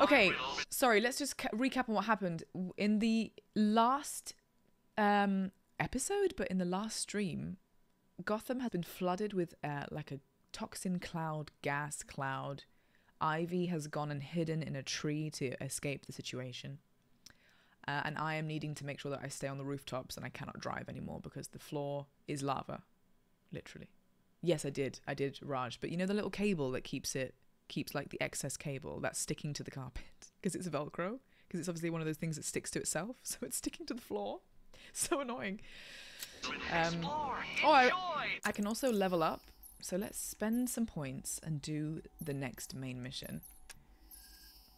Okay, sorry, let's just recap on what happened. In the last episode, but in the last stream, Gotham has been flooded with like a toxin cloud, gas cloud. Ivy has gone and hidden in a tree to escape the situation. And I am needing to make sure that I stay on the rooftops and I cannot drive anymore because the floor is lava, literally. Yes, I did, Raj. But you know the little cable that keeps like the excess cable that's sticking to the carpet because it's Velcro, because it's obviously one of those things that sticks to itself, so it's sticking to the floor. So annoying. I can also level up, so let's spend some points and do the next main mission.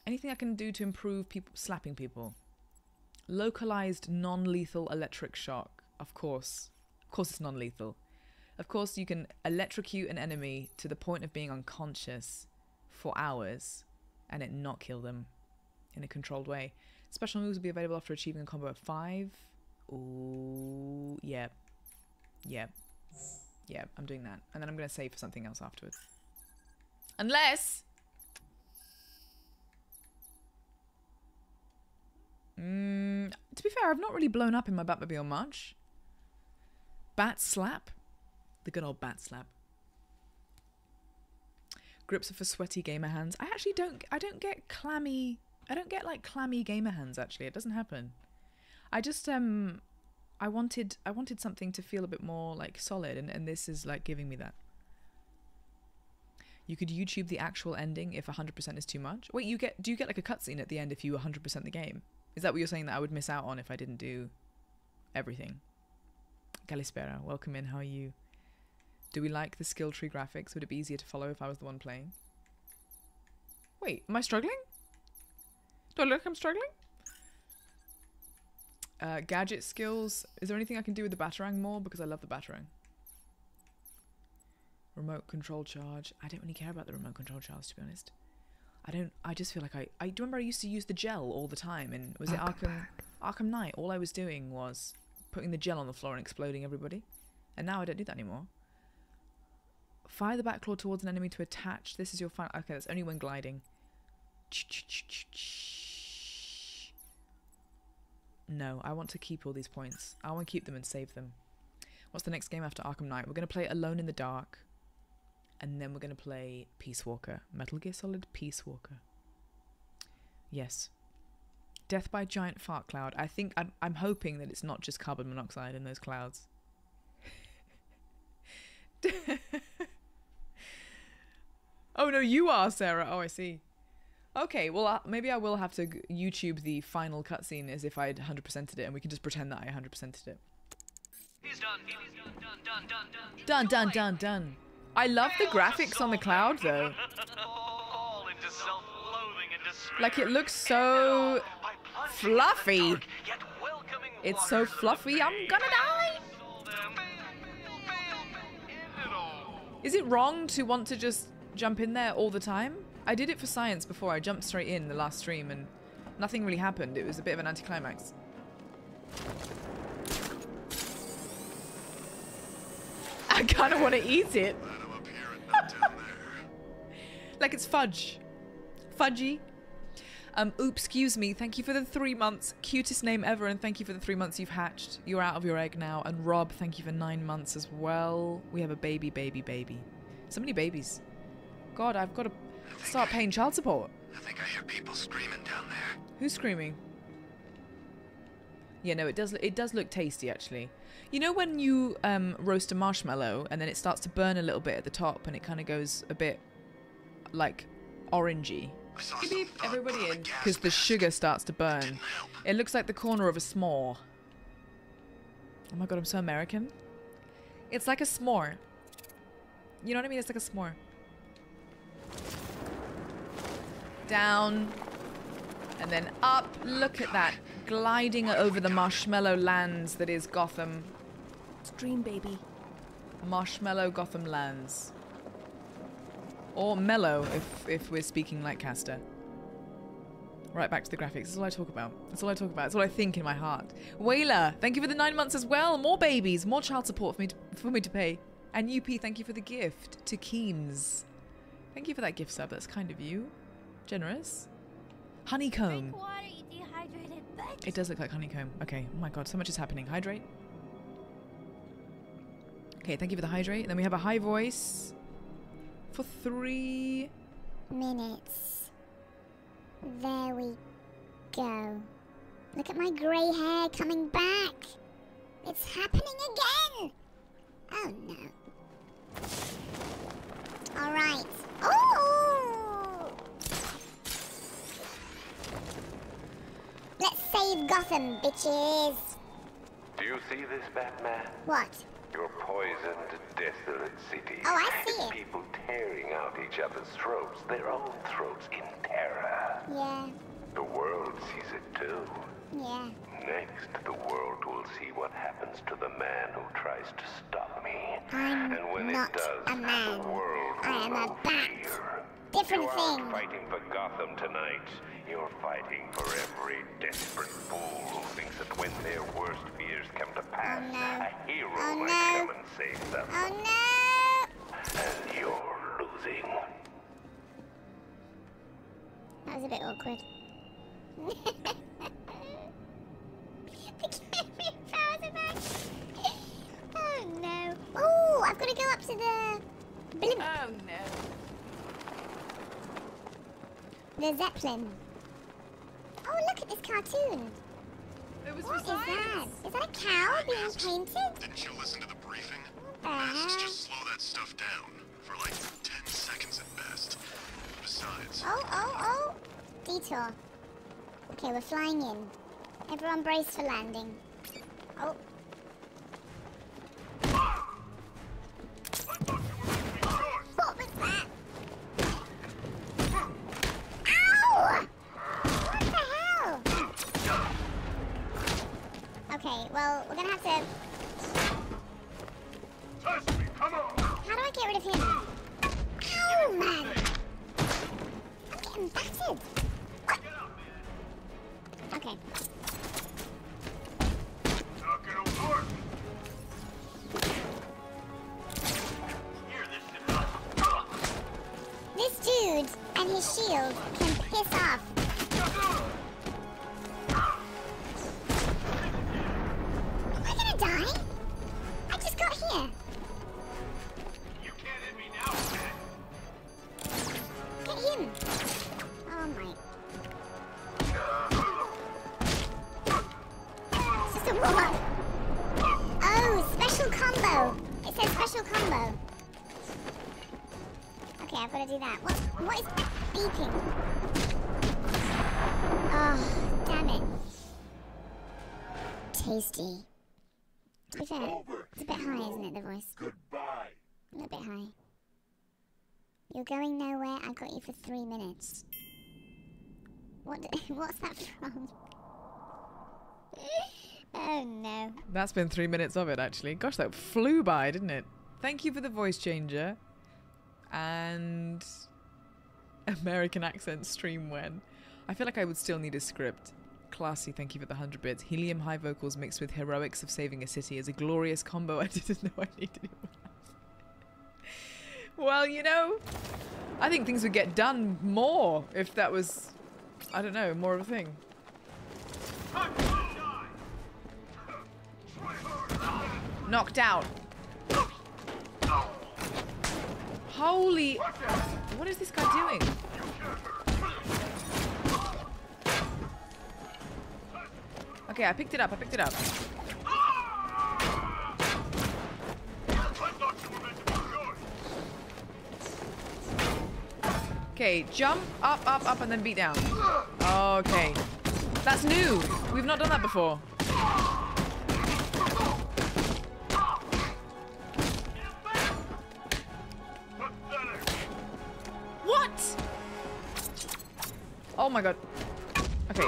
Anything I can do to improve people slapping people? Localized non-lethal electric shock. Of course it's non-lethal. Of course you can electrocute an enemy to the point of being unconscious for hours and it not kill them in a controlled way. Special moves will be available after achieving a combo of 5. Ooh, yeah. Yeah. Yeah, I'm doing that. And then I'm going to save for something else afterwards. Unless... to be fair, I've not really blown up in my Batmobile much. Bat slap. The good old bat slap. Grips are for sweaty gamer hands. I actually don't. I don't get clammy. I don't get like clammy gamer hands. Actually, it doesn't happen. I just I wanted something to feel a bit more like solid, and this is like giving me that. You could YouTube the actual ending if 100% is too much. Wait, you get? Do you get like a cutscene at the end if you 100% the game? Is that what you're saying that I would miss out on if I didn't do everything? Galispera, welcome in. How are you? Do we like the skill tree graphics? Would it be easier to follow if I was the one playing? Wait, am I struggling? Do I look like I'm struggling? Gadget skills. Is there anything I can do with the Batarang more? Because I love the Batarang. Remote control charge. I don't really care about the remote control charge, to be honest. I just feel like I do remember I used to use the gel all the time, and was it Arkham Knight? All I was doing was putting the gel on the floor and exploding everybody. And now I don't do that anymore. Fire the back claw towards an enemy to attach. This is your final... Okay, that's only when gliding. No, I want to keep all these points. I want to keep them and save them. What's the next game after Arkham Knight? We're going to play Alone in the Dark. And then we're going to play Peace Walker. Metal Gear Solid, Peace Walker. Yes. Death by giant fart cloud. I think... I'm hoping that it's not just carbon monoxide in those clouds. Oh, no, you are, Sarah. Oh, I see. Okay, well, maybe I will have to YouTube the final cutscene as if I had 100%ed it, and we can just pretend that I 100%ed it. He's done. He's done, done, done, done, done, done, done, done. I love the graphics on the cloud, though. All into self-loathing and despair. Like, it looks so fluffy. It's so fluffy, I'm gonna die. Is it wrong to want to just jump in there all the time? I did it for science before. I jumped straight in the last stream and nothing really happened. It was a bit of an anticlimax. I kind of want to eat it. Like it's fudge. Fudgy. Oops, excuse me. Thank you for the 3 months. Cutest name ever, and thank you for the 3 months you've hatched. You're out of your egg now. And Rob, thank you for 9 months as well. We have a baby, baby, baby. So many babies. God, I've got to start paying child support. I think I hear people screaming down there. Who's screaming? Yeah, no, it does look tasty, actually. You know when you roast a marshmallow and then it starts to burn a little bit at the top and it kind of goes a bit, like, orangey? Beep, everybody in, because the sugar starts to burn. It looks like the corner of a s'more. Oh my god, I'm so American. It's like a s'more. You know what I mean? It's like a s'more. Down. And then up. Look at that. Gliding over the marshmallow lands that is Gotham. It's dream, baby. Marshmallow Gotham lands. Or mellow, if we're speaking like Lancaster. Right, back to the graphics. That's all I talk about. That's all I talk about. That's all I think in my heart. Whaler, thank you for the 9 months as well. More babies, more child support for me to pay. And UP, thank you for the gift to Keems. Thank you for that gift sub. That's kind of you. Generous. Honeycomb. Drink water, you dehydrated bitch. It does look like honeycomb. Okay. Oh my god, so much is happening. Hydrate. Okay, thank you for the hydrate. Then we have a high voice for 3 minutes. There we go. Look at my grey hair coming back. It's happening again. Oh no. All right. Oh! Let's save Gotham, bitches. Do you see this, Batman? What? Your poisoned, desolate city. Oh, I see it. People tearing out each other's throats, their own throats in terror. Yeah. The world sees it too. Yeah. Next, the world will see what happens to the man who tries to stop me. I'm and when not it does, a man. The world will I am a bat. Fear. Different you thing. You're fighting for Gotham tonight. You're fighting for every desperate fool who thinks that when their worst fears come to pass, oh, no. A hero oh, might no. come and save them. Oh no! And you're losing. That was a bit awkward. Oh no. Oh, I've got to go up to the blimp. Oh no. The Zeppelin. Oh, look at this cartoon. It was what is that? Is that a cow being painted? Didn't you listen to the briefing? Masks just slow that stuff down for like 10 seconds at best. Besides. Oh, oh, oh. Detour. Okay, we're flying in. Everyone brace for landing. Oh. What was that? Ow! What the hell? Okay, well, we're gonna have to... How do I get rid of him? Ow, man! I'm getting battered! Okay. This dude and his shield can piss off. Am I gonna die? I just got here. You can't hit me now, man. Get him. Oh my. It's just a robot. Oh, special combo. It says special combo. Okay, I've got to do that. What is that beeping? Oh, damn it. Tasty. To be fair, it's a bit high, isn't it, the voice? Goodbye. A little bit high. You're going nowhere. I got you for 3 minutes. What's that from? Oh, no. That's been 3 minutes of it, actually. Gosh, that flew by, didn't it? Thank you for the voice changer. And American accent stream when. I feel like I would still need a script. Classy, thank you for the 100 bits. Helium high vocals mixed with heroics of saving a city is a glorious combo. I didn't know I needed it. Well, you know, I think things would get done more if that was, I don't know, more of a thing. Knocked out. Holy... What is this guy doing? Okay, I picked it up, I picked it up. Okay, jump, up, up, up, and then beat down. Okay. That's new! We've not done that before. Oh my god. Okay.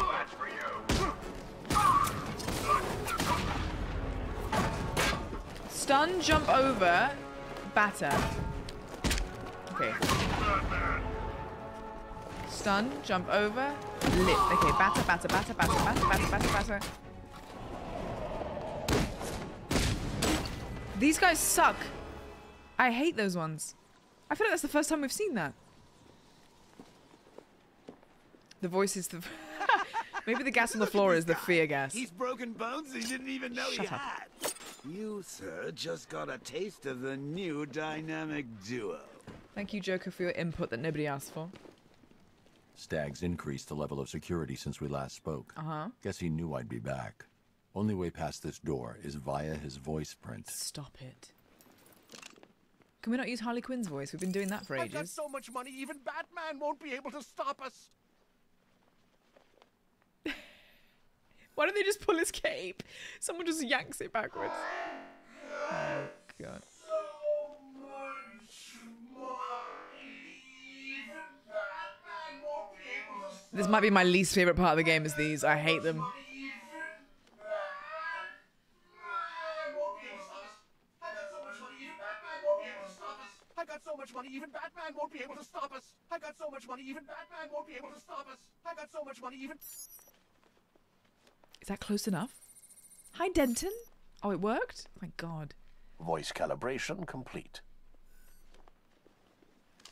Stun, jump over, batter. Okay. Stun, jump over, lip. Okay, batter, batter, batter, batter, batter, batter, batter, batter. These guys suck. I hate those ones. I feel like that's the first time we've seen that. The voice is the... Maybe the gas on the floor is the fear gas. He's broken bones he didn't even know he had. You, sir, just got a taste of the new dynamic duo. Thank you, Joker, for your input that nobody asked for. Stag's increased the level of security since we last spoke. Uh-huh. Guess he knew I'd be back. Only way past this door is via his voice print. Stop it. Can we not use Harley Quinn's voice? We've been doing that for ages. I've got so much money, even Batman won't be able to stop us. Why don't they just pull his cape? Someone just yanks it backwards. Oh, God. So much money, even Batman won't be able to stop us. This might be my least favorite part of the game is these. I hate them. I got so much money, even Batman won't be able to stop us. I got so much money, even... Is that close enough? Hi, Denton. Oh, it worked? My God. Voice calibration complete.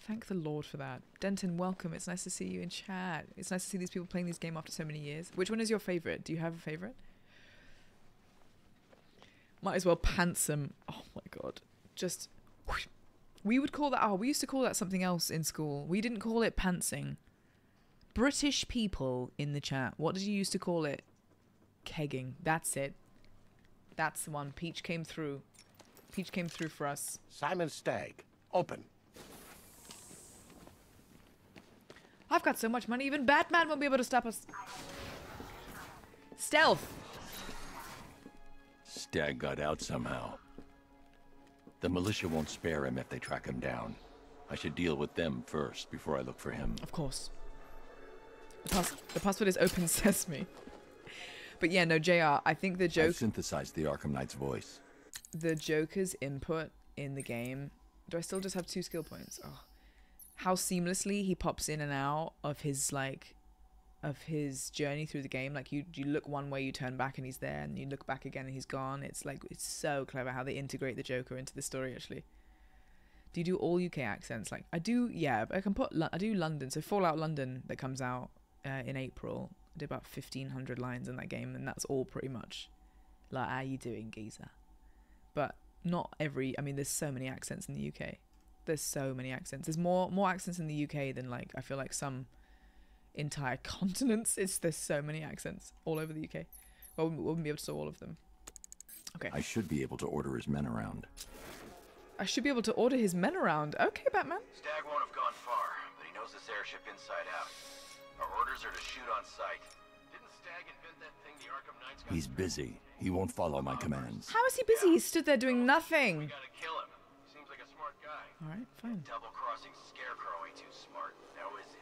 Thank the Lord for that. Denton, welcome. It's nice to see you in chat. It's nice to see these people playing this game after so many years. Which one is your favorite? Do you have a favorite? Might as well pants them. Oh, my God. Just... whoosh. We would call that, oh, we used to call that something else in school. We didn't call it pantsing. British people in the chat, what did you used to call it? Kegging. That's it. That's the one. Peach came through. Peach came through for us. Simon Stagg, open. I've got so much money, even Batman won't be able to stop us. Stealth. Stagg got out somehow. The militia won't spare him if they track him down. I should deal with them first before I look for him. Of course. The password is open sesame. But yeah, no, JR, I think the Joker... I synthesized the Arkham Knight's voice. The Joker's input in the game... Do I still just have 2 skill points? Oh. How seamlessly he pops in and out of his, like... of his journey through the game. Like, you look one way, you turn back and he's there, and you look back again and he's gone. It's like, it's so clever how they integrate the Joker into the story, actually. Do you do all UK accents? Like, I do, yeah, but I can put, I do London. So Fallout London that comes out in April, I did about 1,500 lines in that game, and that's all pretty much. Like, how you doing, geezer? But not every, I mean, there's so many accents in the UK. There's so many accents. There's more accents in the UK than, like, I feel like some... entire continents. There's so many accents all over the UK. Well, we wouldn't be able to do all of them. Okay. I should be able to order his men around. I should be able to order his men around. Okay, Batman. Stag won't have gone far, but he knows this airship inside out. Our orders are to shoot on sight. Didn't Stag invent that thing the Arkham Knights got? He's busy. He won't follow my commands. How is he busy? Yeah. He stood there doing nothing. We gotta kill him. He seems like a smart guy. All right, fine. Double-crossing Scarecrow ain't too smart. Now is it?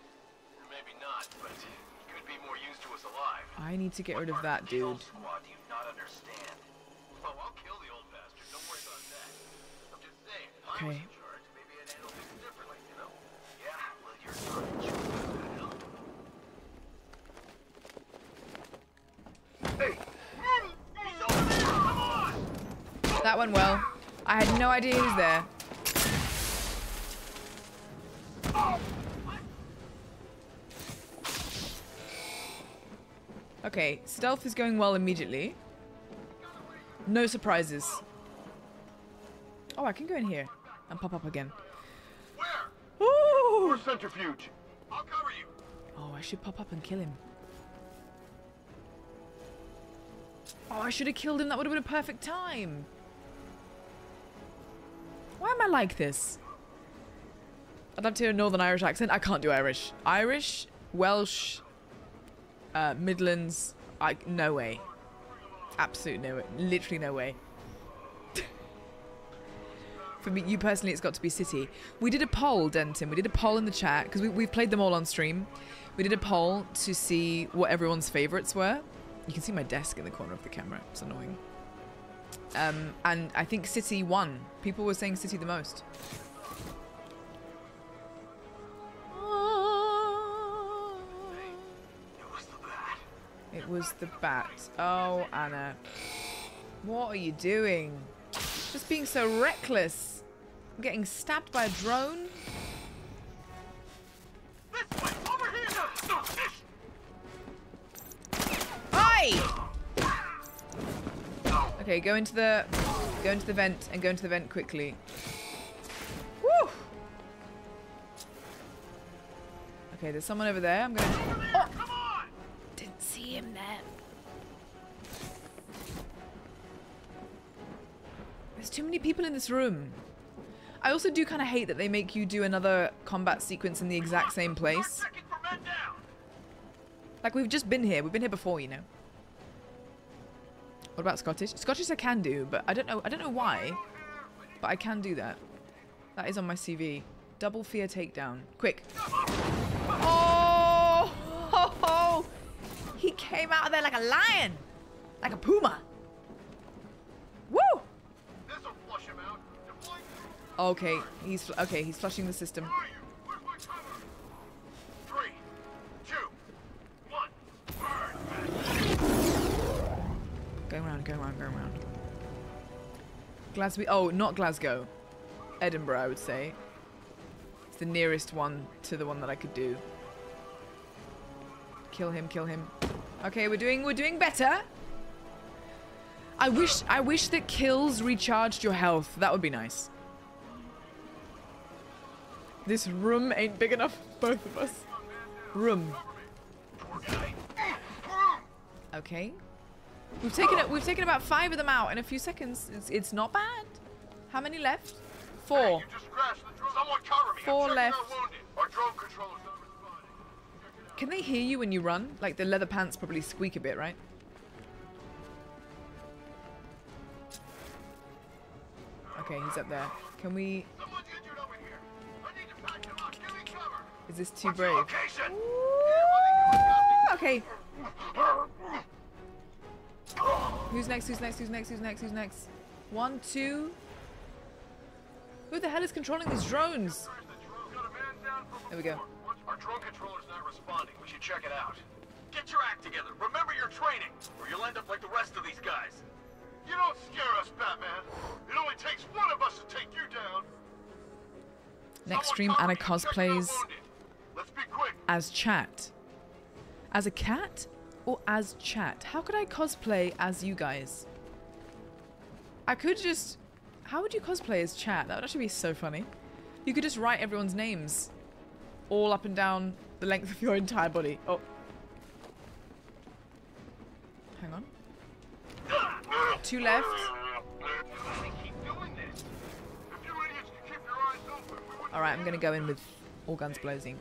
Maybe not, but it could be more used to us alive. I need to get rid of that dude. Squad, do you not understand? Oh, I'll kill the old bastard. Don't worry about that. I'm just saying, if I was in charge, maybe I'd handle things differently, you know? Yeah, well, you're sorry. He's over there. Come on! That went well. I had no idea he was there. Okay, stealth is going well immediately. No surprises. Oh, I can go in here and pop up again. Where? More centrifuge. I'll cover you. Oh, I should pop up and kill him. Oh, I should have killed him. That would have been a perfect time. Why am I like this? I'd love to hear a Northern Irish accent. I can't do Irish. Irish, Welsh... Midlands, no way. Absolute no way. Literally no way. For me, you personally, it's got to be city. We did a poll, Denton. We did a poll in the chat, because we've played them all on stream. We did a poll to see what everyone's favourites were. You can see my desk in the corner of the camera. It's annoying. And I think city won. People were saying city the most. It was the bat. Oh, Anna. What are you doing? Just being so reckless. I'm getting stabbed by a drone. This way, over here. Okay, go into the vent and go into the vent quickly. Woo! Okay, there's someone over there. I'm gonna. Oh! Come on! Didn't see him there. There's too many people in this room. I also do kind of hate that they make you do another combat sequence in the exact same place. Like, we've just been here. We've been here before, you know. What about Scottish? Scottish I can do, but I don't know why. But I can do that. That is on my CV. Double fear takedown. Quick. Oh! Ho, ho! He came out of there like a lion. Like a puma. Woo! Okay, he's flushing the system. Go around. Glasgow. Oh, not Glasgow. Edinburgh, I would say. It's the nearest one to the one that I could do. Kill him. Okay, we're doing better. I wish that kills recharged your health. That would be nice. This room ain't big enough for both of us. Room. Okay. We've taken about 5 of them out in a few seconds. It's not bad. How many left? 4. Hey, you just crashed the drone. Someone cover me. 4 left. Our drone control is not responding. Can they hear you when you run? Like, the leather pants probably squeak a bit, right? Okay, he's up there. Can we... Someone's injured over here. I need to patch him up. Give me cover. Is this too brave? Ooh, okay. Who's next? 1, 2. Who the hell is controlling these drones? There we go. Our drone controller's not responding. We should check it out. Get your act together. Remember your training, or you'll end up like the rest of these guys. You don't scare us, Batman. It only takes one of us to take you down. Next stream, Anna cosplays as Chat. As a cat? Or as Chat? How could I cosplay as you guys? I could just... How would you cosplay as Chat? That would actually be so funny. You could just write everyone's names all up and down the length of your entire body. Oh. Hang on. 2 left. Alright, I'm gonna go in with all guns blazing.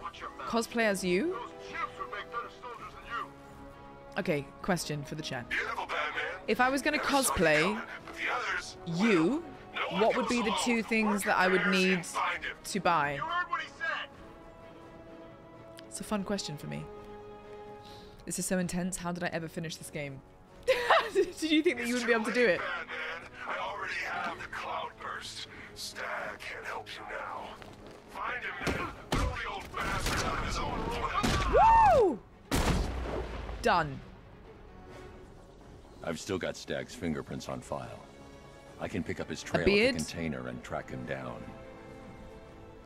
Cosplay as you? Okay, question for the chat. If I was going to cosplay you, what would be the 2 things that I would need to buy? It's a fun question for me. This is so intense. How did I ever finish this game? Did you think that you wouldn't be able to do it? I already have the cloud burst. Stag can't help you now. Find him, the old bastard on his own. Woo! Done. I've still got Stag's fingerprints on file. I can pick up his trail in the container and track him down.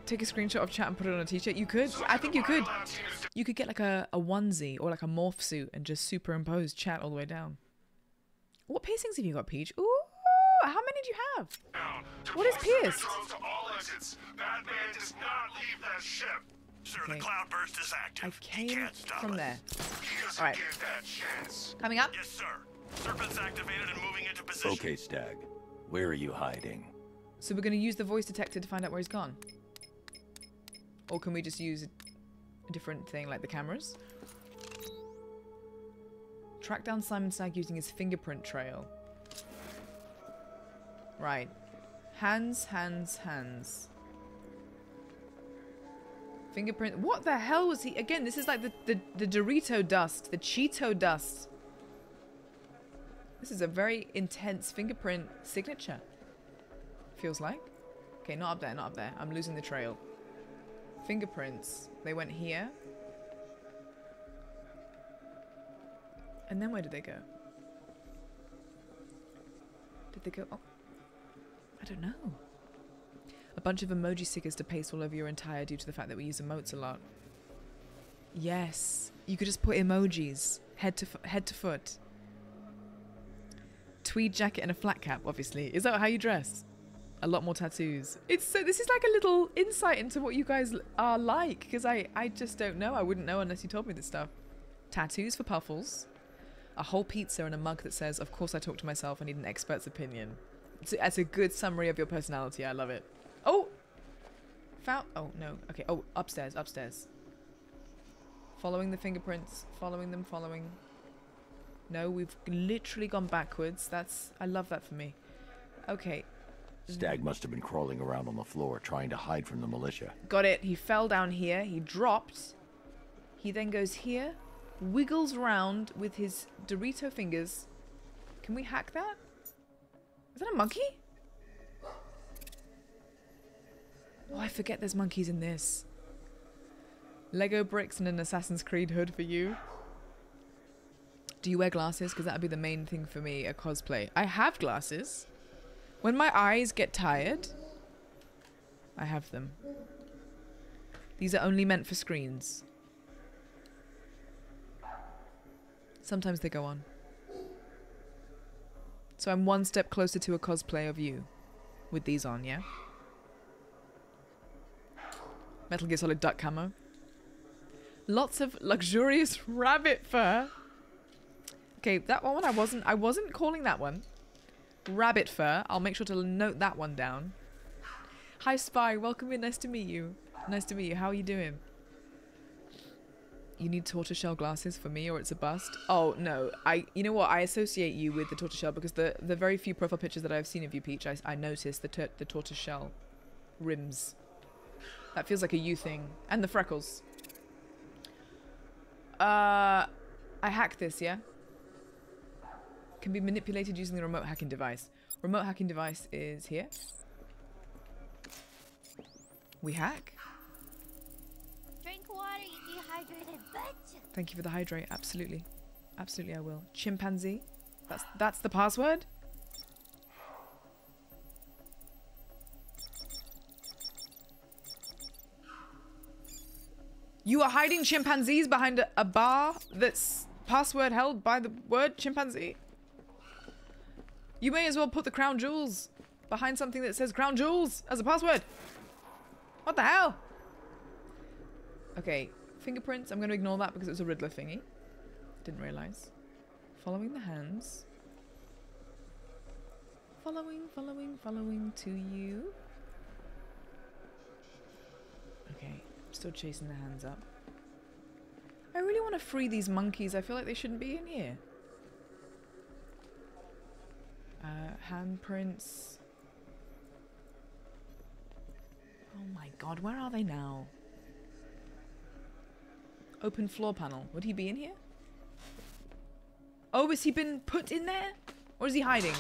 Take a screenshot of Chat and put it on a t-shirt. You could. I think you could. You could get like a onesie or like a morph suit and just superimpose Chat all the way down. What piercings have you got, Peach? Ooh, how many do you have? What is pierced? Batman does not leave that ship. Sir, okay. The cloudburst is active. I came can't stop from us. There. All right. Coming up. Yes, sir. Serpent's activated and moving into position. Okay, Stag. Where are you hiding? So we're going to use the voice detector to find out where he's gone. Or can we just use a different thing like the cameras? Track down Simon Stag using his fingerprint trail. Right. Hands. Fingerprint. What the hell was he? Again, this is like the Dorito dust, the Cheeto dust. This is a very intense fingerprint signature. Feels like. Okay, not up there. I'm losing the trail. Fingerprints. They went here. And then where did they go? Did they go? Oh, I don't know. A bunch of emoji stickers to paste all over your entire due to the fact that we use emotes a lot. Yes, you could just put emojis head to foot. tweed jacket and a flat cap, obviously. Is that how you dress? A lot more tattoos. It's so, this is like a little insight into what you guys are like, because I just don't know. I wouldn't know unless you told me this stuff. Tattoos for Puffles. A whole pizza and a mug that says, "Of course I talk to myself, I need an expert's opinion." That's a good summary of your personality. I love it. Oh! Oh, no. Okay. Oh, upstairs, upstairs. Following the fingerprints. Following them, following. No, we've literally gone backwards. That's... I love that for me. Okay. Stag must have been crawling around on the floor trying to hide from the militia. Got it. He fell down here. He dropped. He then goes here. Wiggles round with his Dorito fingers. Can we hack that? Is that a monkey? Oh, I forget there's monkeys in this. Lego bricks and an Assassin's Creed hood for you. Do you wear glasses? Because that would be the main thing for me, a cosplay. I have glasses. When my eyes get tired, I have them. These are only meant for screens. Sometimes they go on. So I'm one step closer to a cosplay of you. With these on, yeah? Metal Gear Solid duck camo. Lots of luxurious rabbit fur. Okay, that one I wasn't calling that one. Rabbit fur. I'll make sure to note that one down. Hi, Spy. Welcome in. Nice to meet you. Nice to meet you. How are you doing? You need tortoiseshell glasses for me or it's a bust? Oh, no. You know what? I associate you with the tortoiseshell because the very few profile pictures that I've seen of you, Peach, I noticed the tortoiseshell rims. That feels like a you thing. And the freckles. I hacked this, yeah? Can be manipulated using the remote hacking device. Remote hacking device is here. We hack. Drink water, you dehydrated bitch. Thank you for the hydrate. Absolutely, absolutely, I will. Chimpanzee. That's the password. You are hiding chimpanzees behind a bar that's password held by the word chimpanzee. You may as well put the crown jewels behind something that says crown jewels as a password. What the hell? Okay, fingerprints. I'm going to ignore that because it was a Riddler thingy. Didn't realize. Following the hands. Following, following, following to you. Okay, still chasing the hands up. I really want to free these monkeys. I feel like they shouldn't be in here. Handprints. Oh my god, where are they now? Open floor panel. Would he be in here? Oh, has he been put in there? Or is he hiding?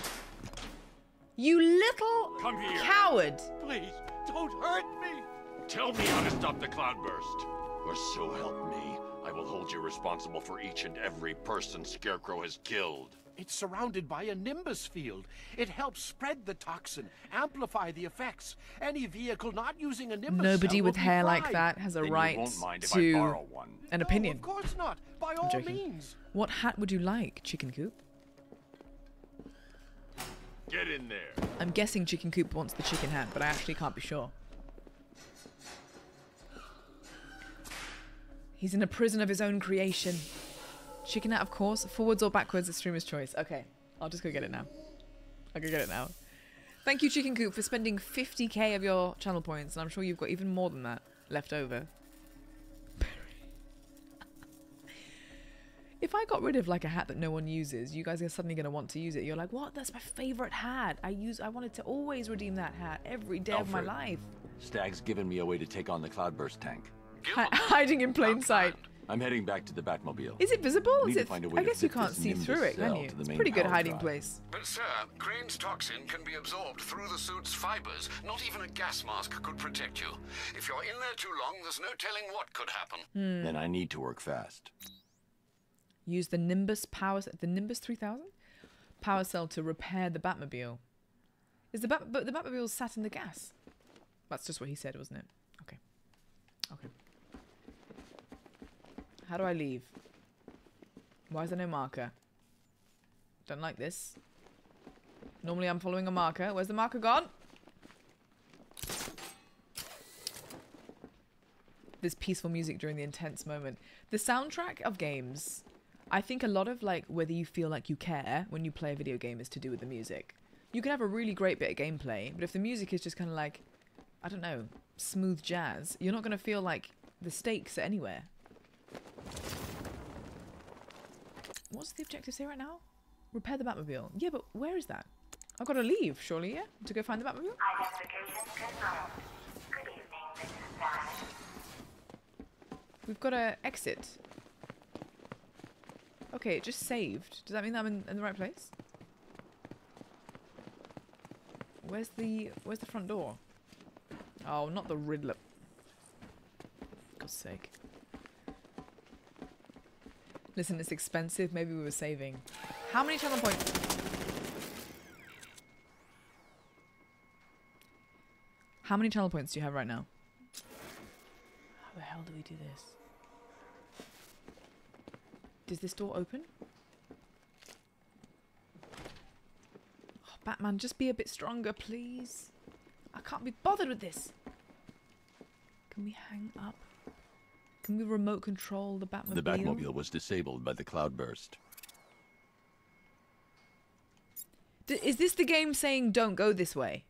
You little coward! Please, don't hurt me! Tell me how to stop the cloudburst. Or so help me, I will hold you responsible for each and every person Scarecrow has killed. It's surrounded by a nimbus field. It helps spread the toxin, amplify the effects. Any vehicle not using a nimbus Nobody with hair like that has a right to an opinion. No, of course not. By all means. What hat would you like, Chicken Coop? Get in there. I'm guessing Chicken Coop wants the chicken hat, but I actually can't be sure. He's in a prison of his own creation. Chicken out, of course. Forwards or backwards, it's streamer's choice. Okay, I'll just go get it now. I'll go get it now. Thank you, Chicken Coop, for spending 50k of your channel points, and I'm sure you've got even more than that left over. If I got rid of like a hat that no one uses, you guys are suddenly going to want to use it. You're like, what? That's my favorite hat. I wanted to always redeem that hat every day Alfred, of my life. Stag's given me a way to take on the cloudburst tank. Hiding in plain sight. I'm heading back to the Batmobile. Is it visible? Is it? I guess you can't see through it, can you? It's a pretty good hiding place. But sir, Crane's toxin can be absorbed through the suit's fibers. Not even a gas mask could protect you. If you're in there too long, there's no telling what could happen. Then I need to work fast. Use the Nimbus power, the Nimbus 3000 power cell to repair the Batmobile. Is the Batmobile sat in the gas? That's just what he said, wasn't it? Okay. Okay. How do I leave? Why is there no marker? Don't like this. Normally I'm following a marker. Where's the marker gone? This peaceful music during the intense moment. The soundtrack of games. I think a lot of like whether you feel like you care when you play a video game is to do with the music. You can have a really great bit of gameplay, but if the music is just kind of like, I don't know, smooth jazz, you're not going to feel like the stakes are anywhere. What's the objective here right now? Repair the Batmobile. Yeah, but where is that? I've got to leave, surely, yeah? To go find the Batmobile? Identification confirmed. Good evening, this is Raj. We've got to exit. Okay, it just saved. Does that mean that I'm in the right place? Where's the front door? Oh, not the Riddler. For God's sake. Listen, it's expensive. Maybe we were saving. How many channel points? How many channel points do you have right now? How the hell do we do this? Does this door open? Oh, Batman, just be a bit stronger, please. I can't be bothered with this. Can we hang up? Can we remote control the Batmobile? The Batmobile was disabled by the cloudburst. Is this the game saying don't go this way?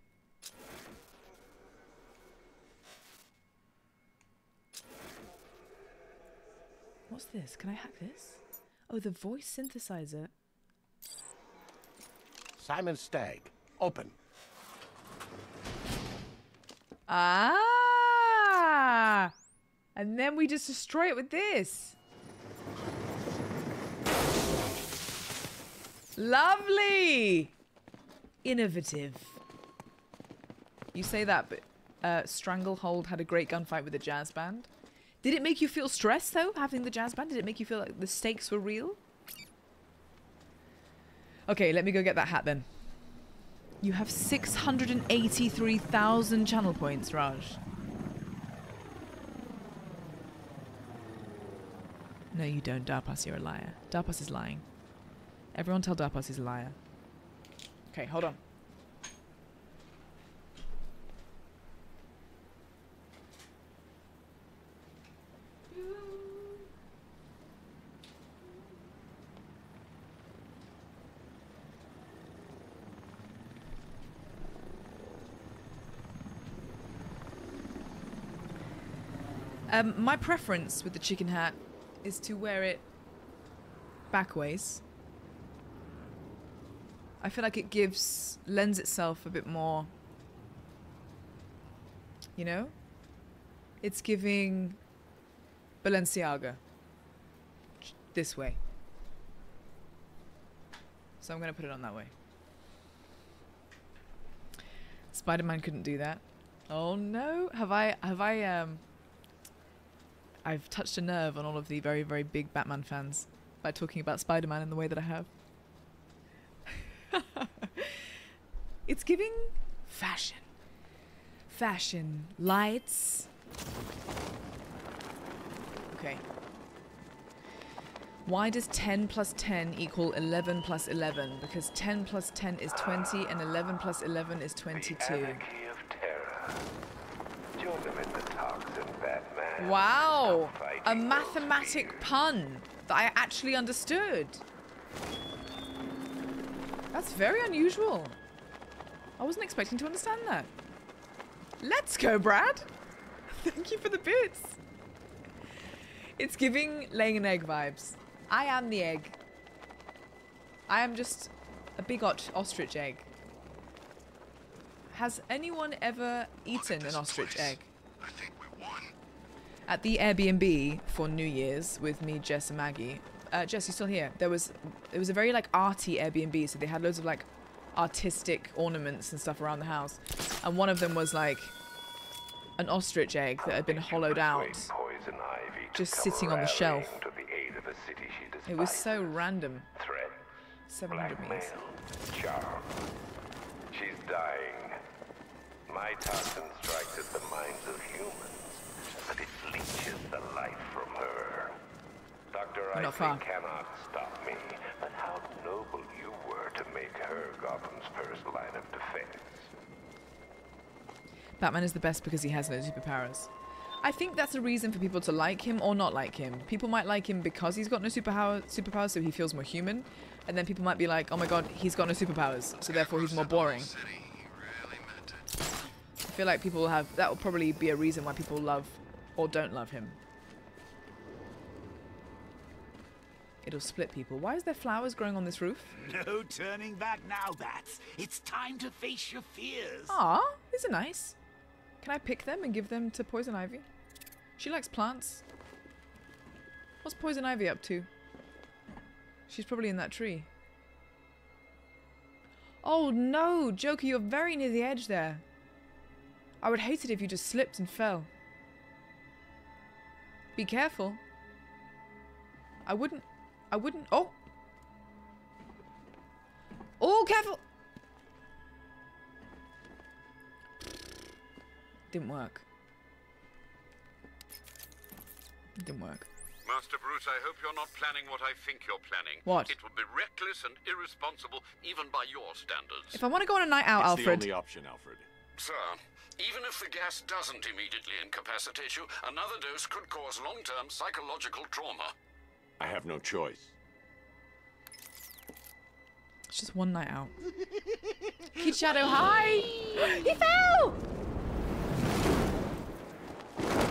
What's this? Can I hack this? Oh, the voice synthesizer. Simon Stagg, open. Ah! And then we just destroy it with this. Lovely! Innovative. You say that, but Stranglehold had a great gunfight with the jazz band. Did it make you feel stressed, though, having the jazz band? Did it make you feel like the stakes were real? Okay, let me go get that hat, then. You have 683,000 channel points, Raj. No, you don't, Darpas, you're a liar. Darpas is lying. Everyone tell Darpas he's a liar. Okay, hold on. My preference with the chicken hat is to wear it backways. I feel like it lends itself a bit more, you know? It's giving Balenciaga this way. So I'm gonna put it on that way. Spider-Man couldn't do that. Oh no, I've touched a nerve on all of the very, very big Batman fans by talking about Spider-Man in the way that I have. It's giving fashion. Fashion. Lights. Okay. Why does 10 plus 10 equal 11 plus 11? Because 10 plus 10 is 20 and 11 plus 11 is 22. The anarchy of terror. Join them in the toxin, Batman. Wow! A mathematic pun that I actually understood. That's very unusual. I wasn't expecting to understand that. Let's go, Brad. Thank you for the bits. It's giving laying an egg vibes. I am the egg. I am just a big ostrich egg. Has anyone ever eaten an ostrich egg? I think we won. At the Airbnb for New Year's with me, Jess and Maggie. Jess, you still here? It was a very like arty Airbnb, so they had loads of like artistic ornaments and stuff around the house, and one of them was like an ostrich egg that had been hollowed out, just sitting on the shelf. It was so random. 700 meters. She's dying. My toxin strikes at the minds of humans, but it leeches the life from her. Dr. Ivy cannot stop me, but how noble you were to to make her Gotham's first line of defense. Batman is the best because he has no superpowers. I think that's a reason for people to like him or not like him. People might like him because he's got no superpowers, so he feels more human. And then people might be like, oh my god, he's got no superpowers, so therefore he's more boring. I feel like people will have... that will probably be a reason why people love or don't love him. It'll split people. Why is there flowers growing on this roof? No turning back now, Bats. It's time to face your fears. Aw, these are nice. Can I pick them and give them to Poison Ivy? She likes plants. What's Poison Ivy up to? She's probably in that tree. Oh no, Joker, you're very near the edge there. I would hate it if you just slipped and fell. Be careful. I wouldn't. Oh! Oh, careful! Didn't work. Didn't work. Master Bruce, I hope you're not planning what I think you're planning. What? It would be reckless and irresponsible, even by your standards. If I want to go on a night out, Alfred. It's the only option, Alfred. Sir, even if the gas doesn't immediately incapacitate you, another dose could cause long-term psychological trauma. I have no choice. It's just one night out. Kid Shadow, hi! He fell!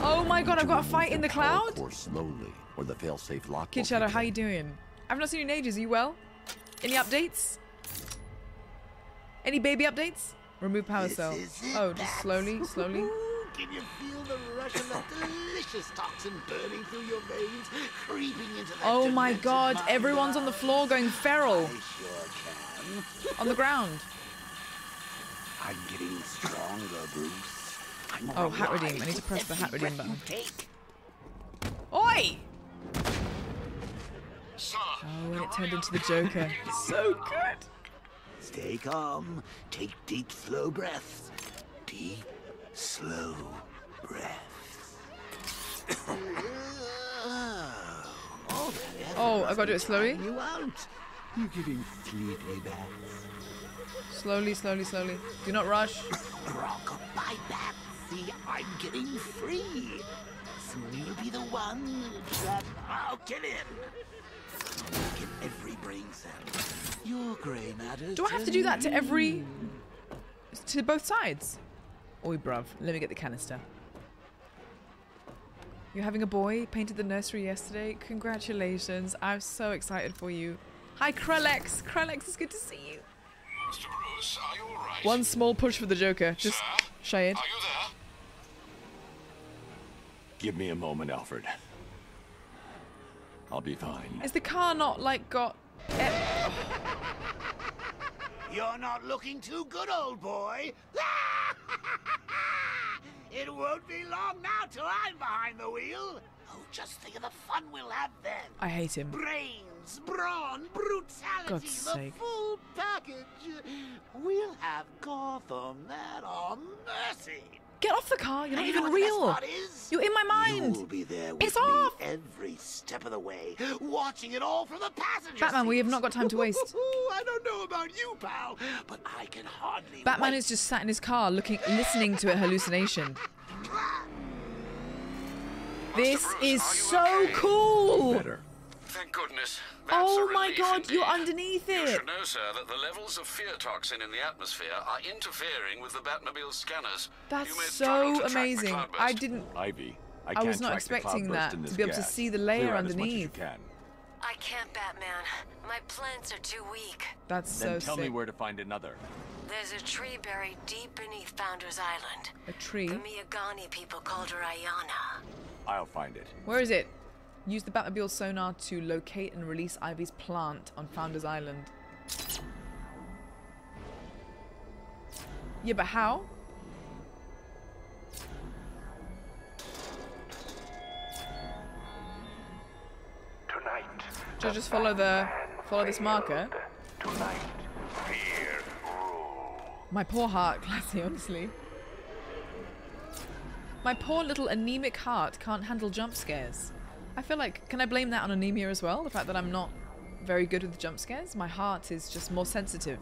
Oh my god, I've got a fight in the cloud? Or slowly, or the failsafe lock. Kid Shadow, how you doing? I've not seen you in ages, are you well? Any updates? Any baby updates? Remove power cell. Oh, just slowly, slowly. Can you feel the rush of that delicious toxin burning through your veins, creeping into that? Oh my god, everyone's on the floor going feral. Sure can. On the ground. I'm getting stronger, Bruce. I'm oh, hat redeem. I need to press the hat redeem button. Oi! Oh, and it turned into the Joker. So good. Stay calm. Take deep, slow breaths. Deep, slow breaths. Oh, I've got to do it slowly? You're getting sleepy, Bats. Slowly, slowly, slowly. Do not rush. Goodbye, Bats. See, I'm getting free. Soon you'll be the one that I'll get in. Get every brain cell. Your grey matter. Do I have to do that to every... to both sides? Oi, bruv. Let me get the canister. You're having a boy? Painted the nursery yesterday? Congratulations. I'm so excited for you. Hi, Krellex. Krellex, it's good to see you. Mr. Bruce, are you all right? One small push for the Joker. Just shade. Are you there? Give me a moment, Alfred. I'll be fine. Is the car not, like, got... You're not looking too good, old boy. It won't be long now till I'm behind the wheel. Oh, just think of the fun we'll have then. I hate him. Brains, brawn, brutality, God's the sake. Full package. We'll have Gotham at our mercy. Get off the car. You're not even real. You're in my mind. You'll be there with me every step of the way, watching it all from the passenger. Batman, we have not got time to waste. I don't know about you, pal, but I can hardly. Batman is just sat in his car, listening to a hallucination. This is so cool. Thank goodness. Oh my god, you're underneath it! You should know, sir, that the levels of fear toxin in the atmosphere are interfering with the Batmobile scanners. That's so amazing. I didn't... Ivy, I was not expecting that, to be able to see the layer underneath. I can't, Batman. My plants are too weak. That's so sick. Then tell me where to find another. There's a tree buried deep beneath Founders Island. A tree? The Miyagani people called her Ayana. I'll find it. Where is it? Use the Batmobile sonar to locate and release Ivy's plant on Founders Island. Yeah, but how? Tonight. Should I just follow this marker? Tonight, fear rules. My poor heart, Classy, honestly. My poor little anemic heart can't handle jump scares. I feel like, can I blame that on anemia as well? The fact that I'm not very good with the jump scares. My heart is just more sensitive.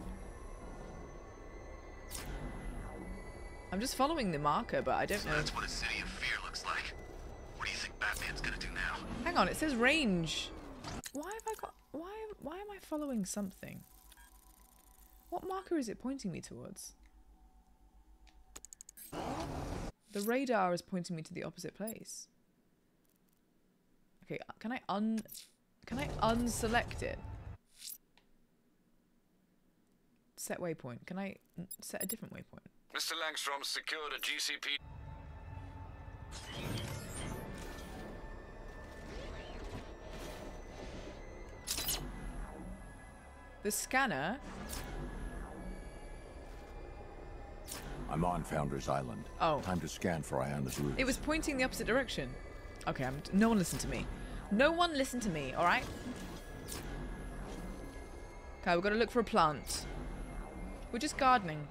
I'm just following the marker, but I don't know. That's what a city of fear looks like. What do you think Batman's gonna do now? Hang on, it says range. Why have I got... Why am I following something? What marker is it pointing me towards? The radar is pointing me to the opposite place. Okay, can I unselect it? Set waypoint. Can I set a different waypoint? Mr. Langstrom secured a GCP. The scanner. I'm on Founders Island. Oh. Time to scan for Iana's route. It was pointing the opposite direction. Okay, no one listened to me. No one listened to me, alright? Okay, we've got to look for a plant. We're just gardening.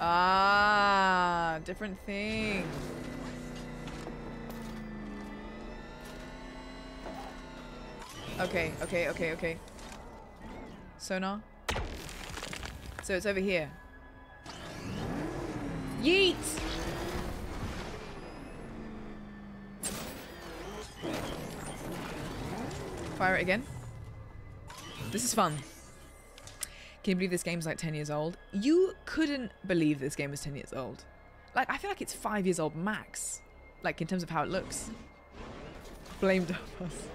Ah, different thing. Okay, okay, okay, okay. Sonar. So it's over here. Yeet! Fire it again. This is fun. Can you believe this game's like 10 years old? You couldn't believe this game was 10 years old. Like, I feel like it's 5 years old max. Like, in terms of how it looks. Blamed on us.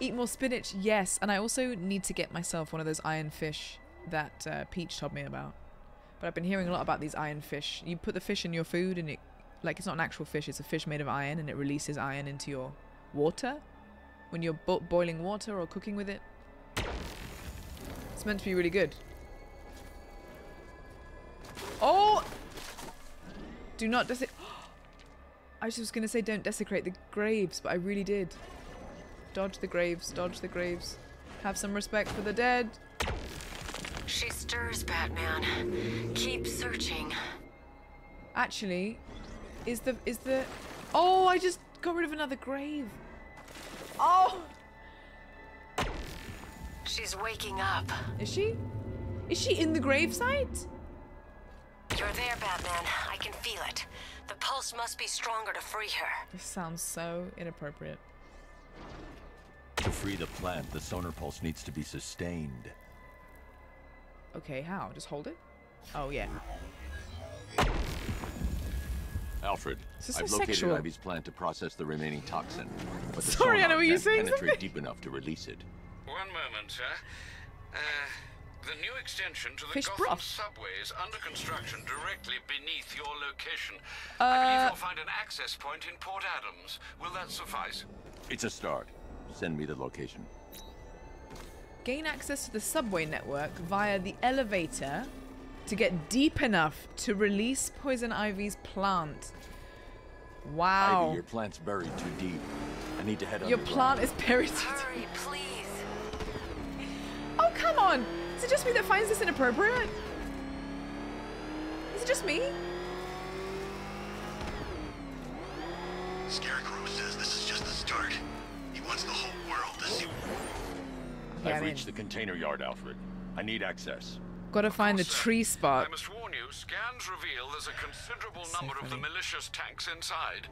Eat more spinach, yes. And I also need to get myself one of those iron fish that Peach told me about. But I've been hearing a lot about these iron fish. You put the fish in your food and it... Like, it's not an actual fish. It's a fish made of iron and it releases iron into your water. When you're boiling water or cooking with it. It's meant to be really good. Oh! Do not desecrate... I was just going to say don't desecrate the graves, but I really did. Dodge the graves, dodge the graves. Have some respect for the dead. She stirs, Batman. Keep searching. Actually, is the... Oh, I just got rid of another grave. Oh! She's waking up. Is she? Is she in the gravesite? You're there, Batman. I can feel it. The pulse must be stronger to free her. This sounds so inappropriate. To free the plant, the sonar pulse needs to be sustained. Okay, how? Just hold it? Oh, yeah. Alfred, I've located Ivy's plant to process the remaining toxin. But the sonar can't penetrate deep enough to release it. One moment, sir. The new extension to the Gotham subway is under construction directly beneath your location. I believe you'll find an access point in Port Adams. Will that suffice? It's a start. Send me the location. Gain access to the subway network via the elevator to get deep enough to release Poison Ivy's plant. Wow. Ivy, your plant's buried too deep. I need to head underground. Your plant is buried too deep. Hurry, please. Oh, come on. Is it just me that finds this inappropriate? Is it just me? Scarecrow says this is just the start. What's the whole world to see? Okay, I've reached the container yard, Alfred. I need access. Gotta find the tree spot. I must warn you, scans reveal there's a considerable number of the malicious tanks inside.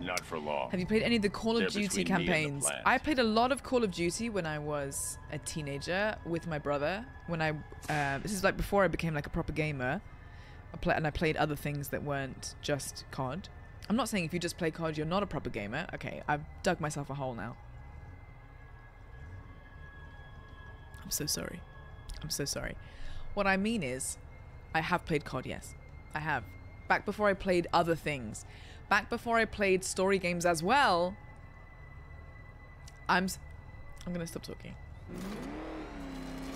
Not for long. Have you played any of the Call of Duty campaigns? I played a lot of Call of Duty when I was a teenager with my brother. When I this is like before I became like a proper gamer. I played other things that weren't just COD. I'm not saying if you just play COD you're not a proper gamer. Okay, I've dug myself a hole now. I'm so sorry. I'm so sorry. What I mean is, I have played COD, yes. I have. Back before I played other things. Back before I played story games as well. I'm gonna stop talking.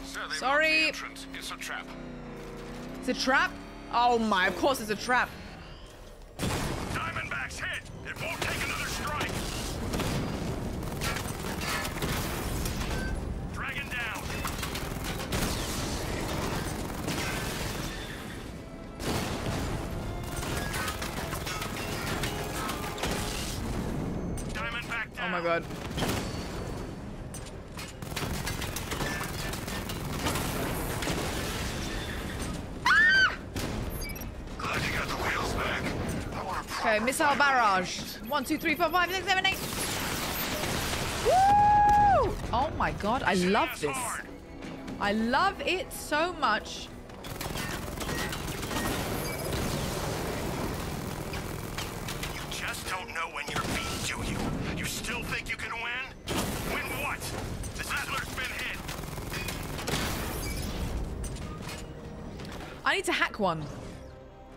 Sir, sorry! It's a trap. It's a trap? Oh my, of course it's a trap. Diamondbacks hit! It won't take another strike! Dragon down! Oh my god. go. Missile barrage. 1, 2, 3, 4, 5, 6, 7, 8. Woo! Oh my god, I love this. I love it so much. Just don't know when you're beat, do you? You still think you can win? Win what? The Settler's been hit. I need to hack one.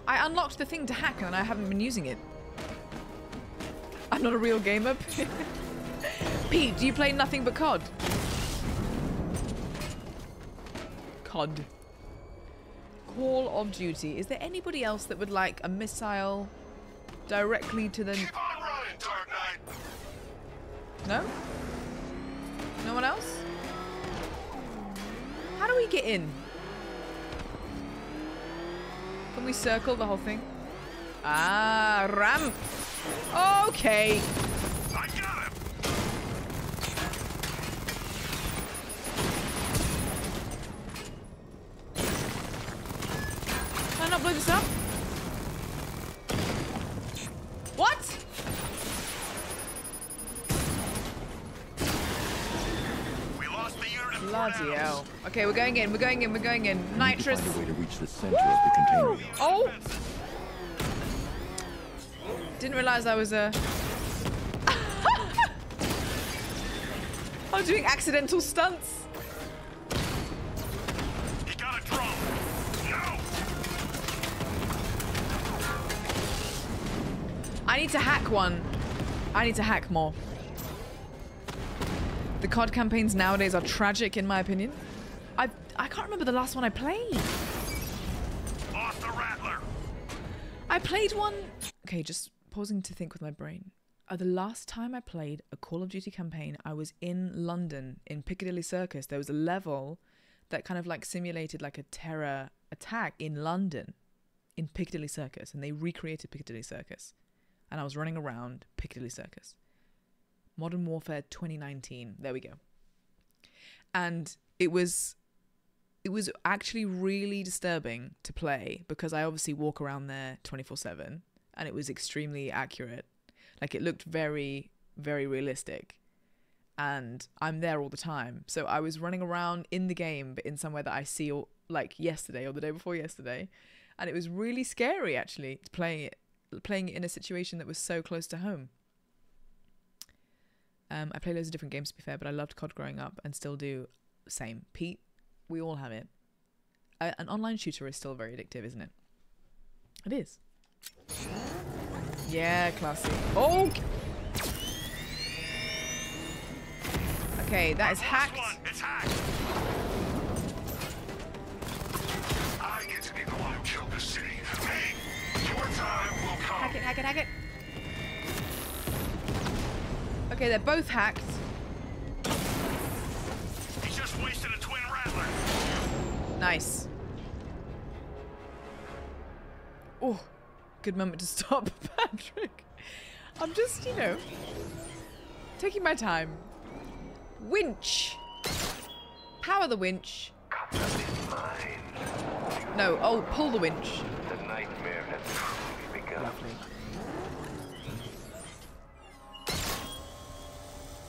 I unlocked the thing to hack and I haven't been using it. I'm not a real gamer. Pete, do you play nothing but COD? COD. Call of Duty. Is there anybody else that would like a missile directly to the... Keep on running, Dark Knight. No? No one else? How do we get in? Can we circle the whole thing? Ah, ramp. Okay. I got him. Can I not blow this up? What? We lost the unit of bloody hell. Okay, we're going in. We're going in. We're going in. Nitrous. Way to reach the center of the container. Oh! Didn't realize I was a. I was doing accidental stunts. You got a drone. No. I need to hack one. I need to hack more. The COD campaigns nowadays are tragic, in my opinion. I can't remember the last one I played. Lost the Rattler. I played one. Okay, just pausing to think with my brain. The last time I played a Call of Duty campaign, I was in London, in Piccadilly Circus. There was a level that kind of like simulated like a terror attack in London, in Piccadilly Circus, and they recreated Piccadilly Circus. And I was running around Piccadilly Circus. Modern Warfare 2019. There we go. And it was actually really disturbing to play because I obviously walk around there 24/7 and it was extremely accurate. Like it looked very, very realistic and I'm there all the time. So I was running around in the game, but in somewhere that I see all, like yesterday or the day before yesterday. And it was really scary actually playing it in a situation that was so close to home. I play loads of different games to be fair, but I loved COD growing up and still do. Same. Pete, we all have it. An online shooter is still very addictive, isn't it? It is. Yeah, classy. Oh! Okay, that is hacked. It's hacked. I get to be the one who killed the city. Hey, your time will come. Hack it, hack it, hack it. Okay, they're both hacked. He just wasted a twin rattler. Nice. Oh, good moment to stop, Patrick. I'm just, you know, taking my time. Winch. Power the winch. No, oh, pull the winch. The nightmare has truly begun. Lovely.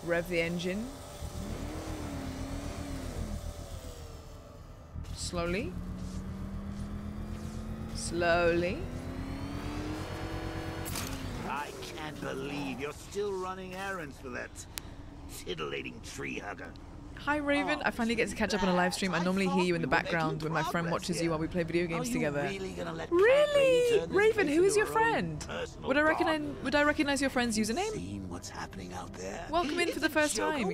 Rev the engine. Slowly. Slowly. I can't believe you're still running errands for that titillating tree hugger. Hi Raven, I finally get to catch up on a live stream. I normally hear you in the background when my friend watches you while we play video games together. Really? Raven, who is your friend? Would I recognize your friend's username? What's happening out there? Welcome in for the first time.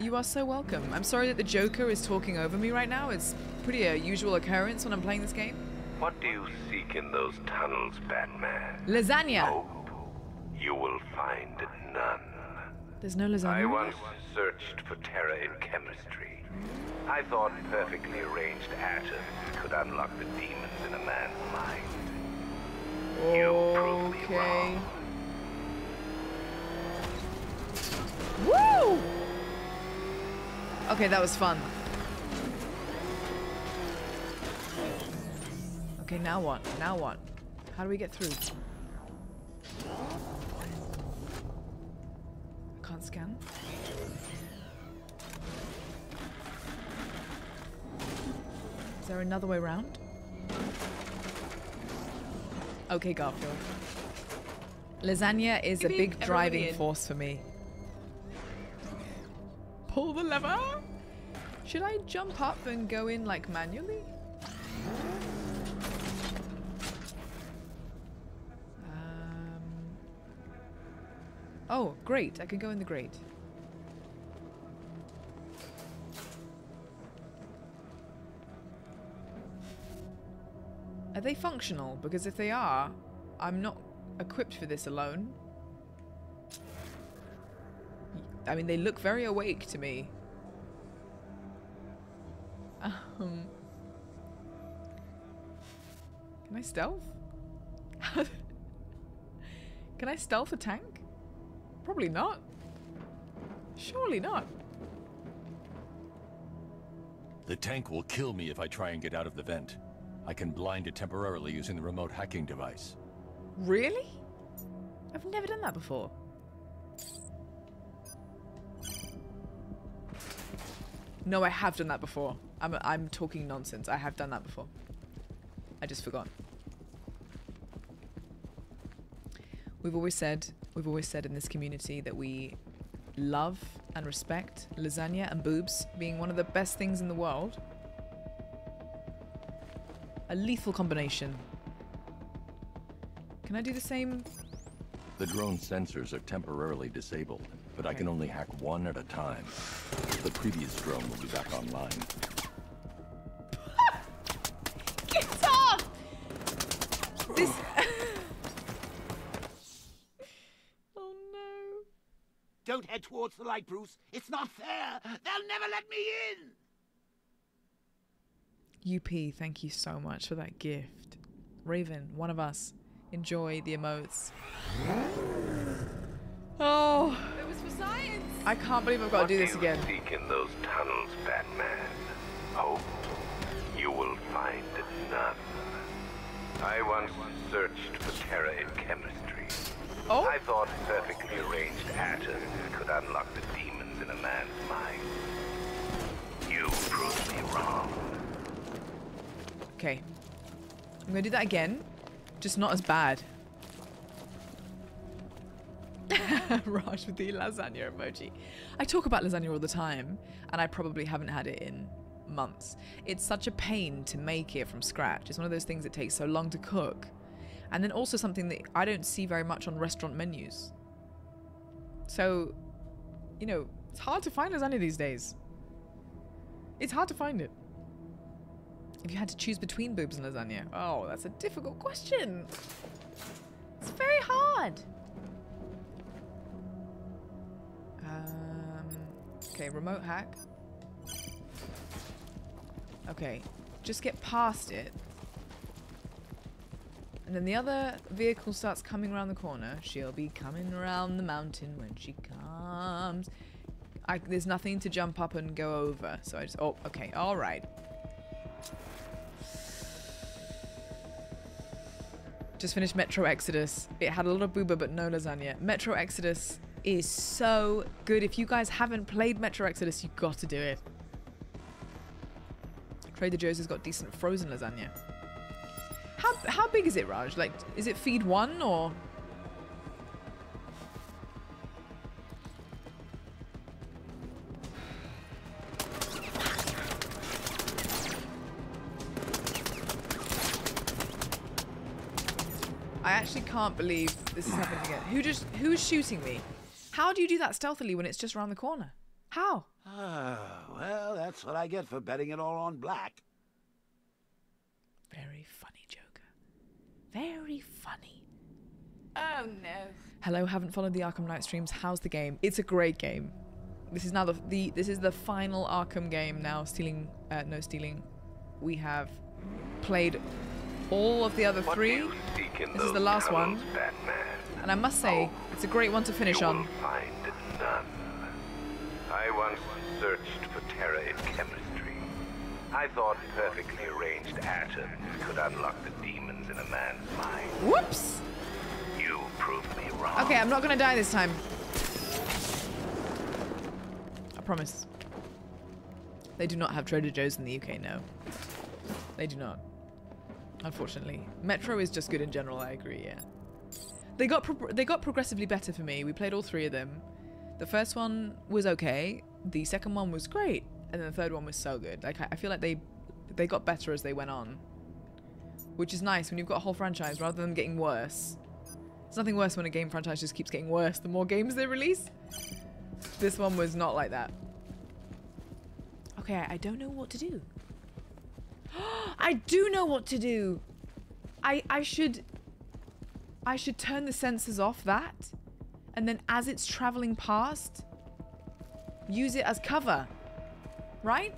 You are so welcome. I'm sorry that the Joker is talking over me right now. It's pretty a usual occurrence when I'm playing this game. What do you seek in those tunnels, Batman? Lasagna. Hope you will find none. There's no lasagna. I once searched for terror in chemistry. I thought perfectly arranged atoms could unlock the demons in a man's mind. Okay. You proved me wrong. Woo! Okay, that was fun. Okay, now what? Now what? How do we get through? can't scan. Is there another way around? Okay, Garfield. Lasagna is a big driving force for me. Pull the lever? Should I jump up and go in like manually? Oh, great. I can go in the grate. Are they functional? Because if they are, I'm not equipped for this alone. I mean, they look very awake to me. Can I stealth? Can I stealth a tank? Probably not. Surely not. The tank will kill me if I try and get out of the vent. I can blind it temporarily using the remote hacking device. Really? I've never done that before. No, I have done that before. I'm talking nonsense. I have done that before. I just forgot. We've always said in this community that we love and respect lasagna and boobs being one of the best things in the world. A lethal combination. Can I do the same? The drone sensors are temporarily disabled, but okay. I can only hack one at a time. The previous drone will be back online. Get off! This... Don't head towards the light, Bruce. It's not fair. They'll never let me in. UP, thank you so much for that gift. Raven, one of us. Enjoy the emotes. Oh. It was for science. I can't believe I've got to do this again. What do you seek in those tunnels, Batman? Hope? You will find none. I once searched for terror in chemistry. Oh? I thought perfectly arranged atoms could unlock the demons in a man's mind. You proved me wrong. Okay. I'm gonna do that again. Just not as bad. Raj with the lasagna emoji. I talk about lasagna all the time, and I probably haven't had it in months. It's such a pain to make it from scratch. It's one of those things that takes so long to cook. And then also something that I don't see very much on restaurant menus. So, you know, it's hard to find lasagna these days. It's hard to find it. If you had to choose between boobs and lasagna. Oh, that's a difficult question. It's very hard. Okay, remote hack. Okay, just get past it. And then the other vehicle starts coming around the corner. She'll be coming around the mountain when she comes. There's nothing to jump up and go over. So I just... Oh, okay. All right. Just finished Metro Exodus. It had a lot of booba, but no lasagna. Metro Exodus is so good. If you guys haven't played Metro Exodus, you've got to do it. Trader Joe's has got decent frozen lasagna. How big is it, Raj? Like, is it feed one or? I actually can't believe this is happening again. Who's shooting me? How do you do that stealthily when it's just around the corner? How? Oh, well, that's what I get for betting it all on black. Very funny, Joe. Very funny. Oh no. Hello, haven't followed the Arkham Knight streams. How's the game? It's a great game. This is now the final Arkham game now. No stealing. We have played all of the other three. This is the last one. And I must say, it's a great one to finish on. Find none. I once searched for terror in chemistry. I thought perfectly arranged atoms could unlock the demons in a man's mind. Whoops! You proved me wrong. Okay, I'm not gonna die this time. promise. They do not have Trader Joe's in the UK, no. They do not. Unfortunately. Metro is just good in general, I agree, yeah. They got progressively better for me. We played all three of them. The first one was okay. The second one was great. And then the third one was so good. Like, I feel like they got better as they went on. Which is nice when you've got a whole franchise rather than getting worse. It's nothing worse when a game franchise just keeps getting worse the more games they release. This one was not like that. Okay, I don't know what to do. I do know what to do. I should turn the sensors off that, and then as it's traveling past, use it as cover, right?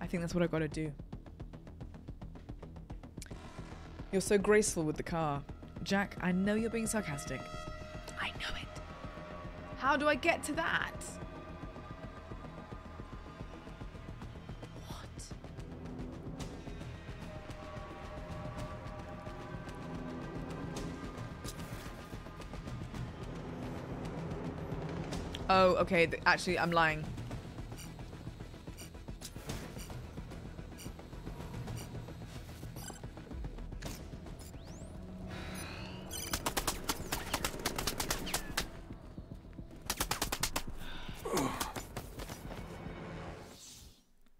I think that's what I've got to do. You're so graceful with the car. Jack, I know you're being sarcastic. I know it. How do I get to that? Oh, okay. Actually, I'm lying.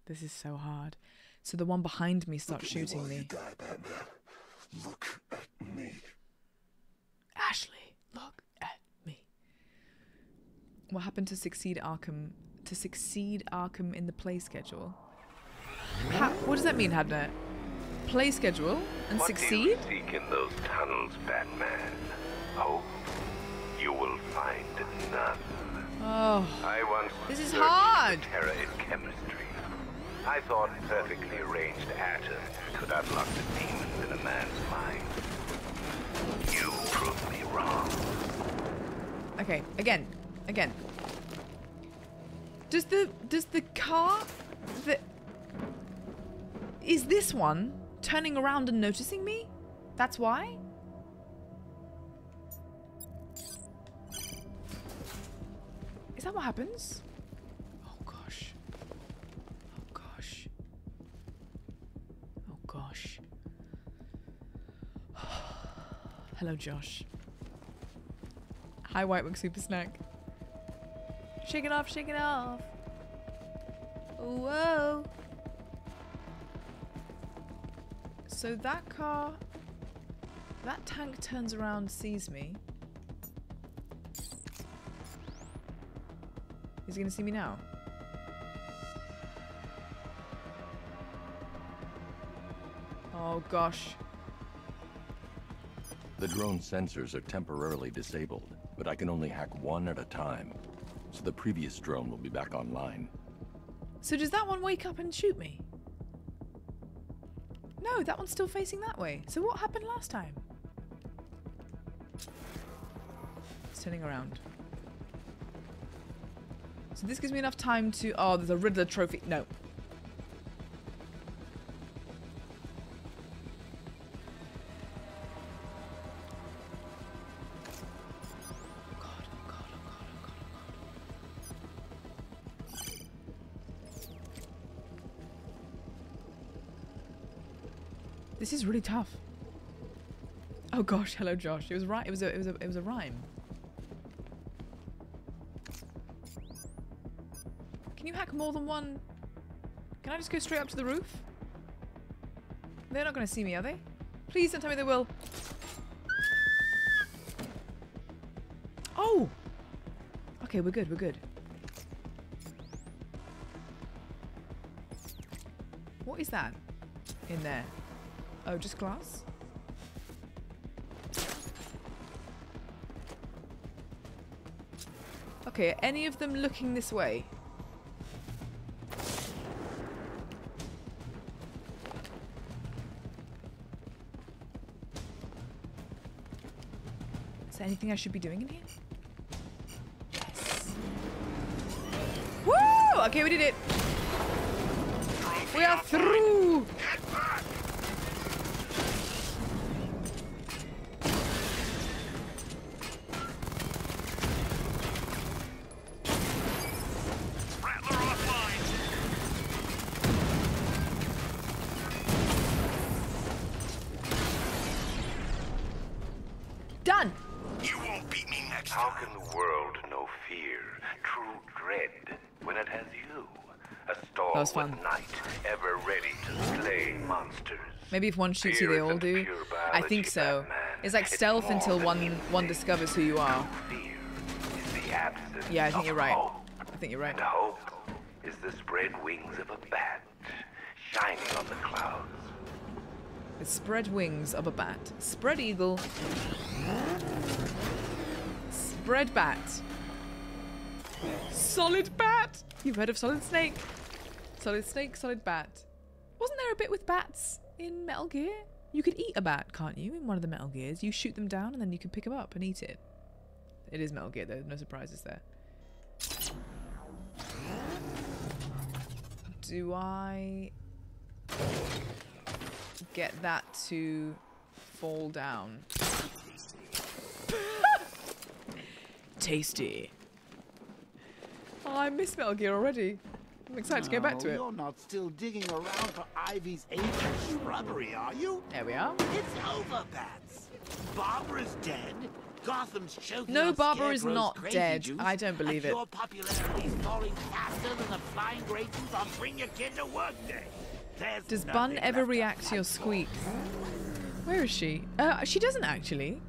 This is so hard. So the one behind me starts shooting me. Look at me. Ashley, look. What happened to succeed Arkham in the play schedule? What does that mean, Habner? Play schedule and what succeed? What do you seek in those tunnels, Batman? Hope you will find none. Oh, I once this is hard. Terror in chemistry. I thought perfectly arranged atoms could unlock the demons in a man's mind. You proved me wrong. Okay, again. Does the car that is this one turning around and noticing me? That's why? Is that what happens? Oh gosh. Oh gosh. Oh gosh. Hello, Josh. Hi, Whitewing Super Snack. Shake it off, shake it off. Whoa. So that car, that tank turns around, sees me. Is he gonna see me now? Oh gosh. The drone sensors are temporarily disabled, but I can only hack one at a time. So the previous drone will be back online. So does that one wake up and shoot me? No, that one's still facing that way. So what happened last time? It's turning around. So this gives me enough time to... Oh, there's a Riddler trophy. No. This is really tough. Oh gosh, hello Josh. It was right. It was a rhyme. Can you hack more than one? Can I just go straight up to the roof? They're not going to see me, are they? Please don't tell me they will. Oh. Okay, we're good. We're good. What is that in there? Oh, just glass? Okay, are any of them looking this way? Is there anything I should be doing in here? Yes. Woo! Okay, we did it. We are through! Done. You won't beat me next time. How can the world know fear, true dread, when it has you? A stalwart knight, ever ready to slay monsters. Maybe if one shoots you, they all do. I think so. It's like stealth until one discovers who you are. Fear is the absence. Yeah, I think you're right. I think you're right. And hope is the spread wings of a bat, shining on the clouds. The spread wings of a bat. Spread eagle. Spread bat. Solid bat! You've heard of Solid Snake. Solid Snake, Solid Bat. Wasn't there a bit with bats in Metal Gear? You could eat a bat, can't you, in one of the Metal Gears? You shoot them down and then you can pick them up and eat it. It is Metal Gear though, no surprises there. Do I get that to fall down? Tasty. Oh, I miss Metal Gear already. I'm excited to go back to it. You're not still digging around for Ivy's ancient shrubbery, are you? There we are. It's over, bats. Barbara's dead. Gotham's choking. No, Barbara is not dead. Juice. I don't believe it. Your popularity's falling faster than the flying raisins on Bring Your Kid to Work Day. Does Bun ever react to your squeaks? Where is she? She doesn't actually.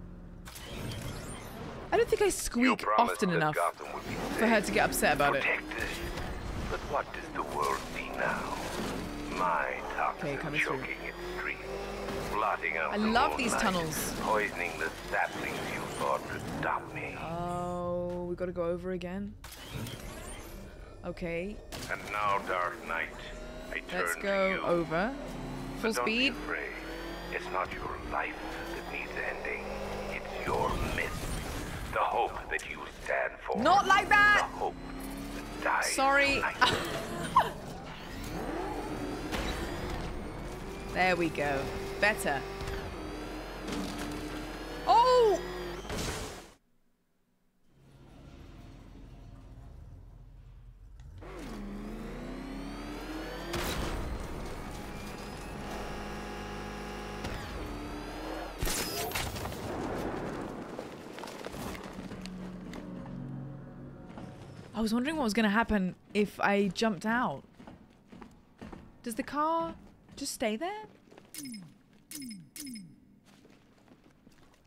I don't think I squeak often enough for her to get upset about it. But what does the world see now? My toxin choking its streets, blotting out the moonlight. I love these tunnels. Poisoning the saplings you thought would stop me. Oh, we got to go over again. Okay. And now, Dark Knight, I turn to you. Let's go over. Full speed. Don't be afraid. It's not your life that needs ending. It's your myth. The hope that you stand for. Not like that! The hope that dies. Sorry. There we go. Better. Oh! I was wondering what was going to happen if I jumped out. Does the car just stay there?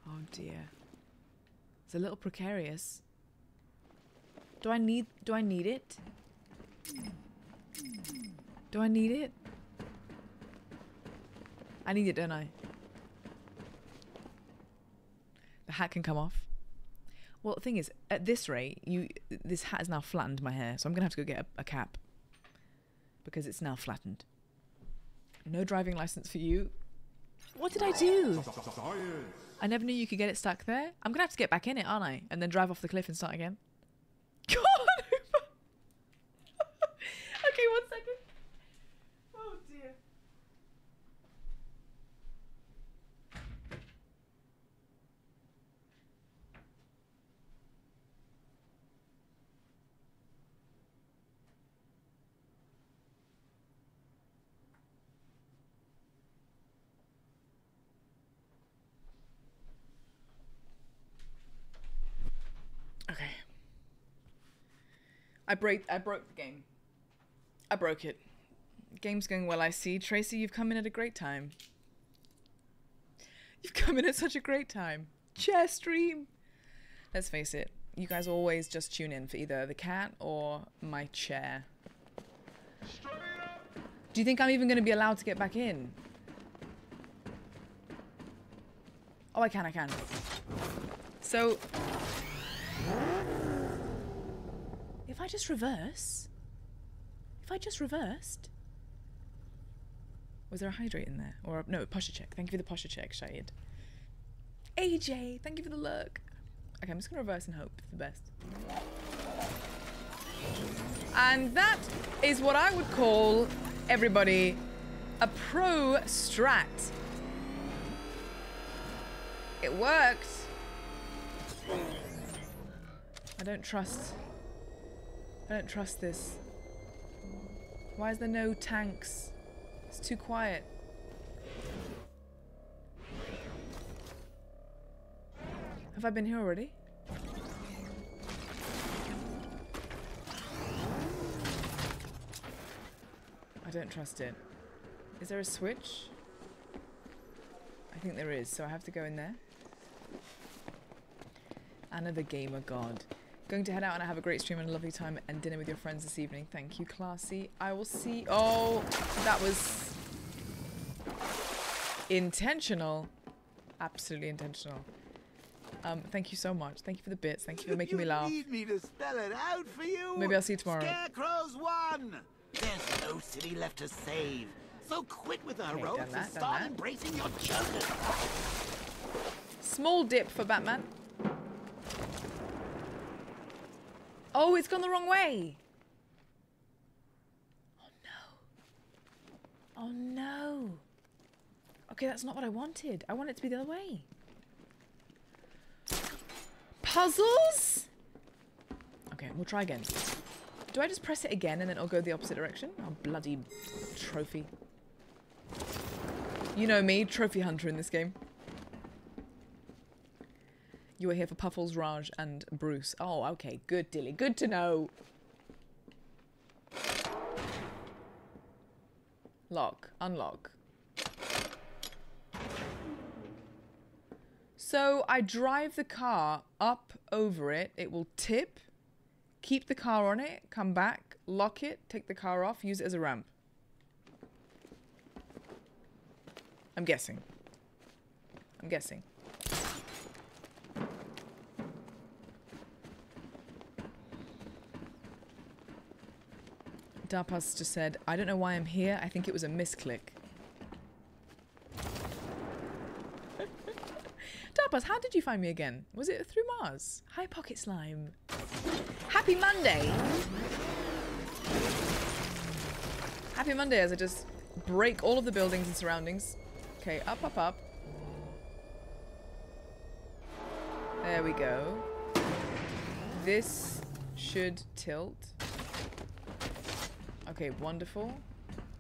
Oh dear. It's a little precarious. Do I need it? Do I need it? I need it, don't I? The hat can come off. Well, the thing is, at this rate, this hat has now flattened my hair, so I'm going to have to go get a cap. Because it's now flattened. No driving license for you. What did I do? I never knew you could get it stuck there. I'm going to have to get back in it, aren't I? And then drive off the cliff and start again. God! Okay, 1 second. Oh, dear. I broke the game. I broke it. Game's going well, I see. Tracy, you've come in at a great time. You've come in at such a great time. Chair stream! Let's face it, you guys always just tune in for either the cat or my chair. Do you think I'm even going to be allowed to get back in? Oh, I can. So... if I just reverse? If I just reversed? Was there a hydrate in there? Or, no, a posture check. Thank you for the posture check, Shahid. AJ, thank you for the look. Okay, I'm just gonna reverse and hope for the best. And that is what I would call, everybody, a pro strat. It worked. I don't trust this. Why is there no tanks? It's too quiet. Have I been here already? I don't trust it. Is there a switch? I think there is, so I have to go in there. Anna the Gamer God. Going to head out and have a great stream and a lovely time and dinner with your friends this evening. Thank you, Classy. I will see... Oh, that was... intentional. Absolutely intentional. Thank you so much. Thank you for the bits. Thank you for making me laugh. You need me to spell it out for you? Maybe I'll see you tomorrow. Scarecrow's won! There's no city left to save. So quit with our roads and start embracing your Joker. Small dip for Batman. Oh, it's gone the wrong way. Oh no. Oh no. Okay, that's not what I wanted. I want it to be the other way. Puzzles? Okay, we'll try again. Do I just press it again and then it'll go the opposite direction? Oh, bloody trophy. You know me, trophy hunter in this game. You were here for Puffles, Raj, and Bruce. Oh, okay. Good, Dilly. Good to know. Lock. Unlock. So I drive the car up over it. It will tip. Keep the car on it, come back, lock it, take the car off, use it as a ramp. I'm guessing. I'm guessing. Darpas just said, I don't know why I'm here. I think it was a misclick. Darpas, how did you find me again? Was it through Mars? Hi, Pocket Slime. Happy Monday! Happy Monday as I just break all of the buildings and surroundings. Okay, up, up, up. There we go. This should tilt. Okay, wonderful.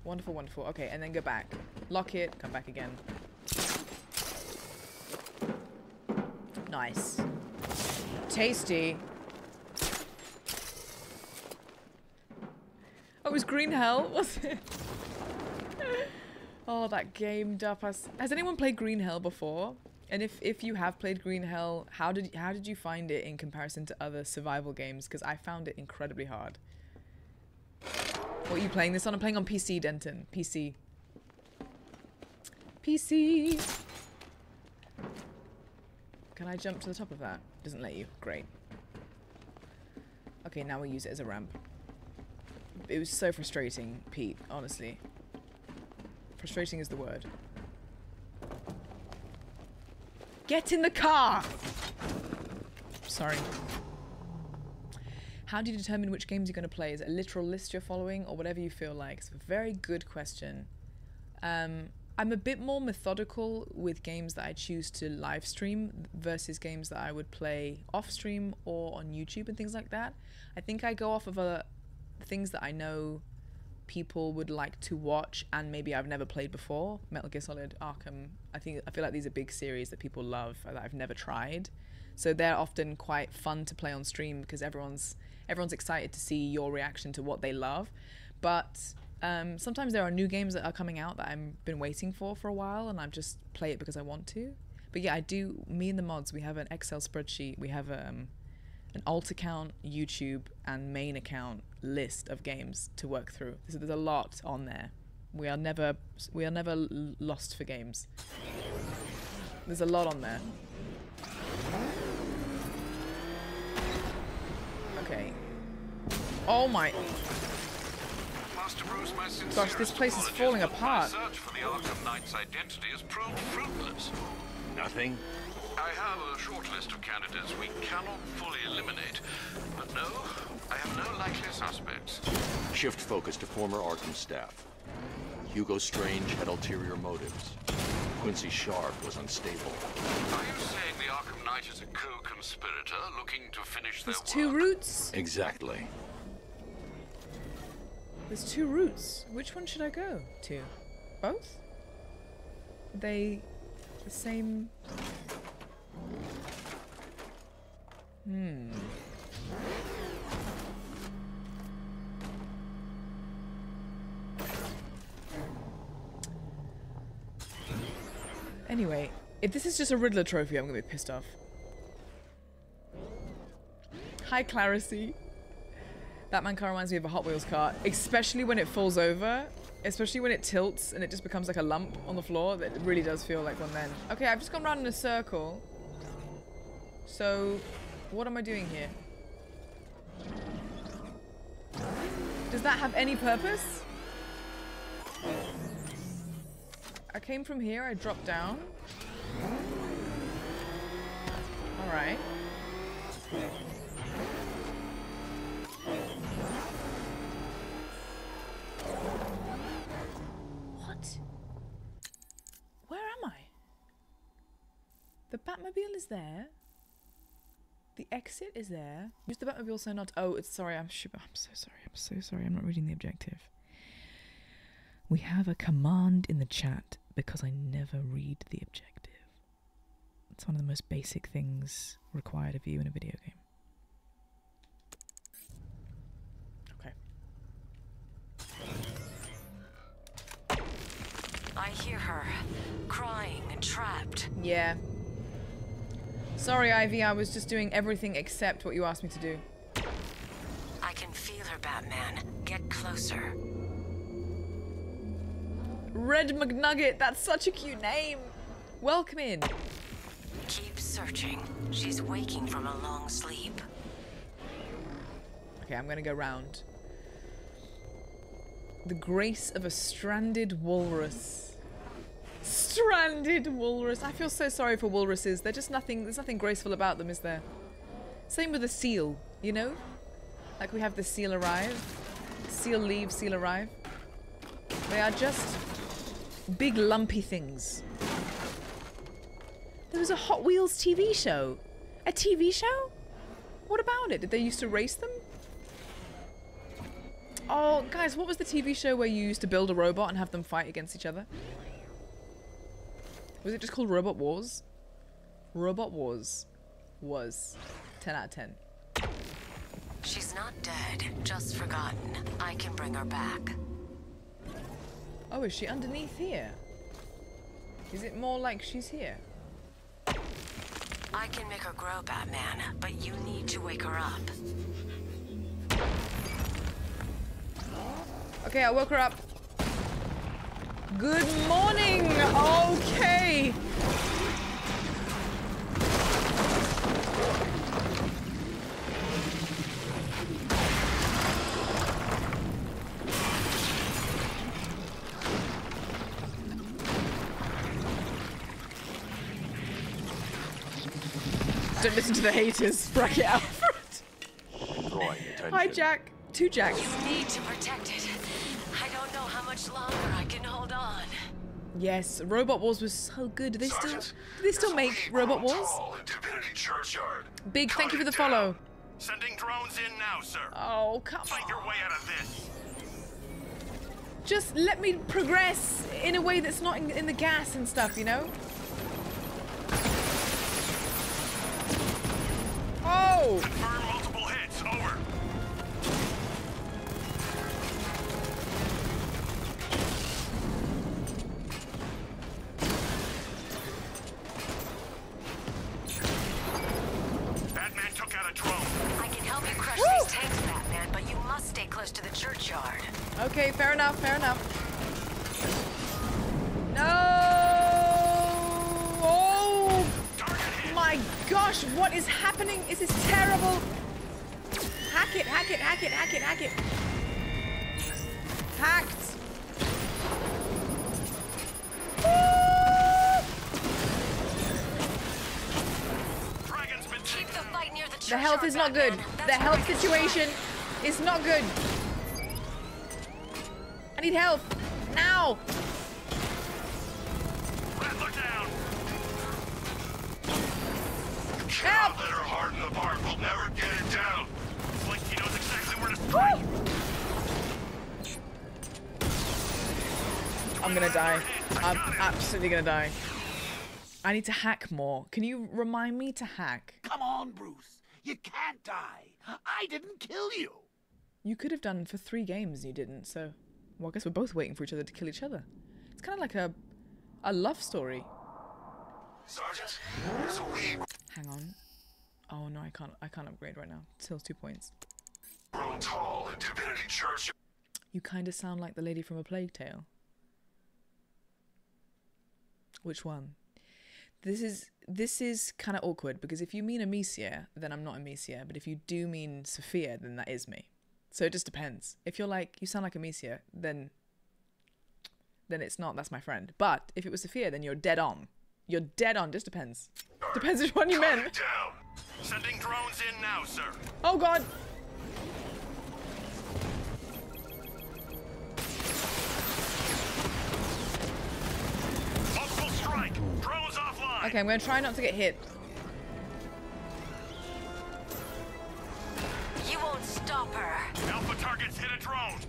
Wonderful, wonderful. Okay, and then go back. Lock it, come back again. Nice. Tasty. Oh, it was Green Hell, was it? Oh, that game, Darpas. Has anyone played Green Hell before? And if you have played Green Hell, how did you find it in comparison to other survival games? Because I found it incredibly hard. What are you playing this on? I'm playing on PC, Denton. PC. PC! Can I jump to the top of that? Doesn't let you. Great. Okay, now we'll use it as a ramp. It was so frustrating, Pete, honestly. Frustrating is the word. Get in the car! Sorry. How do you determine which games you're going to play? Is it a literal list you're following or whatever you feel like? It's a very good question. I'm a bit more methodical with games that I choose to live stream versus games that I would play off stream or on YouTube and things like that. I think I go off of a... things that I know people would like to watch and maybe I've never played before. Metal Gear Solid, Arkham. I feel like these are big series that people love that I've never tried. So they're often quite fun to play on stream because everyone's excited to see your reaction to what they love. But sometimes there are new games that are coming out that I've been waiting for a while and I just play it because I want to. But yeah, I do, me and the mods, we have an Excel spreadsheet. We have an alt account, YouTube, and main account list of games to work through. So there's a lot on there. We are never lost for games. There's a lot on there. Okay. Oh my. Master Bruce, my sincerest gosh, this place is falling apart. My search for the Arkham Knight's identity has proved fruitless. Nothing. I have a short list of candidates we cannot fully eliminate, but no, I have no likely suspects. Shift focus to former Arkham staff. Hugo Strange had ulterior motives. Quincy Sharp was unstable. Are you saying the Arkham Knight is a co-conspirator looking to finish their work? There's two routes? Exactly. There's two routes. Which one should I go to? Both? Are they the same... Anyway, if this is just a Riddler trophy, I'm gonna be pissed off. Hi, Clarissy. That man car reminds me of a Hot Wheels car, especially when it falls over, especially when it tilts and it just becomes like a lump on the floor. That really does feel like one then. Okay, I've just gone round in a circle. So, what am I doing here? Does that have any purpose? I came from here, I dropped down. Alright. What? Where am I? The Batmobile is there. The exit is there. Use the Batmobile so not. Oh, it's sorry. I'm so sorry. I'm not reading the objective. We have a command in the chat because I never read the objective. It's one of the most basic things required of you in a video game. Okay. I hear her crying and trapped. Yeah. Sorry, Ivy, I was just doing everything except what you asked me to do. I can feel her, Batman. Get closer. Red McNugget, that's such a cute name. Welcome in. Keep searching. She's waking from a long sleep. Okay, I'm gonna go round. The grace of a stranded walrus. Stranded walrus. I feel so sorry for walruses. They're just nothing. There's nothing graceful about them, is there? Same with a seal, you know? Like we have the seal arrive. Seal leave, seal arrive. They are just big lumpy things. There was a Hot Wheels TV show. A TV show? What about it? Did they used to race them? Oh, guys, what was the TV show where you used to build a robot and have them fight against each other? Was it just called Robot Wars? Robot Wars was 10 out of 10. She's not dead, just forgotten. I can bring her back. Oh, is she underneath here? Is it more like she's here? I can make her grow, Batman, but you need to wake her up. Okay, I woke her up. Good morning! Okay! Don't listen to the haters, bracket Alfred. Hi, Jack. Two Jacks. You need to protect it. I don't know how much longer I can hold on. Yes, Robot Wars was so good. Do they still make Robot Wars? Big, thank you for the follow. Sending drones in now, sir. Oh, come on. Find your way out of this. Just let me progress in a way that's not in the gas and stuff, you know? Oh! Confirm multiple hits, over. Okay, fair enough, fair enough. No! Oh! My gosh, what is happening? This is terrible! Hack it, hack it, hack it, hack it, hack it. Hacked! Dragon's been taken. Keep the fight near the health is not good. The health situation is not good. I need help now. Rattler down. Help! Let her harden the bark. We'll never get it down. It's like he knows exactly where to strike. I'm gonna die. I'm absolutely gonna die. I need to hack more. Can you remind me to hack? Come on, Bruce. You can't die. I didn't kill you. You could have done for 3 games and you didn't, so... Well, I guess we're both waiting for each other to kill each other. It's kind of like a love story. Sergeant, there's a weed. Hang on. Oh no, I can't upgrade right now. Still 2 points. Grown tall in Divinity Church. You kind of sound like the lady from A Plague Tale. Which one? This is kind of awkward, because if you mean Amicia, then I'm not Amicia. But if you do mean Sophia, then that is me. So it just depends. If you're like, you sound like Amicia, then it's not, that's my friend. But if it was Sophia, then you're dead on. You're dead on, just depends. Depends which one you meant. Sending drones in now, sir. Oh god! Multiple strike! Drones offline! Okay, I'm gonna try not to get hit. You won't stop her. Alpha targets hit a drone.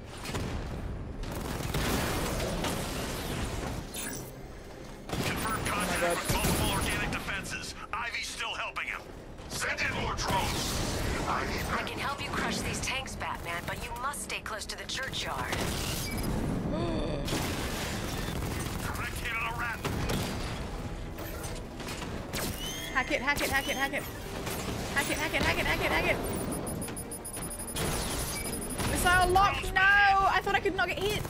Confirmed contact with multiple organic defenses. Ivy's still helping him. Send in more drones. I can help you crush these tanks, Batman, but you must stay close to the churchyard. Correct hit on a rat. Hack it, hack it, hack it, hack it. Hack it, hack it, hack it, hack it, hack it. Missile locked. No! I thought I could not get hit.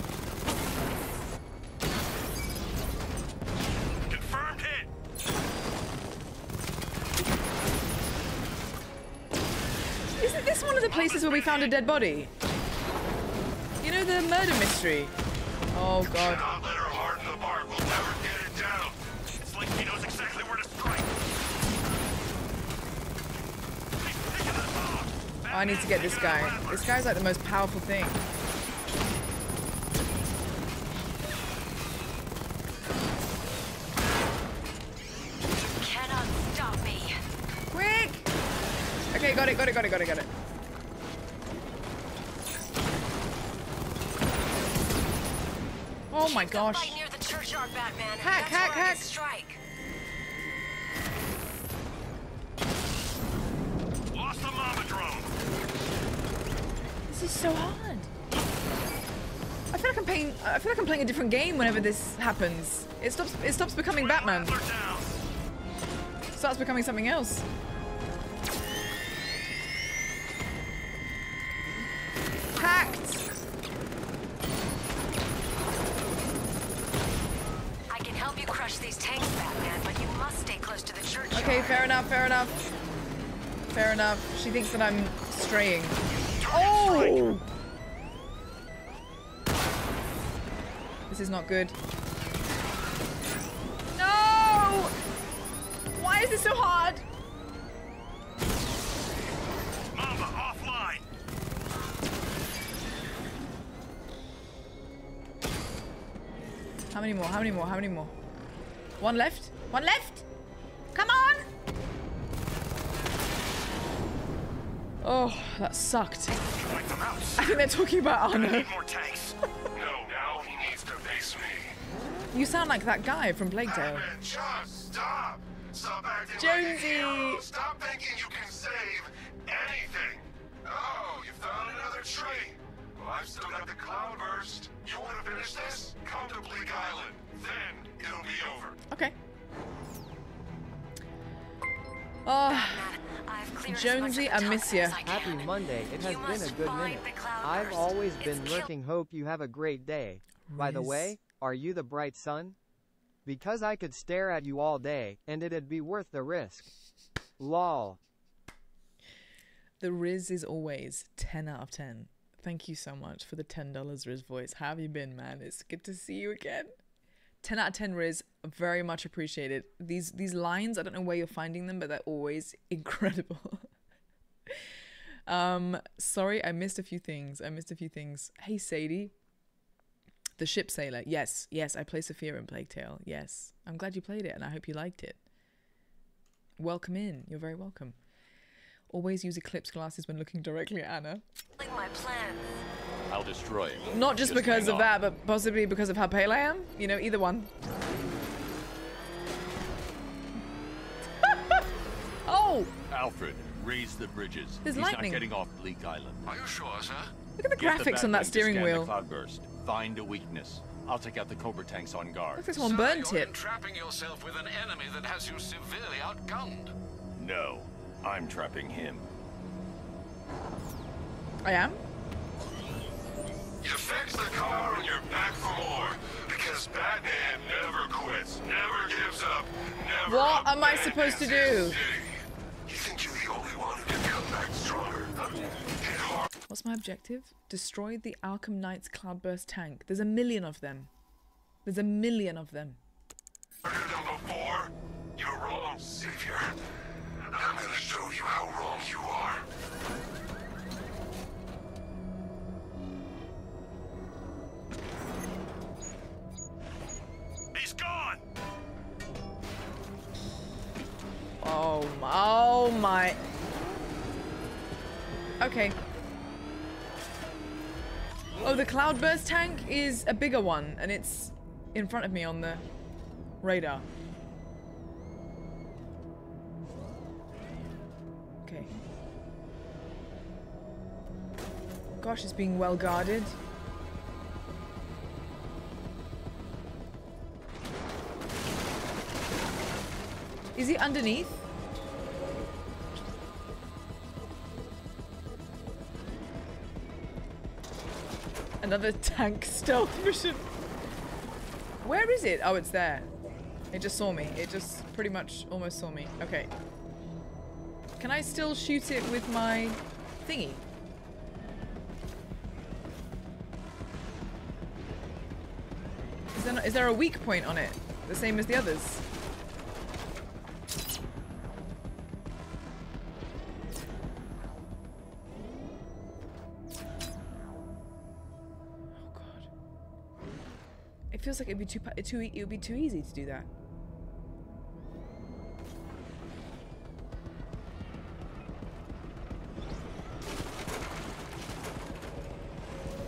Confirmed hit. Isn't this one of the places where we found a dead body? You know, the murder mystery. Oh god. It's like he knows exactly where to strike. I need to get this guy. This guy's like the most powerful thing. You cannot stop me. Quick! Okay, got it, got it, got it, got it, got it. Oh my gosh. Fight near the churchyard, Batman. Hack, hack, hack. Strike. Lost the mama drone. This is so hard. I feel like I'm playing a different game whenever this happens. It stops becoming Batman. Starts becoming something else. Hacked. I can help you crush these tanks, Batman, but you must stay close to the church. Okay, fair enough, fair enough. Fair enough. She thinks that I'm straying. Oh! This is not good. No! Why is this so hard? Mama offline. How many more? How many more? How many more? One left? One left? Come on! Oh, that sucked. I think they're talking about Arno. I need more tanks. No, now he needs to face me. You sound like that guy from Plague Tale. Just stop. Stop acting like a hero. Stop thinking you can save anything. Oh, you found another tree. Well, I've still got the cloud burst. You want to finish this? Come to Bleak Island. Then it'll be over. Okay. Oh, Jonesy, Amicia. Happy Monday. It has been a good minute. I've always been lurking. Hope you have a great day. By the way, are you the bright sun? Because I could stare at you all day, and it'd be worth the risk. Lol. The Riz is always 10 out of 10. Thank you so much for the $10 Riz voice. How have you been, man? It's good to see you again. 10 out of 10 Riz, very much appreciated. These lines, I don't know where you're finding them, but they're always incredible. Sorry, I missed a few things. Hey, Sadie. The ship sailor. Yes, yes, I play Sophia in Plague Tale. Yes, I'm glad you played it, and I hope you liked it. Welcome in. You're very welcome. Always use eclipse glasses when looking directly at Anna. Like my plans. I'll destroy him. Not just because of that, but possibly because of how pale I am. You know, either one. Oh! Alfred, Raise the bridges. There's lightning. He's not getting off Bleak Island. Are you sure, sir? Look at the graphics on that steering wheel. The cloudburst. Find a weakness. I'll take out the Cobra tanks on guard. Look, this one burnt it. Trapping yourself with an enemy that has you severely outgunned. No, I'm trapping him. I am. You fix the car and you're back for more. Because Batman never quits, never gives up, never. What am I supposed to do? You think you're the only one who can come back stronger? What's my objective? Destroy the Arkham Knight's Cloudburst tank. There's a million of them. There's a million of them. I've heard them before. You're wrong, Savior. I'm gonna show you how wrong you are. He's gone. Oh my. Okay. Oh, the cloudburst tank is a bigger one, and it's in front of me on the radar. Okay. Gosh, it's being well guarded. Is he underneath? Another tank stealth mission. Where is it? Oh, it's there. It just saw me. It just pretty much almost saw me. Okay. Can I still shoot it with my thingy? Is there a weak point on it? The same as the others? Feels like it would be too easy to do that.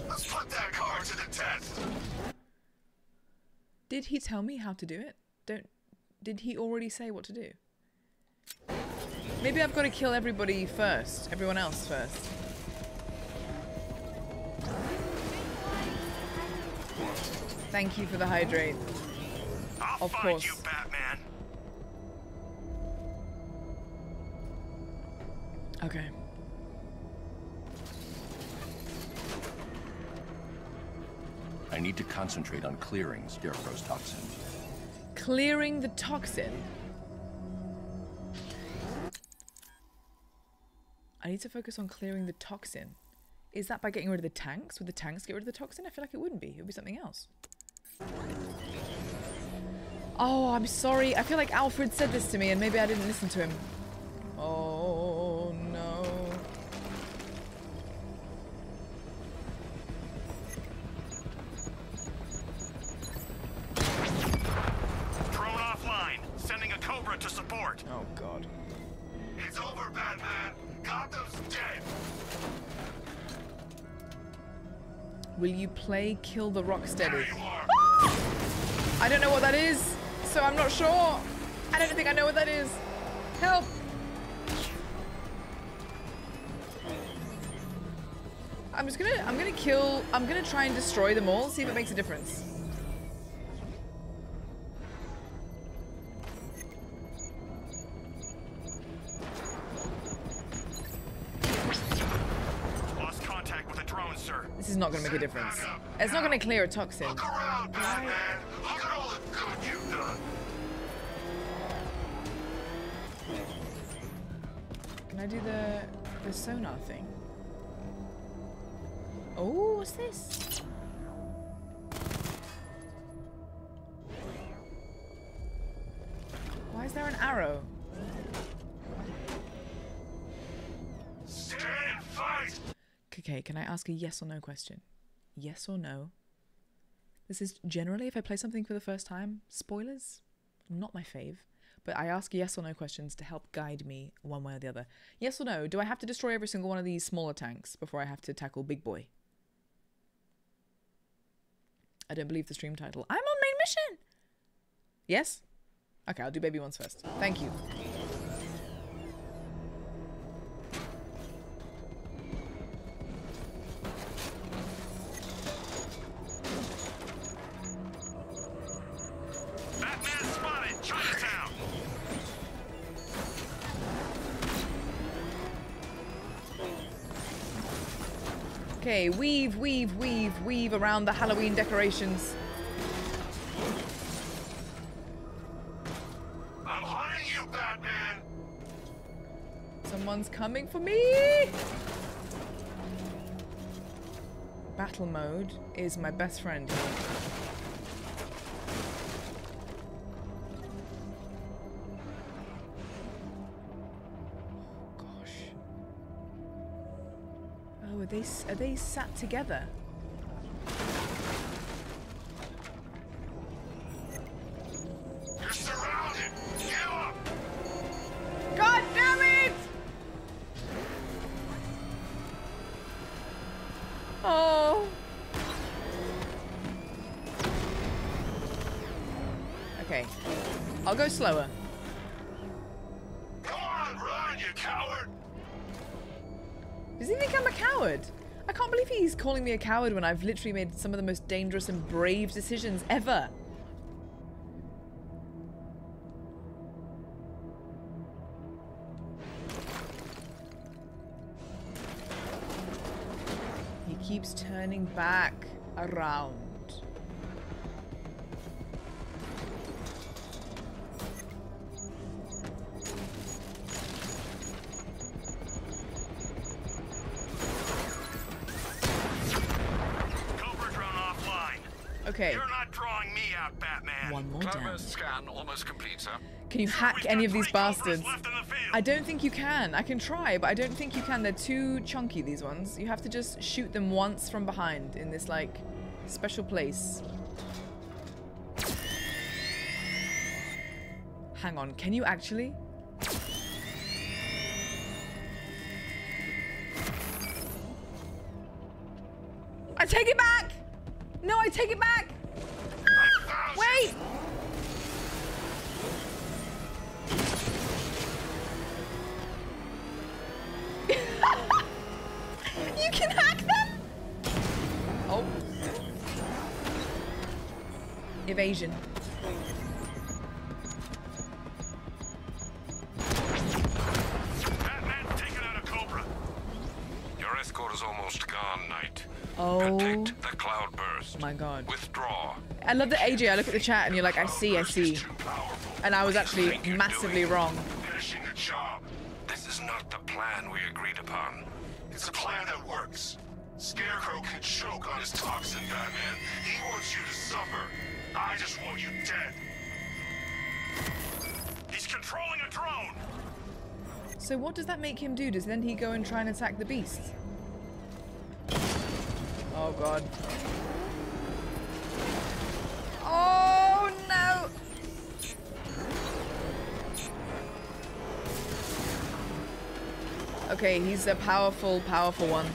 Let's put that car to the test. Did he tell me how to do it? Did he already say what to do? Maybe I've got to kill everybody first, everyone else first. Thank you for the hydrate. Of course. You, Batman. Okay. I need to concentrate on clearing Scarecrow's toxin. Clearing the toxin? I need to focus on clearing the toxin. Is that by getting rid of the tanks? Would the tanks get rid of the toxin? I feel like it wouldn't be. It would be something else. Oh, I'm sorry. I feel like Alfred said this to me and maybe I didn't listen to him. Oh, no. Drone offline. Sending a Cobra to support. Oh, God. It's over, Batman. Gotham's dead. Will you play Kill the Rocksteady? Ah! I don't know what that is, so I'm not sure. I don't think I know what that is. Help! I'm gonna try and destroy them all, see if it makes a difference. This is not going to make a difference. It's not going to clear a toxin. Look around, Batman. Look at all the good you've done. Can I do the sonar thing? Oh, what's this? Why is there an arrow? Stand fight. Okay, can I ask a yes or no question? Yes or no? This is generally, if I play something for the first time, spoilers, not my fave, but I ask yes or no questions to help guide me one way or the other. Yes or no, do I have to destroy every single one of these smaller tanks before I have to tackle Big Boy? I don't believe the stream title. I'm on main mission! Yes? Okay, I'll do baby ones first. Thank you. Okay, weave, weave, weave, weave around the Halloween decorations. I'm hunting you, Batman! Someone's coming for me! Battle mode is my best friend. Are they sat together? You're surrounded! Give up! God damn it! Oh. Okay. I'll go slower. Go on, run, you coward! Does he think I'm a coward? I can't believe he's calling me a coward when I've literally made some of the most dangerous and brave decisions ever. He keeps turning back around. Okay. You're not drawing me out, Batman. One more down. Scan almost complete, sir. Can you hack any of these bastards? I don't think you can. I can try, but I don't think you can. They're too chunky, these ones. You have to just shoot them once from behind in this, like, special place. Hang on. Can you actually? I take it back! No, I take it back! Ah, wait! You can hack them? Oh. Evasion. Batman's taken out a Cobra. Your escort is almost gone, Knight. Oh. Protect the cloudburst. My God. Withdraw. I love that, AJ. I look at the chat and you're like, I see, I see. And I was actually massively wrong. Finishing the job. This is not the plan we agreed upon. It's a plan that works. Scarecrow can choke on his toxin, Batman. He wants you to suffer. I just want you dead. He's controlling a drone. So what does that make him do? Does then he go and try and attack the beast? Oh, God. Oh, no! Okay, he's a powerful, powerful one.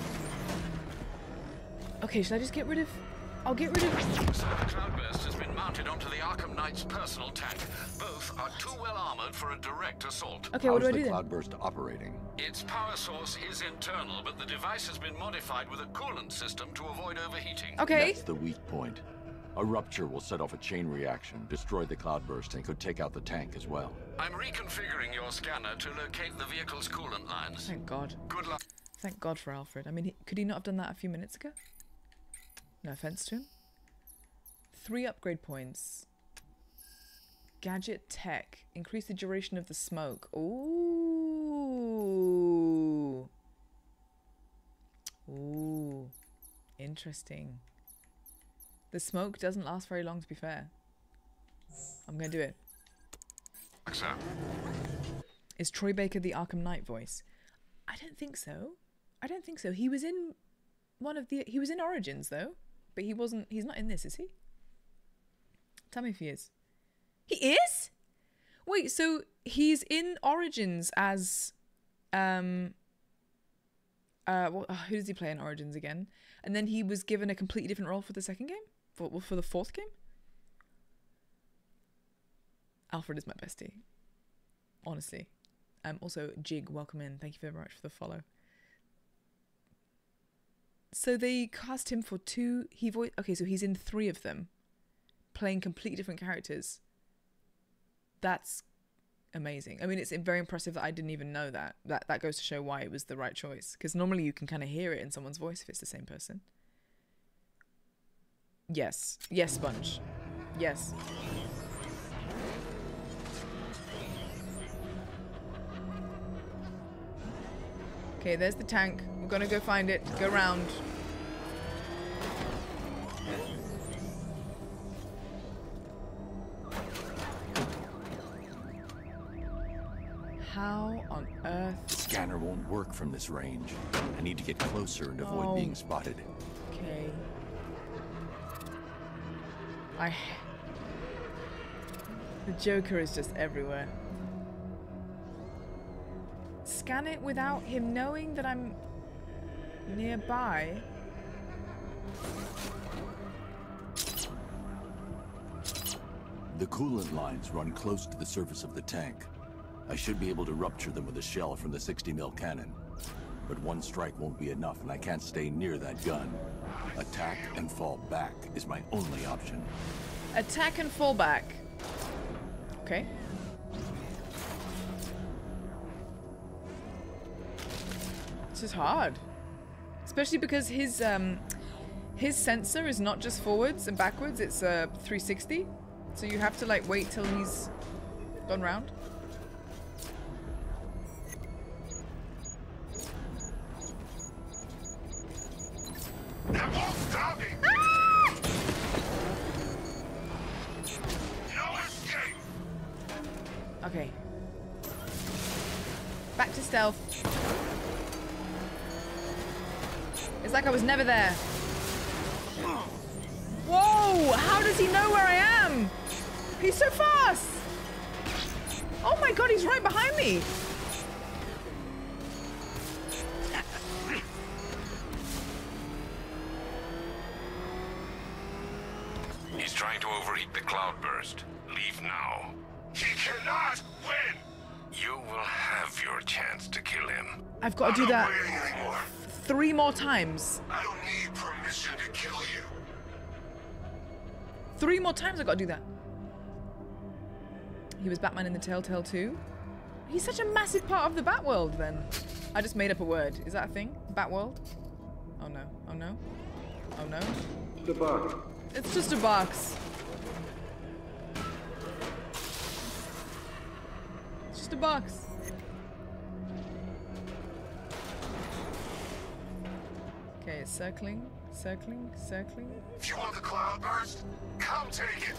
Okay, should I just get rid of... I'll get rid of... So the Cloudburst has been mounted onto the Arkham Knight's personal tank. Both are too well armored for a direct assault. Okay, what do I do then? How's the Cloudburst operating? Its power source is internal, but the device has been modified with a coolant system to avoid overheating. Okay. That's the weak point. A rupture will set off a chain reaction, destroy the Cloudburst, and could take out the tank as well. I'm reconfiguring your scanner to locate the vehicle's coolant lines. Thank God. Good luck. Thank God for Alfred. I mean, could he not have done that a few minutes ago? No offense to him. 3 upgrade points. Gadget tech. Increase the duration of the smoke. Ooh. Ooh. Interesting. The smoke doesn't last very long, to be fair. I'm going to do it. Is Troy Baker the Arkham Knight voice? I don't think so. I don't think so. He was in one of the... He was in Origins, though. But he wasn't... He's not in this, is he? Tell me if he is. He is? Wait, so he's in Origins as... who does he play in Origins again? And then he was given a completely different role for the second game? For the fourth game? Alfred is my bestie. Honestly. Also, Jig, welcome in. Thank you very much for the follow. So they cast him for 2. Okay, so he's in 3 of them, playing completely different characters. That's amazing. I mean, it's very impressive that I didn't even know that. That goes to show why it was the right choice, because normally you can kind of hear it in someone's voice if it's the same person. Yes. Yes, Sponge. Yes. Okay, there's the tank. We're gonna go find it. Go round. How on earth? The scanner won't work from this range. I need to get closer and avoid being spotted. Okay. The Joker is just everywhere. Scan it without him knowing that I'm nearby. The coolant lines run close to the surface of the tank. I should be able to rupture them with a shell from the 60mm cannon. But one strike won't be enough, and I can't stay near that gun. Attack and fall back is my only option. Attack and fall back. Okay. This is hard. Especially because his sensor is not just forwards and backwards, it's a 360. So you have to like wait till he's gone round. Ah! No escape. Okay. Back to stealth. It's like I was never there. Whoa! How does he know where I am? He's so fast! Oh my god, he's right behind me! He's trying to overheat the cloudburst. Leave now. He cannot win! You will have your chance to kill him. I've got to do that 3 more times. I don't need permission to kill you. 3 more times I've got to do that. He was Batman in the Telltale 2. He's such a massive part of the Batworld then. I just made up a word. Is that a thing? Batworld? Oh no. Oh no. Oh no. The box. It's just a box. It's just a box. Okay, circling, circling, circling. If you want the cloudburst, come take it.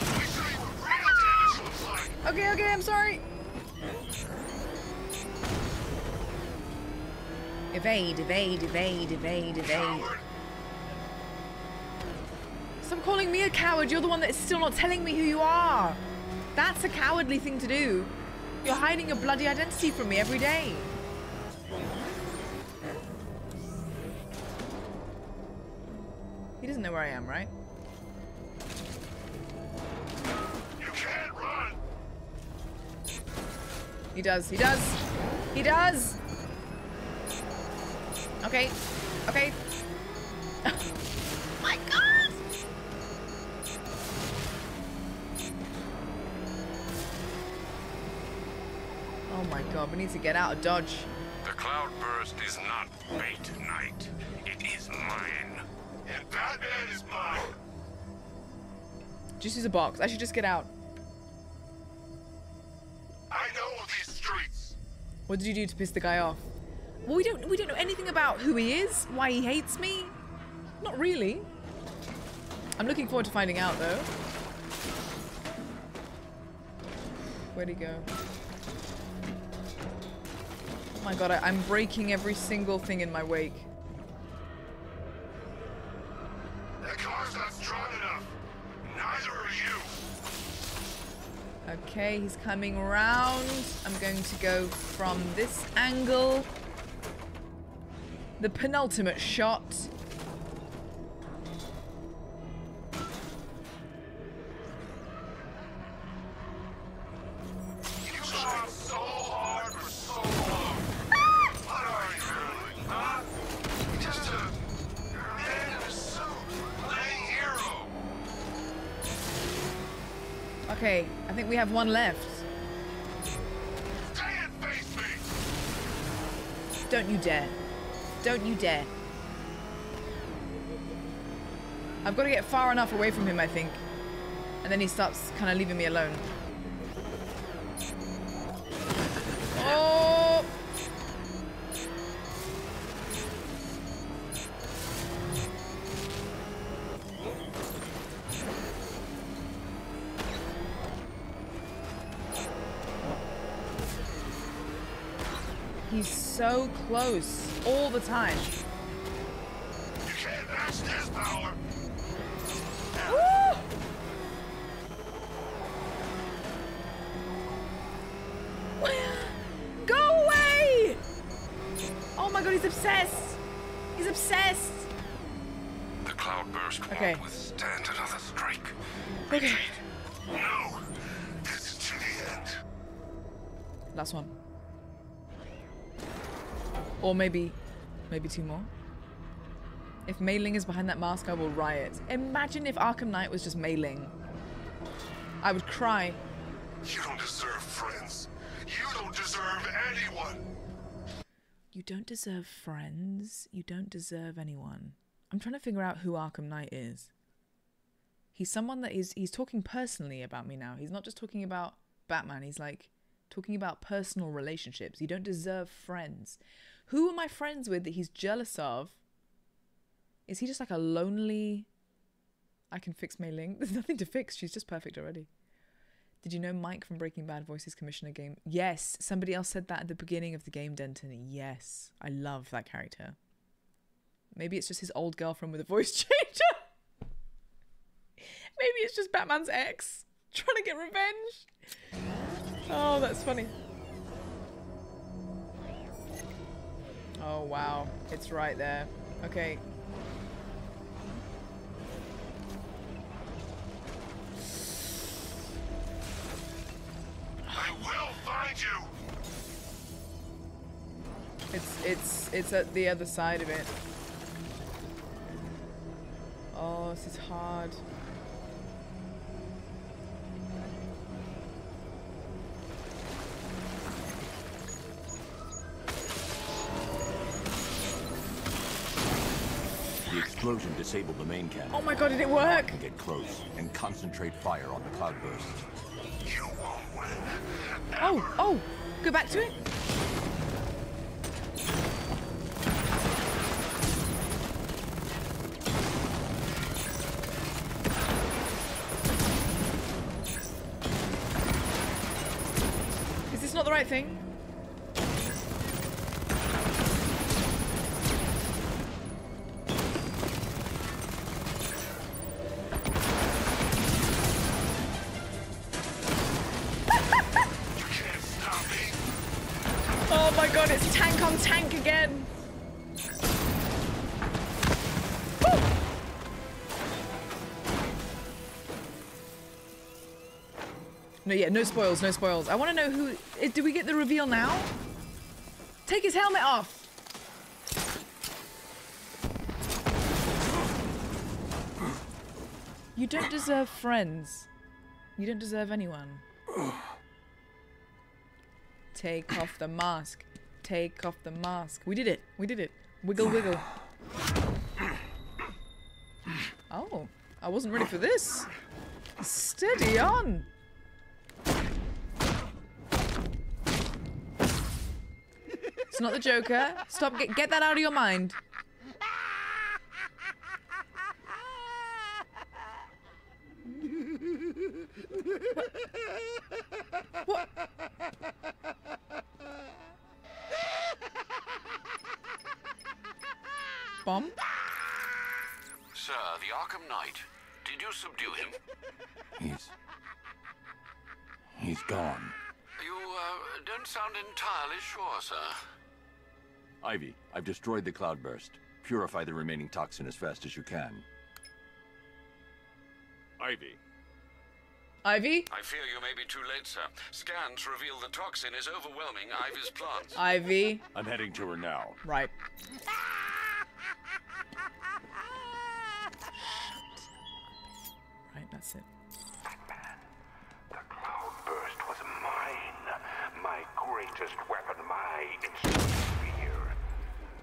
Let me show you what real damage looks like. Okay, okay, I'm sorry. Evade, evade, evade, evade, evade. Stop calling me a coward. You're the one that is still not telling me who you are. That's a cowardly thing to do. You're hiding your bloody identity from me every day. He doesn't know where I am, right? You can't run. He does. He does. He does. Okay, okay. My God! Oh my God, we need to get out of Dodge. The cloudburst is not bait, Knight. It is mine. And Batman is mine. Just use a box. I should just get out. I know these streets. What did you do to piss the guy off? Well, we don't know anything about who he is, why he hates me. Not really. I'm looking forward to finding out, though. Where'd he go? Oh my god, I'm breaking every single thing in my wake. That car's not strong enough. Neither are you. Okay, he's coming round. I'm going to go from this angle. The penultimate shot. You shot so hard for so long. Ah! What are you doing, huh? Just a man in a suit, playing hero. Okay, I think we have one left. Stay and face me! Don't you dare. Don't you dare. I've got to get far enough away from him, I think. And then he starts kind of leaving me alone. Oh! He's so close all the time. You can't match this power. Go away! Oh my god, he's obsessed! He's obsessed! The cloudburst won't withstand another strike. Okay. No! This is to the end. Last one. Or maybe two more. If Mei Ling is behind that mask, I will riot. Imagine if Arkham Knight was just Mei Ling. I would cry. You don't deserve friends. You don't deserve anyone. You don't deserve friends. You don't deserve anyone. I'm trying to figure out who Arkham Knight is. He's someone that is, he's talking personally about me now. He's not just talking about Batman. He's like talking about personal relationships. You don't deserve friends. Who am I friends with that he's jealous of? Is he just like a lonely... I can fix Mei Ling. There's nothing to fix. She's just perfect already. Did you know Mike from Breaking Bad voices Commissioner Game? Yes. Somebody else said that at the beginning of the game, Denton. Yes. I love that character. Maybe it's just his old girlfriend with a voice changer. Maybe it's just Batman's ex trying to get revenge. Oh, that's funny. Oh, wow. It's right there. Okay. I will find you. It's at the other side of it. Oh, this is hard. The explosion disabled the main cannon. Oh my god, did it work? Get close and concentrate fire on the cloudburst. You won't win. Oh, oh, go back to it. Is this not the right thing? No, yeah, no spoils, no spoils. I want to know who... Do we get the reveal now? Take his helmet off! You don't deserve friends. You don't deserve anyone. Take off the mask. Take off the mask. We did it. We did it. Wiggle, wiggle. Oh, I wasn't ready for this. Steady on! It's not the Joker. Stop. Get that out of your mind. What? Bomb? Sir, the Arkham Knight. Did you subdue him? He's gone. You don't sound entirely sure, sir. Ivy, I've destroyed the cloudburst. Purify the remaining toxin as fast as you can. Ivy. Ivy? I fear you may be too late, sir. Scans reveal the toxin is overwhelming Ivy's plants. Ivy. I'm heading to her now. Right. Right, that's it. Batman, the greatest weapon, my instant fear.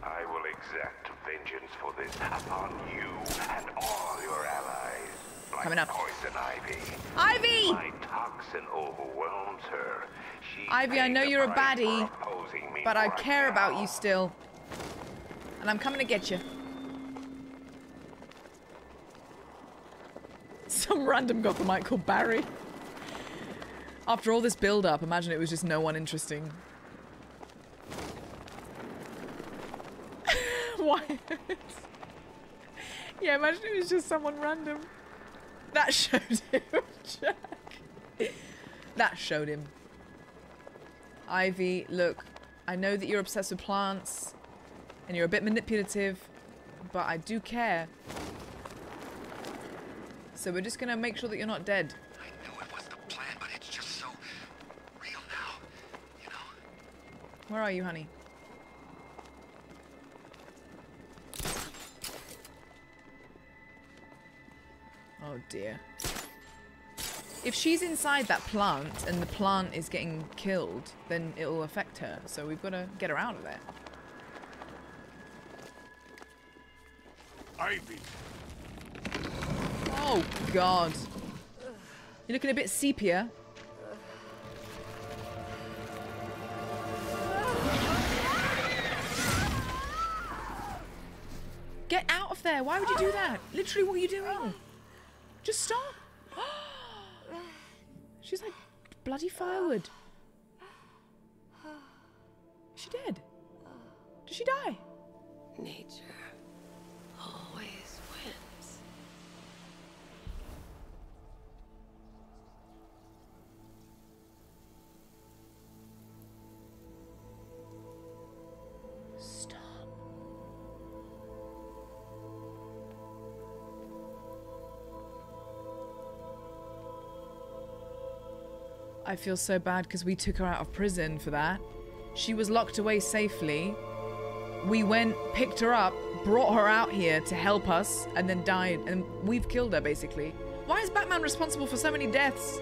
I will exact vengeance for this upon you and all your allies. Like coming up. Poison Ivy. Ivy! My toxin overwhelms her. She Ivy, I know you're a baddie, but I care about you still. And I'm coming to get you. Some random guy might call Barry. After all this build-up, imagine it was just no one interesting. Why? Yeah, imagine it was just someone random. That showed him, Jack. That showed him. Ivy, look, I know that you're obsessed with plants and you're a bit manipulative, but I do care. So we're just gonna make sure that you're not dead. I know it was the plan, but it's just so real now, you know. Where are you, honey? Oh dear. If she's inside that plant and the plant is getting killed, then it'll affect her. So we've got to get her out of there. Ivy. Oh God. You're looking a bit sepia. Get out of there. Why would you do that? Literally, what are you doing? Just stop. She's like bloody firewood. Is she dead? Did she die? Nature always wins. Stop. I feel so bad because we took her out of prison for that. She was locked away safely. We went, picked her up, brought her out here to help us, and then died. And we've killed her, basically. Why is Batman responsible for so many deaths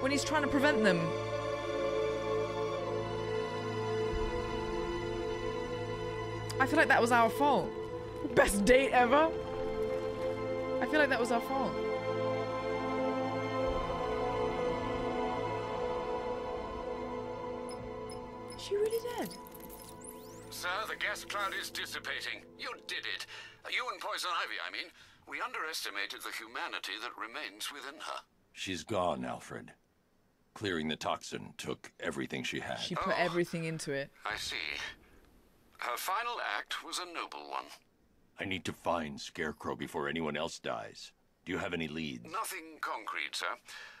when he's trying to prevent them? I feel like that was our fault. Best date ever. I feel like that was our fault. She really did. Sir, the gas cloud is dissipating. You did it. You and Poison Ivy, I mean. We underestimated the humanity that remains within her. She's gone, Alfred. Clearing the toxin took everything she had. She put everything into it. I see. Her final act was a noble one. I need to find Scarecrow before anyone else dies. Do you have any leads? Nothing concrete, sir.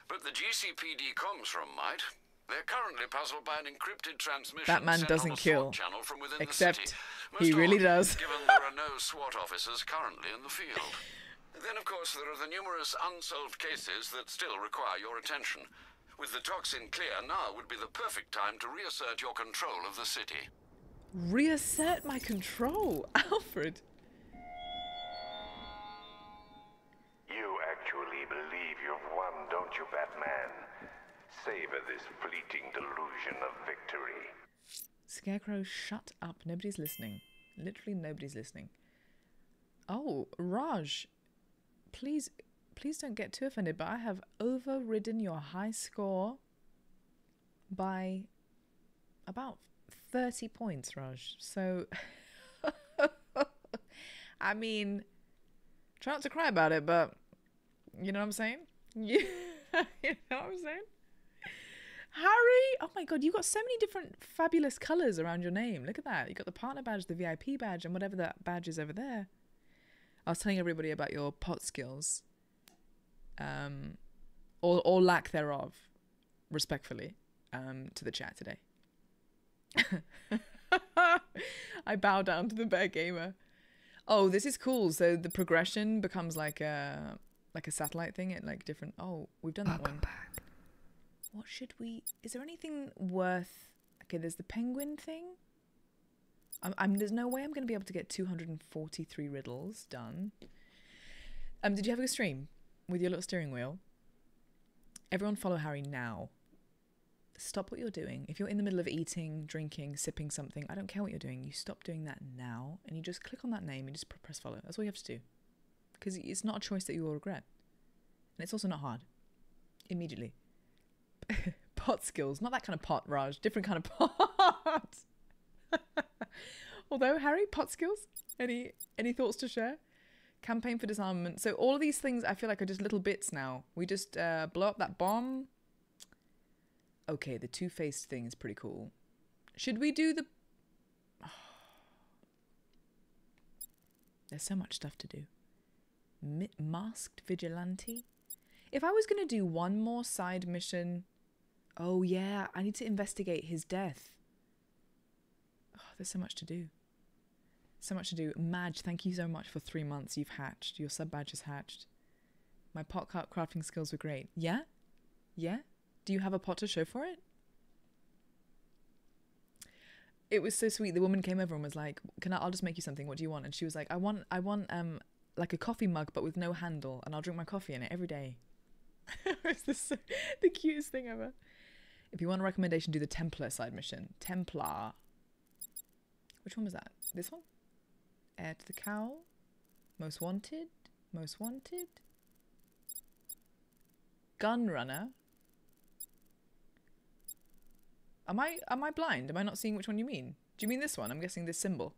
But the GCPD comms room might. They're currently puzzled by an encrypted transmission. Batman doesn't kill, except he really does. Given there are no SWAT officers currently in the field. Then, of course, there are the numerous unsolved cases that still require your attention. With the toxin clear, now would be the perfect time to reassert your control of the city. Reassert my control, Alfred. You actually believe you've won, don't you, Batman? Savor this fleeting delusion of victory. Scarecrow, shut up. Nobody's listening. Literally nobody's listening. Oh, Raj. Please don't get too offended, but I have overridden your high score by about 30 points, Raj. So, I mean, try not to cry about it, but you know what I'm saying? You know what I'm saying? Harry! Oh my God, you got so many different fabulous colours around your name. Look at that. You got the partner badge, the VIP badge, and whatever that badge is over there. I was telling everybody about your pot skills. Or lack thereof, respectfully, to the chat today. I bow down to the bear gamer. Oh, this is cool. So the progression becomes like a satellite thing at like different... Oh, we've done that one. Welcome back. What should we... Is there anything worth... Okay, there's the penguin thing. There's no way I'm going to be able to get 243 riddles done. Did you have a good stream with your little steering wheel? Everyone follow Harry now. stop what you're doing. If you're in the middle of eating, drinking, sipping something, I don't care what you're doing, you stop doing that now and you just click on that name and just press follow. That's all you have to do, because it's not a choice that you will regret, and it's also not hard immediately. Pot skills, not that kind of pot, Raj, different kind of pot. Although, Harry, pot skills, any thoughts to share? Campaign for disarmament. So all of these things I feel like are just little bits now. We just blow up that bomb. Okay, the two-faced thing is pretty cool. Should we do the... Oh. There's so much stuff to do. Masked vigilante. If I was going to do one more side mission... Oh yeah, I need to investigate his death. Oh, there's so much to do. So much to do. Madge, thank you so much for 3 months. You've hatched. Your sub badge has hatched. My pot crafting skills were great. Yeah? Yeah? Do you have a pot to show for it? It was so sweet. The woman came over and was like, "Can I'll just make you something. What do you want?" And she was like, I want like a coffee mug but with no handle, and I'll drink my coffee in it every day." It's the cutest thing ever. If you want a recommendation, do the Templar side mission. Templar. Which one was that? This one? Heir to the Cowl. Most Wanted. Most Wanted. Gunrunner. Am I blind? Am I not seeing which one you mean? Do you mean this one? I'm guessing this symbol.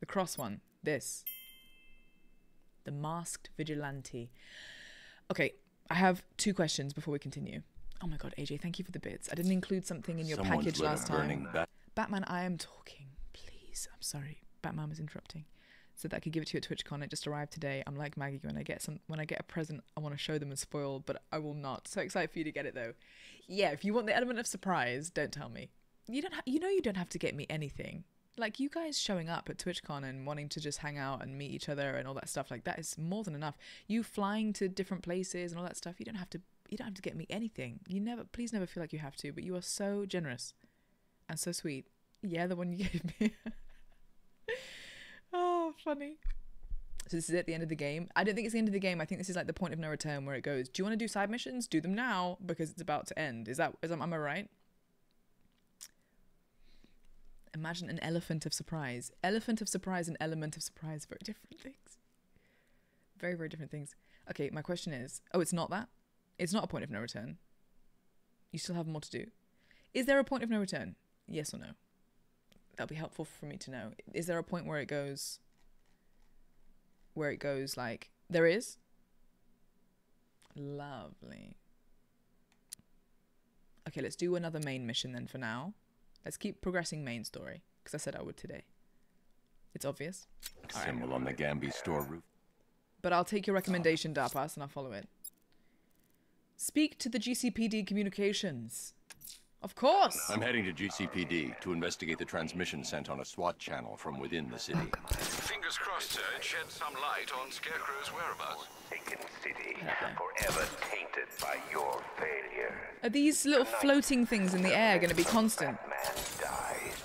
The cross one. This. The Masked Vigilante. Okay, I have 2 questions before we continue. Oh my god, AJ, thank you for the bits. I didn't include something in your package last time. Batman, I am talking. Please, I'm sorry. Batman was interrupting. So that I could give it to you at TwitchCon. It just arrived today. I'm like Maggie, when I get a present, I want to show them and spoil, but I will not. So excited for you to get it though. Yeah, if you want the element of surprise, don't tell me. You don't have to get me anything. Like, you guys showing up at TwitchCon and wanting to just hang out and meet each other and all that stuff, like, that is more than enough. You flying to different places and all that stuff, you don't have to get me anything. Please never feel like you have to, but you are so generous and so sweet. Yeah, the one you gave me. Oh, funny. So this is at the end of the game. I don't think it's the end of the game. I think this is like the point of no return where it goes, do you want to do side missions? Do them now because it's about to end. Am I right? Imagine an elephant of surprise. Elephant of surprise and element of surprise, very different things. Very, very different things. Okay, my question is, oh, it's not that? It's not a point of no return. You still have more to do. Is there a point of no return? Yes or no? That'll be helpful for me to know. Is there a point where it goes like, there is? Lovely. Okay, let's do another main mission then for now. Let's keep progressing main story, because I said I would today. It's obvious. Symbol on the Gambi store roof. But I'll take your recommendation, Darpas, and I'll follow it. Speak to the GCPD communications. Of course! I'm heading to GCPD to investigate the transmission sent on a SWAT channel from within the city. Oh, fingers crossed, sir, it sheds some light on Scarecrow's whereabouts. Forsaken city, forever tainted by your failure. Are these little floating things in the air going to be constant? Batman dies,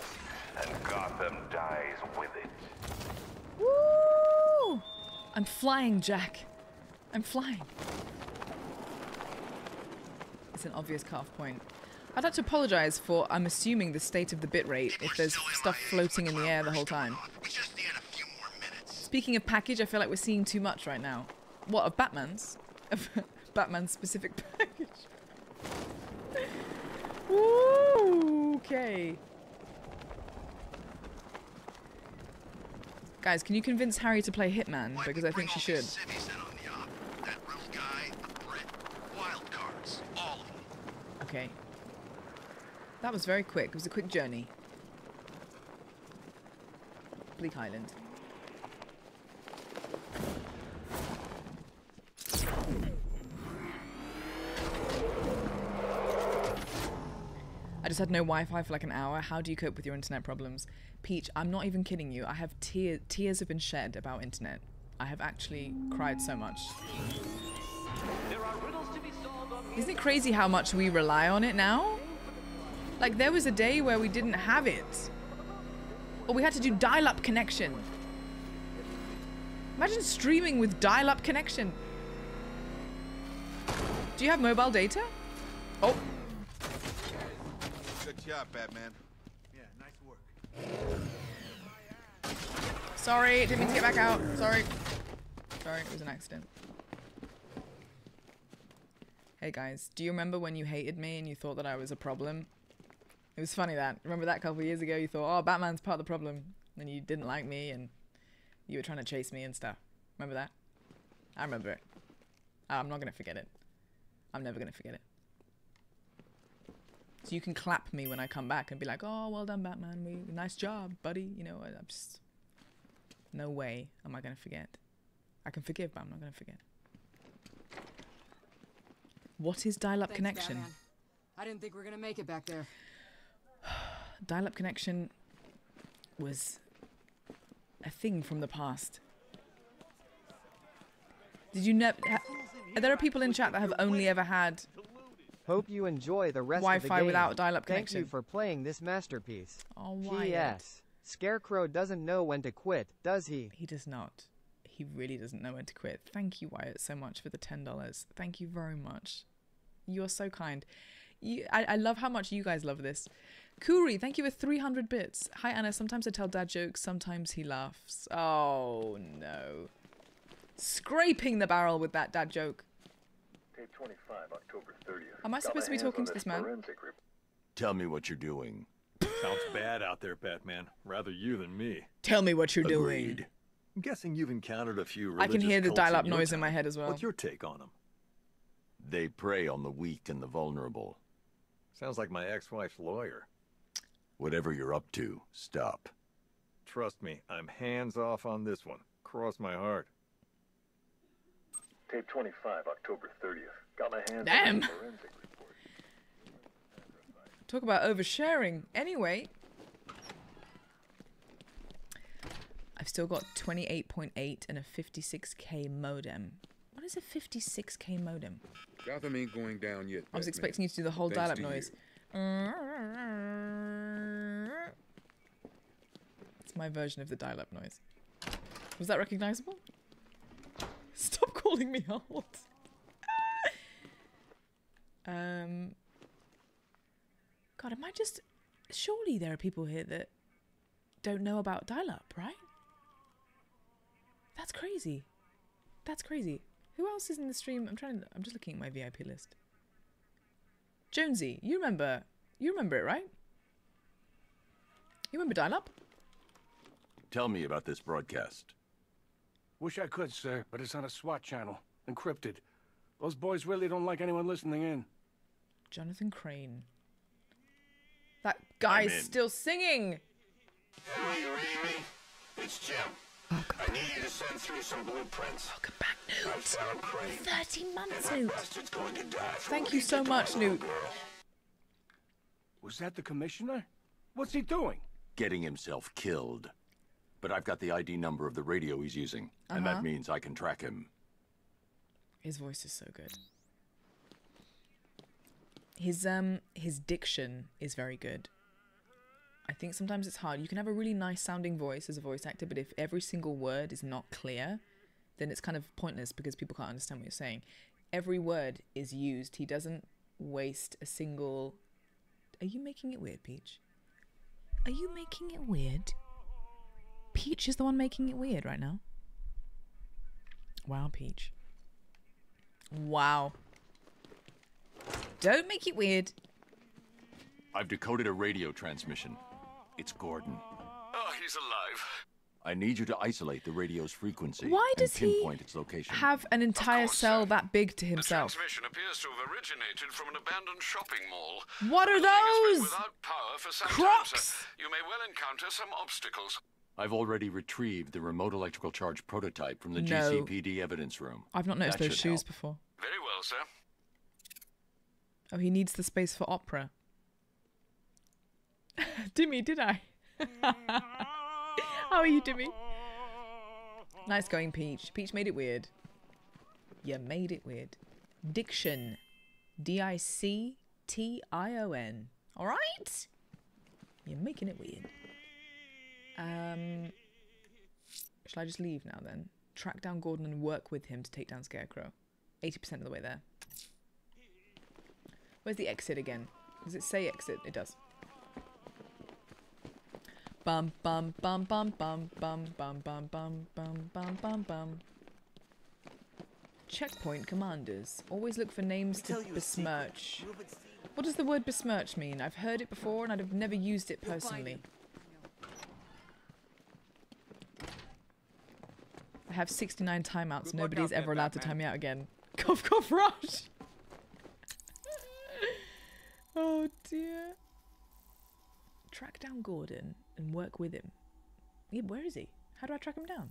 and Gotham dies with it. Woo! I'm flying, Jack. I'm flying. It's an obvious cut-off point. I'd like to apologise for, I'm assuming, the state of the bitrate if there's stuff floating in the air the whole time. We just need a few more minutes. Speaking of package, I feel like we're seeing too much right now. What, of Batman's? Of Batman's specific package. Ooh, okay. Guys, can you convince Harry to play Hitman? Because I think she should. Okay. That was very quick. It was a quick journey. Bleak Island. I just had no Wi-Fi for like an hour. How do you cope with your internet problems? Peach, I'm not even kidding you. I have tears have been shed about internet. I have actually cried so much. There are riddles to be solved on the... Isn't it crazy how much we rely on it now? Like, there was a day where we didn't have it. Or we had to do dial-up connection. Imagine streaming with dial-up connection. Do you have mobile data? Oh! Good job, Batman. Yeah, nice work. Sorry, didn't mean to get back out. Sorry. Sorry, it was an accident. Hey guys, do you remember when you hated me and you thought that I was a problem? It was funny that. Remember that a couple of years ago you thought, oh, Batman's part of the problem. And you didn't like me and you were trying to chase me and stuff. Remember that? I remember it. I'm not going to forget it. I'm never going to forget it. So you can clap me when I come back and be like, oh, well done, Batman. Nice job, buddy. You know, I'm just... No way am I going to forget. I can forgive, but I'm not going to forget. What is dial-up connection? Batman. I didn't think we were going to make it back there. Dial-up connection was a thing from the past. Did you never... There are people in chat that have only ever had... Hope you enjoy the rest of the game. Wi-Fi without dial-up connection. Thank you for playing this masterpiece. Oh, why? P.S. Scarecrow doesn't know when to quit, does he? He does not. He really doesn't know when to quit. Thank you, Wyatt, so much for the $10. Thank you very much. You're so kind. I love how much you guys love this. Kuri, thank you for 300 bits. Hi, Anna. Sometimes I tell dad jokes. Sometimes he laughs. Oh, no. Scraping the barrel with that dad joke. Tape 25, October 30th. Am I supposed to be talking to this man? Tell me what you're doing. Sounds bad out there, Batman. Rather you than me. Tell me what you're doing. I'm guessing you've encountered a few religious cults. I can hear the dial-up noise in my head as well. What's your take on them? They prey on the weak and the vulnerable. Sounds like my ex-wife's lawyer. Whatever you're up to, stop. Trust me, I'm hands off on this one. Cross my heart. Tape 25, October 30th. Got my hands on the forensic report. Talk about oversharing. Anyway... I've still got 28.8 and a 56k modem. What is a 56k modem? Gotham ain't going down yet. I was expecting you to do the whole dial-up noise. It's my version of the dial-up noise. Was that recognizable? Stop calling me old. God, am I just... Surely there are people here that don't know about dial-up, right? That's crazy. That's crazy. Who else is in the stream? I'm just looking at my VIP list. Jonesy, you remember it, right? You remember dial-up? Tell me about this broadcast. Wish I could, sir, but it's on a SWAT channel. Encrypted. Those boys really don't like anyone listening in. Jonathan Crane. That guy's still singing! It's Jim. I need you to send through some blueprints. Welcome back, Newt. 13 months, Newt. Thank you so much, Newt. Was that the commissioner? What's he doing? Getting himself killed. But I've got the ID number of the radio he's using, and that means I can track him. His voice is so good. His diction is very good. I think sometimes it's hard. You can have a really nice sounding voice as a voice actor, but if every single word is not clear, then it's kind of pointless because people can't understand what you're saying. Every word is used. He doesn't waste a single... Are you making it weird, Peach? Are you making it weird? Peach is the one making it weird right now. Wow, Peach. Wow. Don't make it weird. I've decoded a radio transmission. It's Gordon. Oh, he's alive. I need you to isolate the radio's frequency. Why does he have an entire cell that big to himself? The transmission appears to have originated from an abandoned shopping mall. What are those? Crocs! You may well encounter some obstacles. I've already retrieved the remote electrical charge prototype from the GCPD evidence room. I've not noticed those shoes before. Very well, sir. Oh, he needs the space for opera. Dimmy, did I? How are you, Dimmy? Nice going, Peach. Peach made it weird. You made it weird. Diction. D-I-C-T-I-O-N. All right? You're making it weird. Shall I just leave now, then? Track down Gordon and work with him to take down Scarecrow. 80% of the way there. Where's the exit again? Does it say exit? It does. Bum bum bum bum bum bum bum bum bum bum bum bum bum. Checkpoint commanders. Always look for names to besmirch. What does the word besmirch mean? I've heard it before and I'd have never used it personally. I have 69 timeouts. Nobody's ever allowed to time me out again. Cough cough rush. Oh dear. Track down Gordon and work with him. Yeah, where is he? How do I track him down?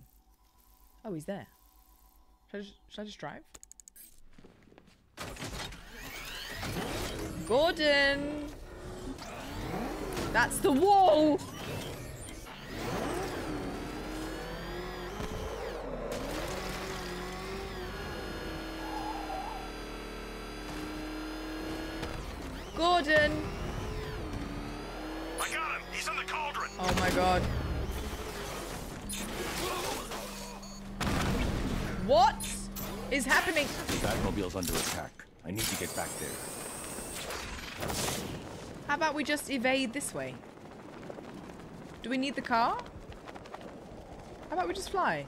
Oh, he's there. Should I just drive? Gordon! That's the wall! Gordon! I got him! He's in the cauldron! Oh my god. What is happening? The Batmobile's under attack. I need to get back there. How about we just evade this way? Do we need the car? How about we just fly?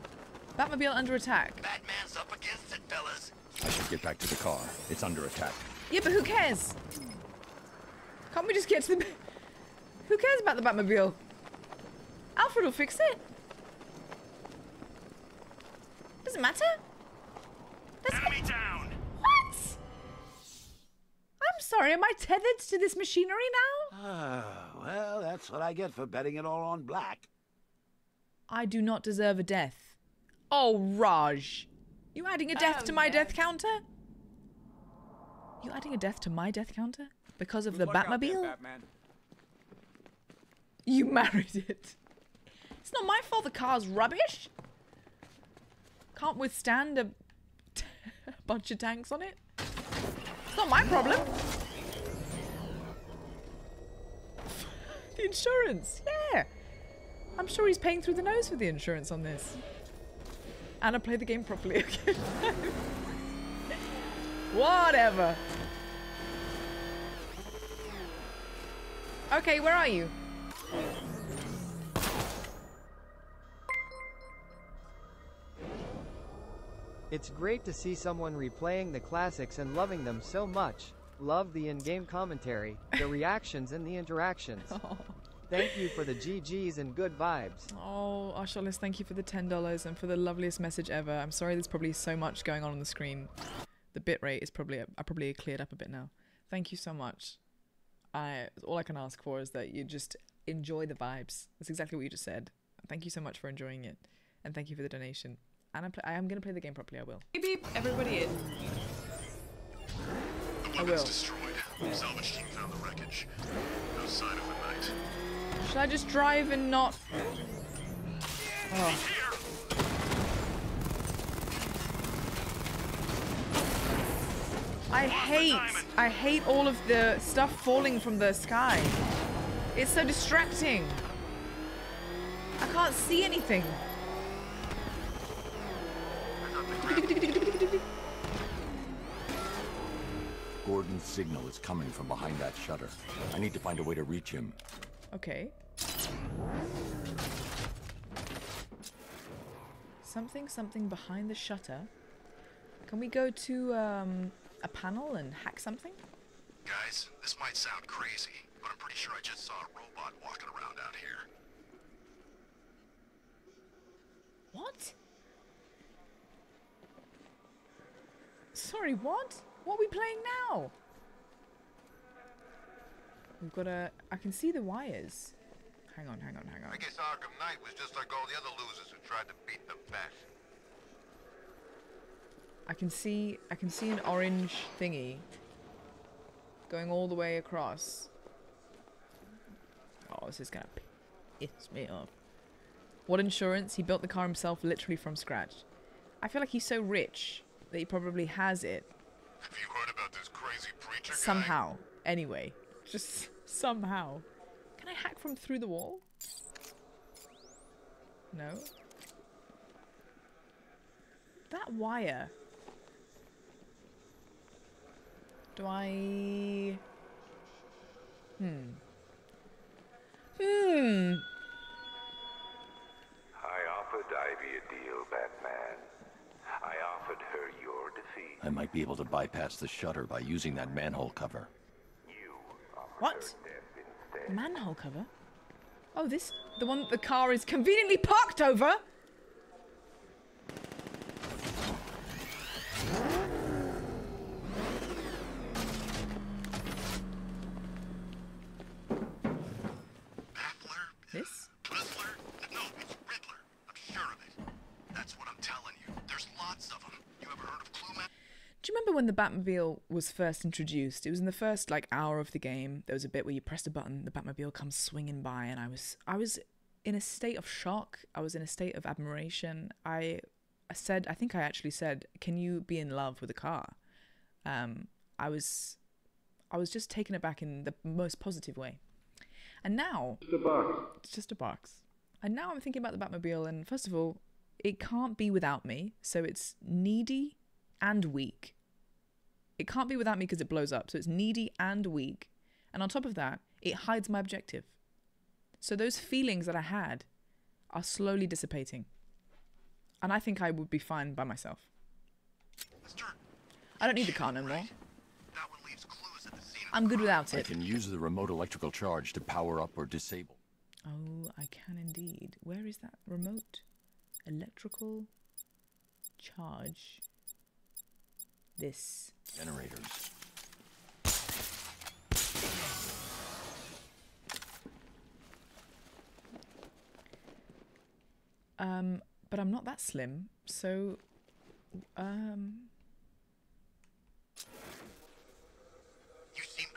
Batmobile under attack. Batman's up against it, fellas. I should get back to the car. It's under attack. Yeah, but who cares? Can't we just get to the... Who cares about the Batmobile? Alfred will fix it. Doesn't matter. Enemy down. What? I'm sorry, am I tethered to this machinery now? Well, that's what I get for betting it all on black. I do not deserve a death. Oh, Raj. You adding a death to my death counter? You adding a death to my death counter? Because of the Batmobile? Batman. You married it. It's not my fault the car's rubbish. Can't withstand a bunch of tanks on it. It's not my problem. The insurance, yeah. I'm sure he's paying through the nose for the insurance on this. And I play the game properly. Whatever. Okay, where are you? It's great to see someone replaying the classics and loving them so much. Love the in-game commentary, the reactions and the interactions. Oh. Thank you for the GGs and good vibes. Oh, Arshalis, thank you for the $10 and for the loveliest message ever. I'm sorry there's probably so much going on the screen. The bitrate is probably... I probably cleared up a bit now. Thank you so much. All I can ask for is that you just enjoy the vibes. That's exactly what you just said. Thank you so much for enjoying it. And thank you for the donation. And I am going to play the game properly, I will. Beep, beep, everybody in. The I will. Destroyed. Salvage team found the wreckage. No sign of the night. Should I just drive and not... Oh. I hate all of the stuff falling from the sky. It's so distracting. I can't see anything. Gordon's signal is coming from behind that shutter. I need to find a way to reach him. Okay. Something behind the shutter. Can we go to a panel and hack something? Guys, this might sound crazy, but I'm pretty sure I just saw a robot walking around out here. What? Sorry, what? What are we playing now? We've got a... I can see the wires. Hang on. I guess Arkham Knight was just like all the other losers who tried to beat them back. I can see an orange thingy going all the way across. Oh, this is gonna piss me off. What insurance? He built the car himself literally from scratch. I feel like he's so rich that he probably has it. Have you heard about this crazy preacher guy? Somehow. Anyway. Just somehow. Can I hack from through the wall? No. That wire. Do I... I offered Ivy a deal, Batman. I offered her your defeat. I might be able to bypass the shutter by using that manhole cover. You offered her death instead. Manhole cover? Oh, this... the one that the car is conveniently parked over? This? Riddler? No, it's Riddler. I'm sure of it. That's what I'm telling you. There's lots of them. You ever heard of Clue Man? Do you remember when the Batmobile was first introduced? It was in the first, like, hour of the game. There was a bit where you pressed a button, the Batmobile comes swinging by, and I was in a state of shock. I was in a state of admiration. I actually said, can you be in love with a car? I was just taken aback in the most positive way. And now, it's a box. It's just a box. And now I'm thinking about the Batmobile, and first of all, it can't be without me, so it's needy and weak. It can't be without me because it blows up, so it's needy and weak. And on top of that, it hides my objective. So those feelings that I had are slowly dissipating. And I think I would be fine by myself. I don't need the car no more. I'm good without it. I can use the remote electrical charge to power up or disable. Oh, I can indeed. Where is that remote electrical charge? This. Generators. But I'm not that slim, so...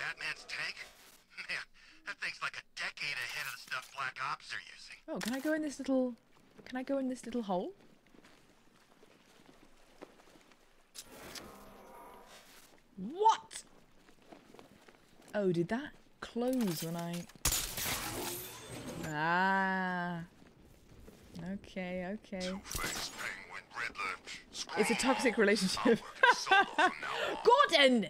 Batman's tank? Man, that thing's like a decade ahead of the stuff Black Ops are using. Oh, can I go in this little... can I go in this little hole? What? Oh, did that close when I... Ah. Okay, okay. It's a toxic relationship. Gordon!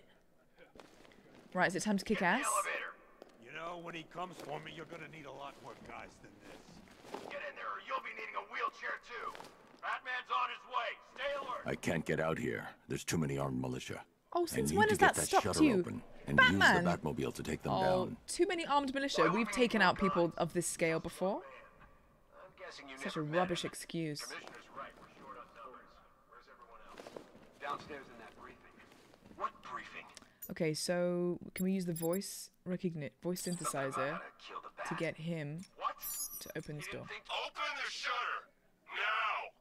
Right, is it time to kick ass? Elevator. You know, when he comes for me, you're gonna need a lot more guys than this. Get in there or you'll be needing a wheelchair too. Batman's on his way. Stay alert. I can't get out here. There's too many armed militia. Oh, since when has that stopped you? Batman! Use the Batmobile to take them down. Too many armed militia. We've taken out people of this scale before. I'm guessing you such a rubbish excuse. Commissioner's right. We're short on numbers. Where's everyone else? Downstairs in that briefing. What briefing? Okay, so can we use the voice synthesizer to get him to open this door? Open the shutter now!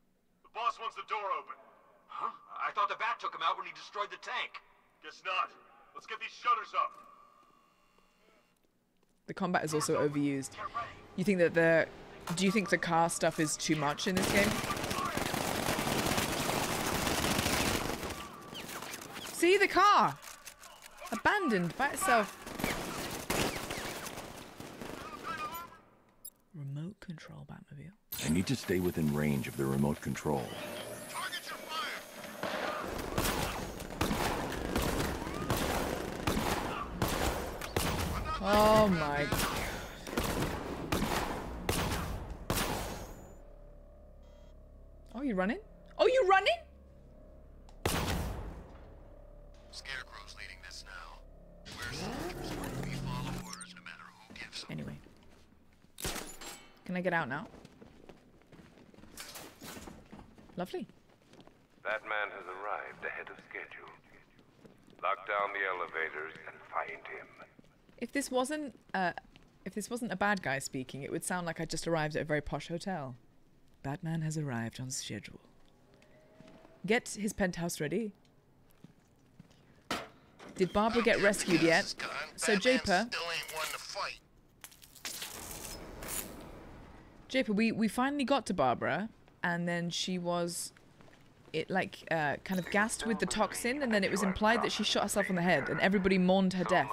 The boss wants the door open. Huh? I thought the bat took him out when he destroyed the tank. Guess not. Let's get these shutters up. The combat is also overused. You think that the? Do you think the car stuff is too much in this game? See the car. Abandoned by itself. Remote control Batmobile. I need to stay within range of the remote control. Targets are fired. Oh my god. Oh, you running? Oh, you running? Anyway, can I get out now? Lovely. Batman has arrived ahead of schedule. Lock down the elevators and find him. If this wasn't a bad guy speaking, it would sound like I just arrived at a very posh hotel. Batman has arrived on schedule. Get his penthouse ready. Did Barbara get rescued yet? So Japer. Japer, we finally got to Barbara, and then she was, kind of gassed with the toxin, and then it was implied that she shot herself on the head, and everybody mourned her death.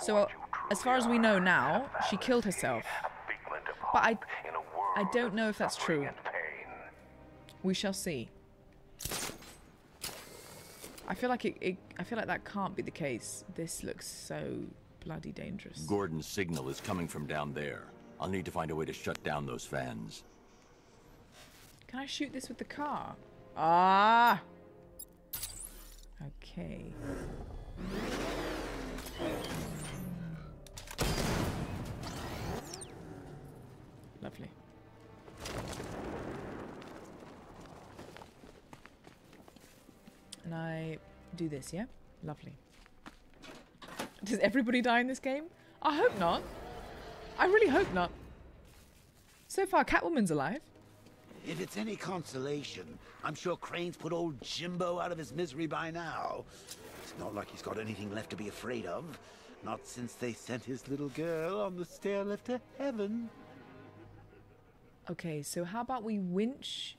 So, as far as we know now, she killed herself. But I don't know if that's true. We shall see. I feel like I feel like that can't be the case. This looks so bloody dangerous. Gordon's signal is coming from down there. I'll need to find a way to shut down those fans. Can I shoot this with the car? Ah! Okay. Lovely. And I do this, yeah? Lovely. Does everybody die in this game? I hope not. I really hope not. So far, Catwoman's alive. If it's any consolation, I'm sure Crane's put old Jimbo out of his misery by now. It's not like he's got anything left to be afraid of. Not since they sent his little girl on the stair lift to heaven. Okay, so how about we winch,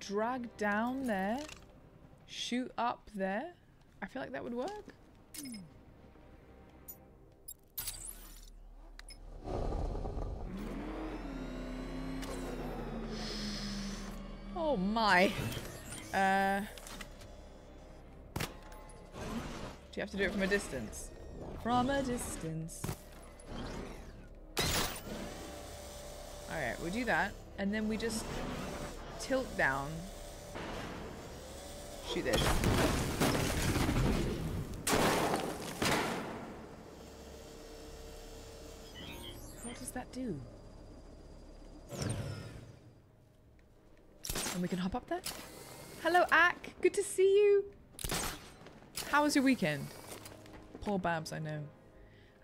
drag down there, shoot up there? I feel like that would work. Oh my. Do you have to do it from a distance? From a distance. Alright, we'll do that. And then we just tilt down. Shoot this. What does that do? And we can hop up there. Hello, Ack. Good to see you. How was your weekend? Poor Babs, I know.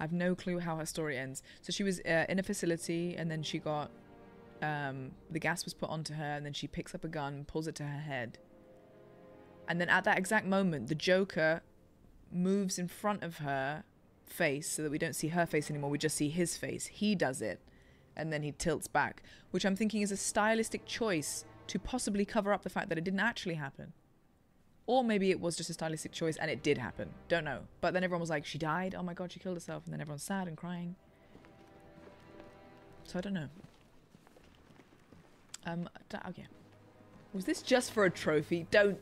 I have no clue how her story ends. So she was in a facility, and then she got... the gas was put onto her, and then she picks up a gun, pulls it to her head. And then at that exact moment, the Joker moves in front of her face so that we don't see her face anymore. We just see his face. He does it. And then he tilts back, which I'm thinking is a stylistic choice to possibly cover up the fact that it didn't actually happen. Or maybe it was just a stylistic choice and it did happen. Don't know. But then everyone was like, she died? Oh my god, she killed herself. And then everyone's sad and crying. So I don't know. Okay. Was this just for a trophy? Don't...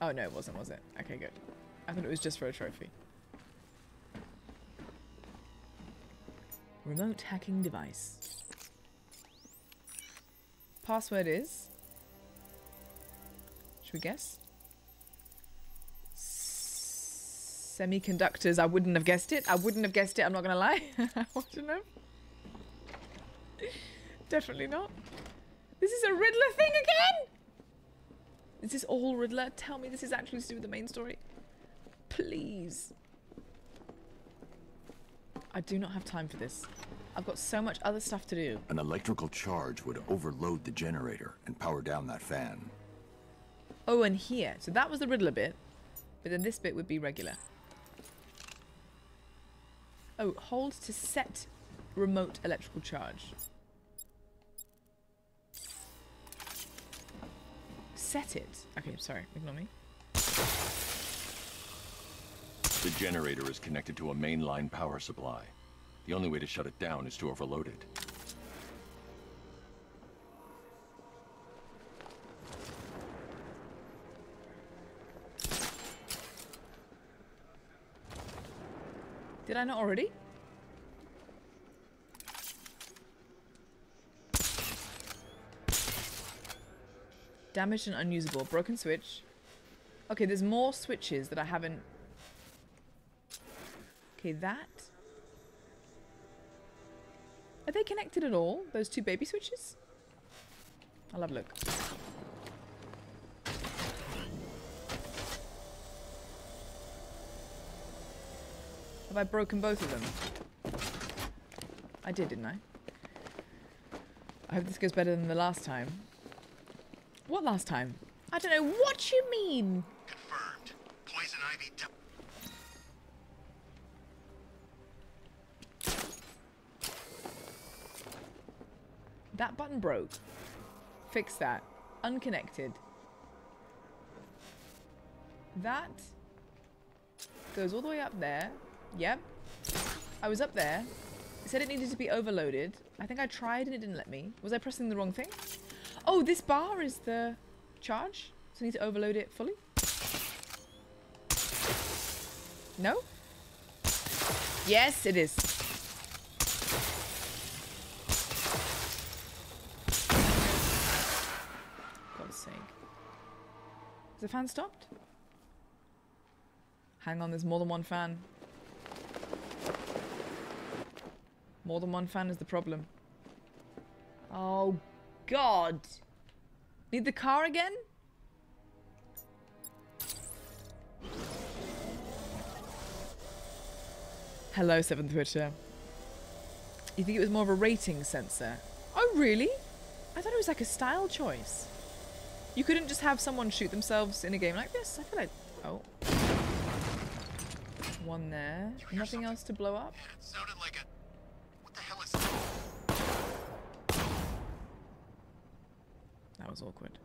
Oh no, it wasn't, was it? Okay, good. I thought it was just for a trophy. Remote hacking device. Password is, should we guess? Semiconductors. I wouldn't have guessed it. I wouldn't have guessed it. I'm not going to lie. I wouldn't have. Definitely not. This is a Riddler thing again? Is this all Riddler? Tell me this is actually to do with the main story. Please. I do not have time for this. I've got so much other stuff to do. An electrical charge would overload the generator and power down that fan. Oh, and here. So that was the Riddler bit, but then this bit would be regular. Oh, hold to set remote electrical charge. Set it. Okay, sorry. Ignore me. The generator is connected to a mainline power supply. The only way to shut it down is to overload it. Did I not already? Damaged and unusable. Broken switch. Okay, there's more switches that I haven't... Okay, that... Are they connected at all? Those two baby switches? I'll have a look. Have I broken both of them? I did, didn't I? I hope this goes better than the last time. What last time? I don't know what you mean! Confirmed. Poison Ivy... That button broke. Fix that. Unconnected. That goes all the way up there. Yep. I was up there. It said it needed to be overloaded. I think I tried and it didn't let me. Was I pressing the wrong thing? Oh, this bar is the charge? So I need to overload it fully? No? Yes, it is. God's sake. Is the fan stopped? Hang on, there's more than one fan. More than one fan is the problem. Oh, God. Need the car again? Hello, 7th Witcher. You think it was more of a rating sensor? Oh, really? I thought it was like a style choice. You couldn't just have someone shoot themselves in a game like this? I feel like... Oh. One there. Nothing else to blow up? Yeah, it sounded like a... That was awkward.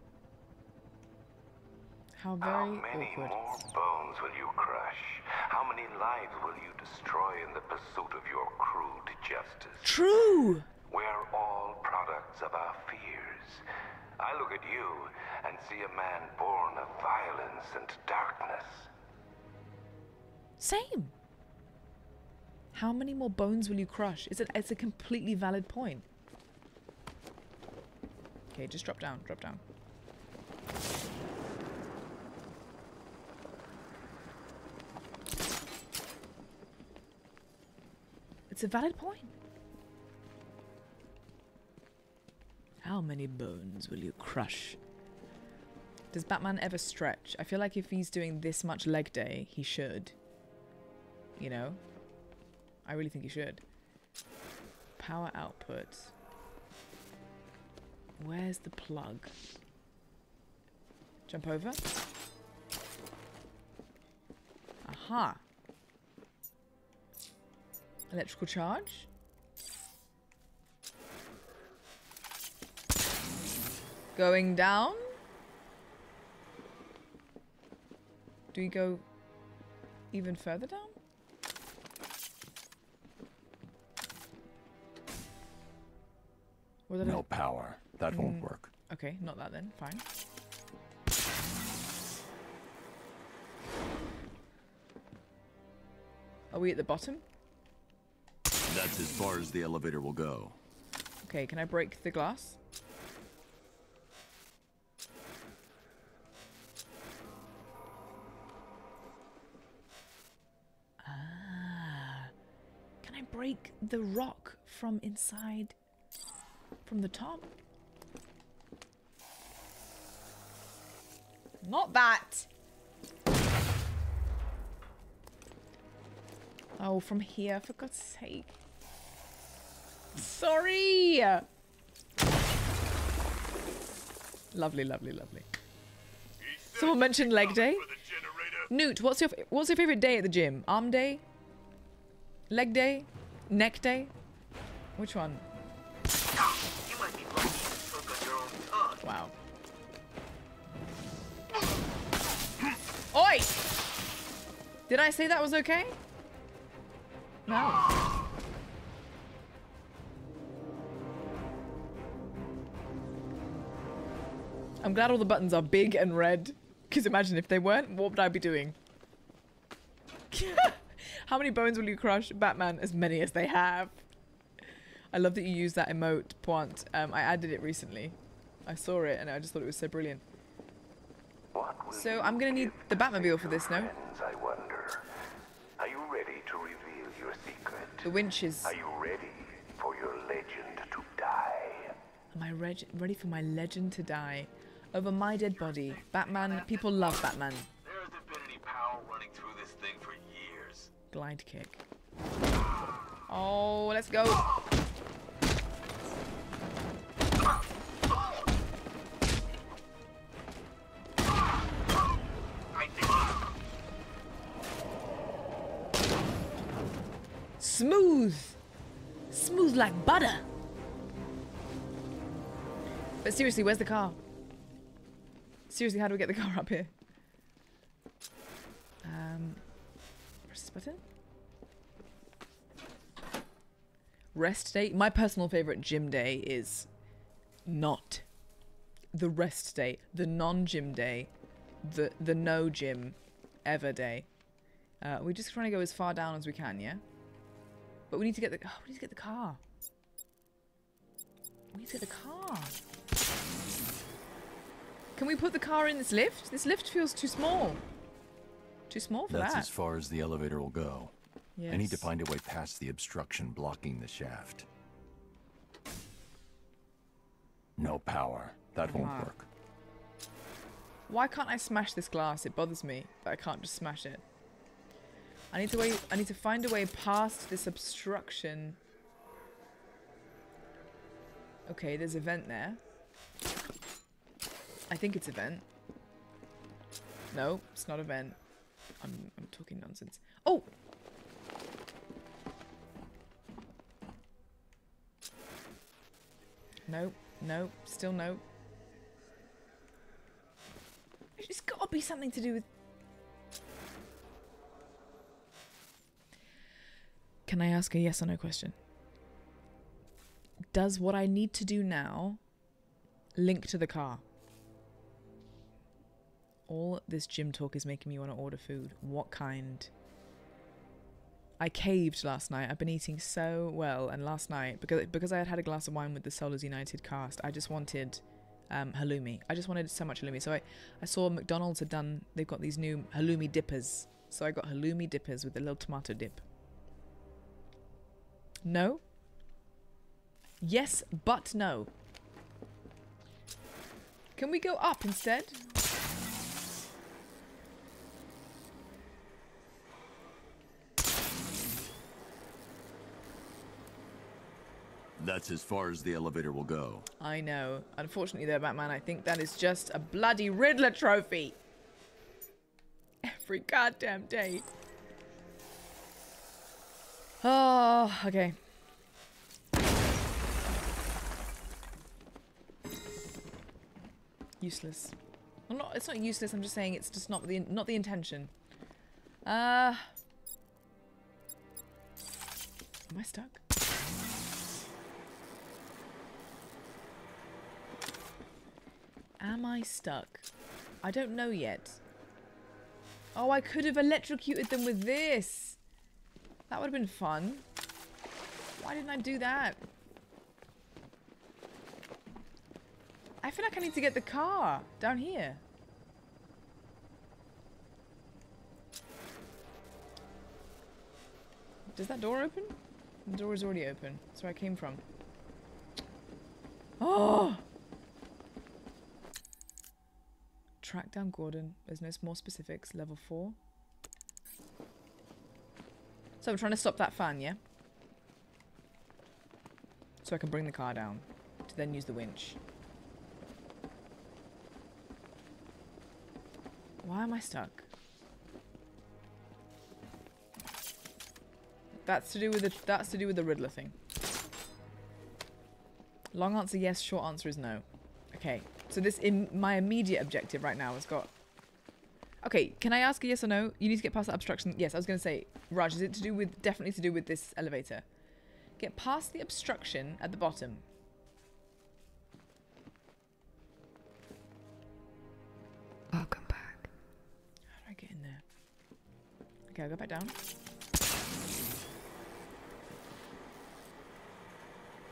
How very awkward. How many more bones will you crush? How many lives will you destroy in the pursuit of your crude justice? True! We're all products of our fears. I look at you and see a man born of violence and darkness. Same. How many more bones will you crush? It's a completely valid point. Okay, just drop down, drop down. It's a valid point. How many bones will you crush? Does Batman ever stretch? I feel like if he's doing this much leg day, he should. You know? I really think he should. Power output. Where's the plug? Jump over. Aha. Electrical charge. Going down. Do we go even further down? No power. That won't work. Okay, not that then. Fine. Are we at the bottom? That's as far as the elevator will go. Okay, can I break the glass? Ah. Can I break the rock from inside? From the top? Not that! Oh, from here, for God's sake. Sorry! Lovely, lovely, lovely. Someone mentioned leg day? Newt, what's your favorite day at the gym? Arm day? Leg day? Neck day? Which one? Wow. Oi! Did I say that was okay? No. I'm glad all the buttons are big and red. Because imagine if they weren't, what would I be doing? How many bones will you crush? Batman, as many as they have. I love that you use that emote, Point. I added it recently. I saw it and I just thought it was so brilliant. So I'm gonna need the Batmobile for this now. I wonder. Are you ready to reveal your secret? The winch is. Are you ready for your legend to die? Am I ready for my legend to die? Over my dead body. Batman, people love Batman. There hasn't been any power running through this thing for years. Glide kick. Oh, let's go. Smooth! Smooth like butter! But seriously, where's the car? Seriously, how do we get the car up here? Press this button. Rest day? My personal favorite gym day is not the rest day, the non-gym day the no gym ever day. We're just trying to go as far down as we can, yeah? But we need to get the... Oh, we need to get the car. We need to get the car. Can we put the car in this lift? This lift feels too small. Too small for that. That's as far as the elevator will go. Yes. I need to find a way past the obstruction blocking the shaft. No power. That won't work. Why can't I smash this glass? It bothers me that I can't just smash it. I need to wait. I need to find a way past this obstruction. Okay, there's a vent there. I think it's a vent. No, it's not a vent. I'm talking nonsense. Oh! No, no, still no. It's gotta be something to do with... Can I ask a yes or no question? Does what I need to do now link to the car? All this gym talk is making me want to order food. What kind? I caved last night. I've been eating so well, and last night, because I had had a glass of wine with the Solars United cast, I just wanted halloumi. I just wanted so much halloumi. So I saw McDonald's had done, they've got these new halloumi dippers. So I got halloumi dippers with a little tomato dip. No? Yes, but no. Can we go up instead? That's as far as the elevator will go. I know. Unfortunately, though, Batman, I think that is just a bloody Riddler trophy. Every goddamn day. Oh, okay. Useless. Well, not. It's not useless. I'm just saying it's just not the intention. Am I stuck? Am I stuck? I don't know yet. Oh, I could have electrocuted them with this. That would have been fun. Why didn't I do that? I feel like I need to get the car down here. Does that door open? The door is already open. That's where I came from. Oh! Track down Gordon. There's no more specifics. Level 4. So I'm trying to stop that fan, yeah? So I can bring the car down to then use the winch. Why am I stuck? That's to do with the Riddler thing. Long answer yes, short answer is no. Okay. So this, in my immediate objective right now, has got... Okay, can I ask a yes or no? You need to get past the obstruction. Yes, I was going to say, Raj, is it to do with... Definitely to do with this elevator. Get past the obstruction at the bottom. Welcome back. How do I get in there? Okay, I'll go back down.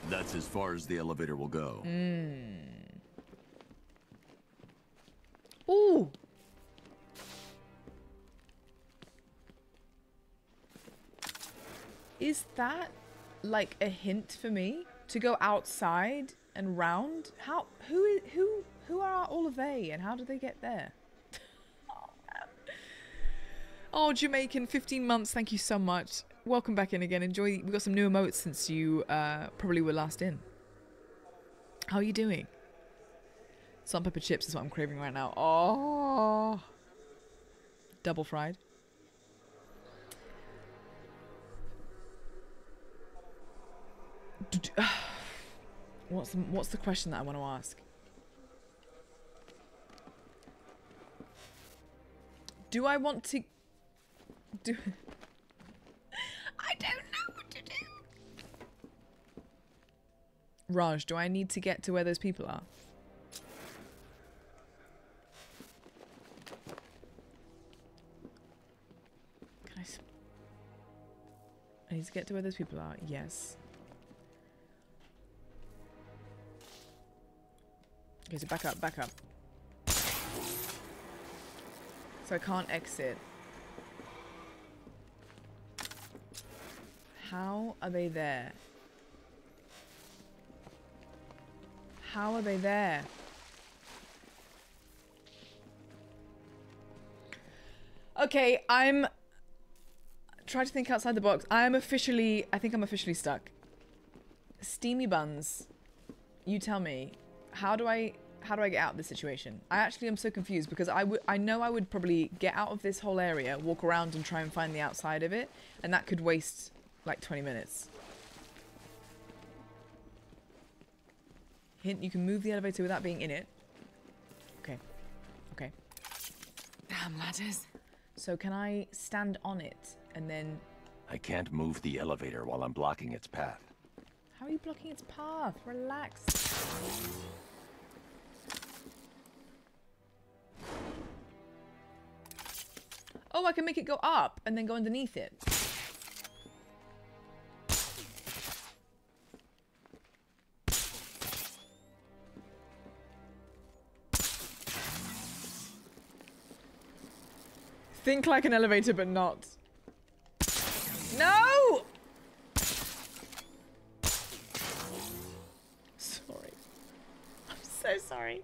That's as far as the elevator will go. Hmm... Ooh! Is that like a hint for me to go outside and round? How? Who are all of they, and how do they get there? Oh, Jamaican, 15 months. Thank you so much. Welcome back in again. Enjoy. We got some new emotes since you probably were last in. How are you doing? Salt and pepper chips is what I'm craving right now. Oh, double fried. What's the question that I want to ask? Do I want to do? I don't know what to do. Raj, do I need to get to where those people are? I need to get to where those people are. Yes. Okay, so back up, back up. So I can't exit. How are they there? How are they there? Okay, I'm trying to think outside the box. I think I'm officially stuck. Steamy buns. You tell me. How do I get out of this situation? I actually am so confused because I know I would probably get out of this whole area, walk around and try and find the outside of it, and that could waste like 20 minutes. Hint, you can move the elevator without being in it. Okay. Okay. Damn ladders. So can I stand on it and then... I can't move the elevator while I'm blocking its path. How are you blocking its path? Relax. Oh, I can make it go up and then go underneath it. Think like an elevator, but not. No! Sorry. I'm so sorry.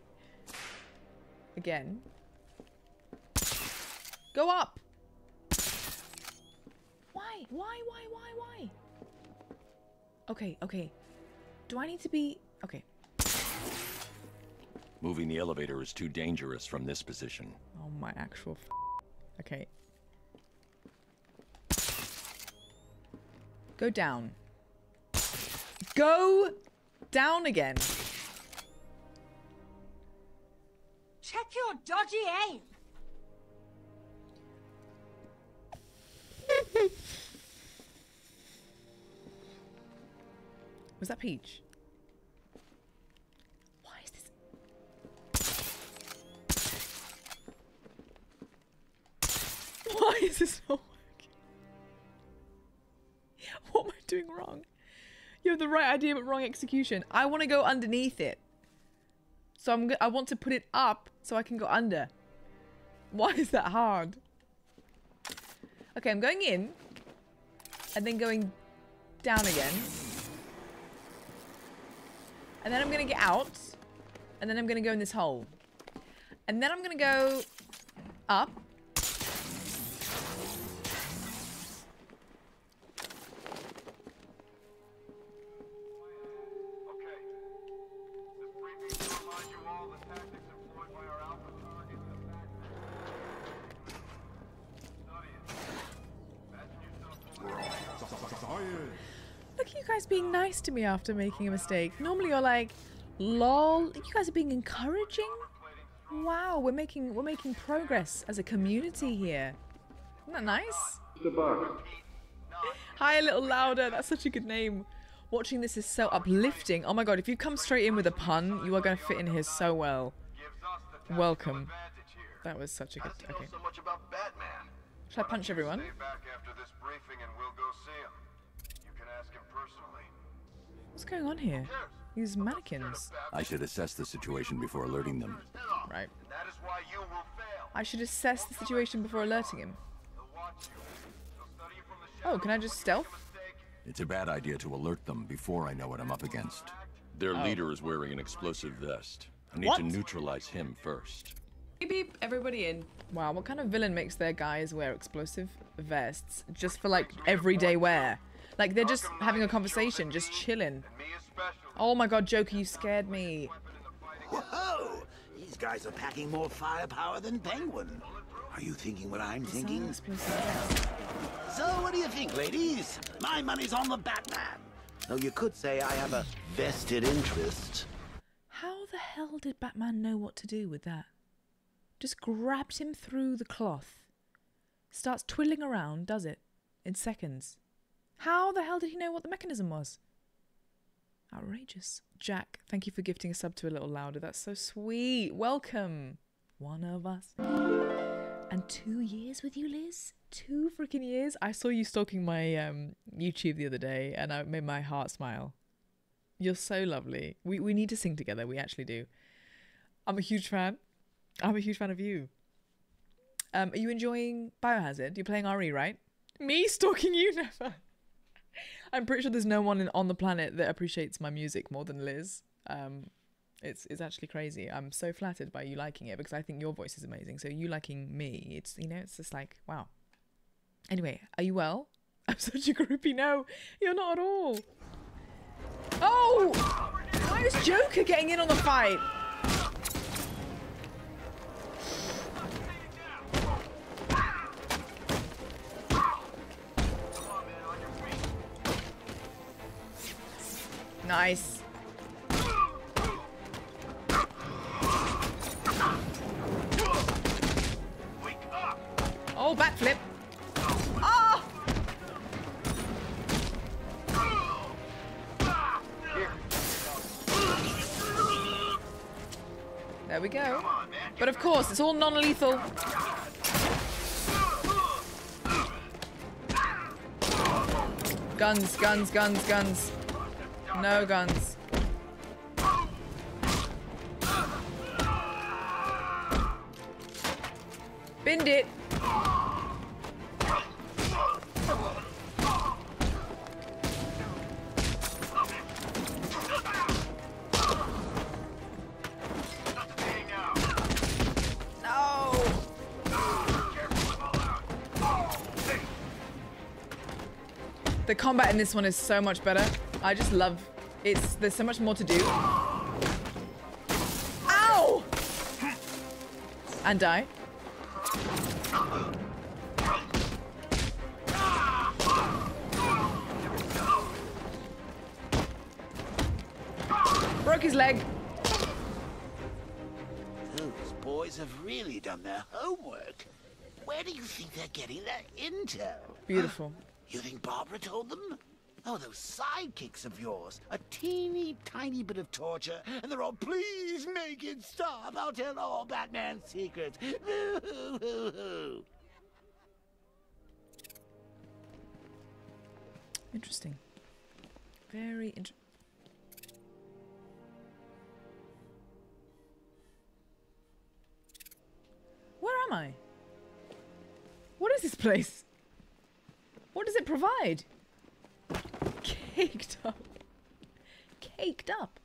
Again. Go up! Why? Okay. Do I need to be... Okay. Moving the elevator is too dangerous from this position. Oh, my actual f***. Okay. Go down. Go down again. Check your dodgy aim. Was that Peach? Why is this? Why is this not working? What am I doing wrong? You have the right idea but wrong execution. I want to go underneath it. So I want to put it up so I can go under. Why is that hard? Okay, I'm going in and then going down again. And then I'm going to get out and then I'm going to go in this hole. And then I'm going to go up. Being nice to me after making a mistake. Normally you're like, lol, you guys are being encouraging. Wow, we're making progress as a community here. Isn't that nice? Hi, a little louder. That's such a good name. Watching this is so uplifting. Oh my god, if you come straight in with a pun, you are going to fit in here so well. Welcome. That was such a good... Okay. Should I punch everyone? What's going on here? These mannequins. I should assess the situation before alerting them. Right. I should assess the situation before alerting him. Oh, can I just stealth? It's a bad idea to alert them before I know what I'm up against. Their leader is wearing an explosive vest. I need to neutralize him first. Beep beep, everybody in. Wow, what kind of villain makes their guys wear explosive vests just for like everyday wear? Like, they're just having a conversation, just chilling. Oh my god, Joker, you scared me. Whoa! These guys are packing more firepower than Penguin. Are you thinking what I'm thinking? So, what do you think, ladies? My money's on the Batman. Though you could say I have a vested interest. How the hell did Batman know what to do with that? Just grabs him through the cloth. Starts twiddling around, does it? In seconds. How the hell did he know what the mechanism was? Outrageous. Jack, thank you for gifting a sub to a little louder. That's so sweet. Welcome. One of us. And 2 years with you, Liz? 2 freaking years? I saw you stalking my YouTube the other day and it made my heart smile. You're so lovely. We need to sing together. We actually do. I'm a huge fan. I'm a huge fan of you. Are you enjoying Biohazard? You're playing RE, right? Me stalking you? Never. I'm pretty sure there's no one on the planet that appreciates my music more than Liz. It's actually crazy. I'm so flattered by you liking it because I think your voice is amazing. So you liking me, it's, you know, it's just like, wow. Anyway, are you well? I'm such a groupie. No, you're not at all. Oh! Why is Joker getting in on the fight? Nice. Oh, backflip. Oh! There we go. But of course, it's all non-lethal. Guns, guns, guns, guns. No guns. Bend it. The combat in this one is so much better. I just love it. There's so much more to do. Ow! And die. Broke his leg. Those boys have really done their homework. Where do you think they're getting their intel? Beautiful. You think Barbara told them? Oh, those sidekicks of yours. A teeny tiny bit of torture, and they're all, please make it stop. I'll tell all Batman's secrets. Interesting. Very interesting. Where am I? What is this place? What does it provide? Caked up. Caked up.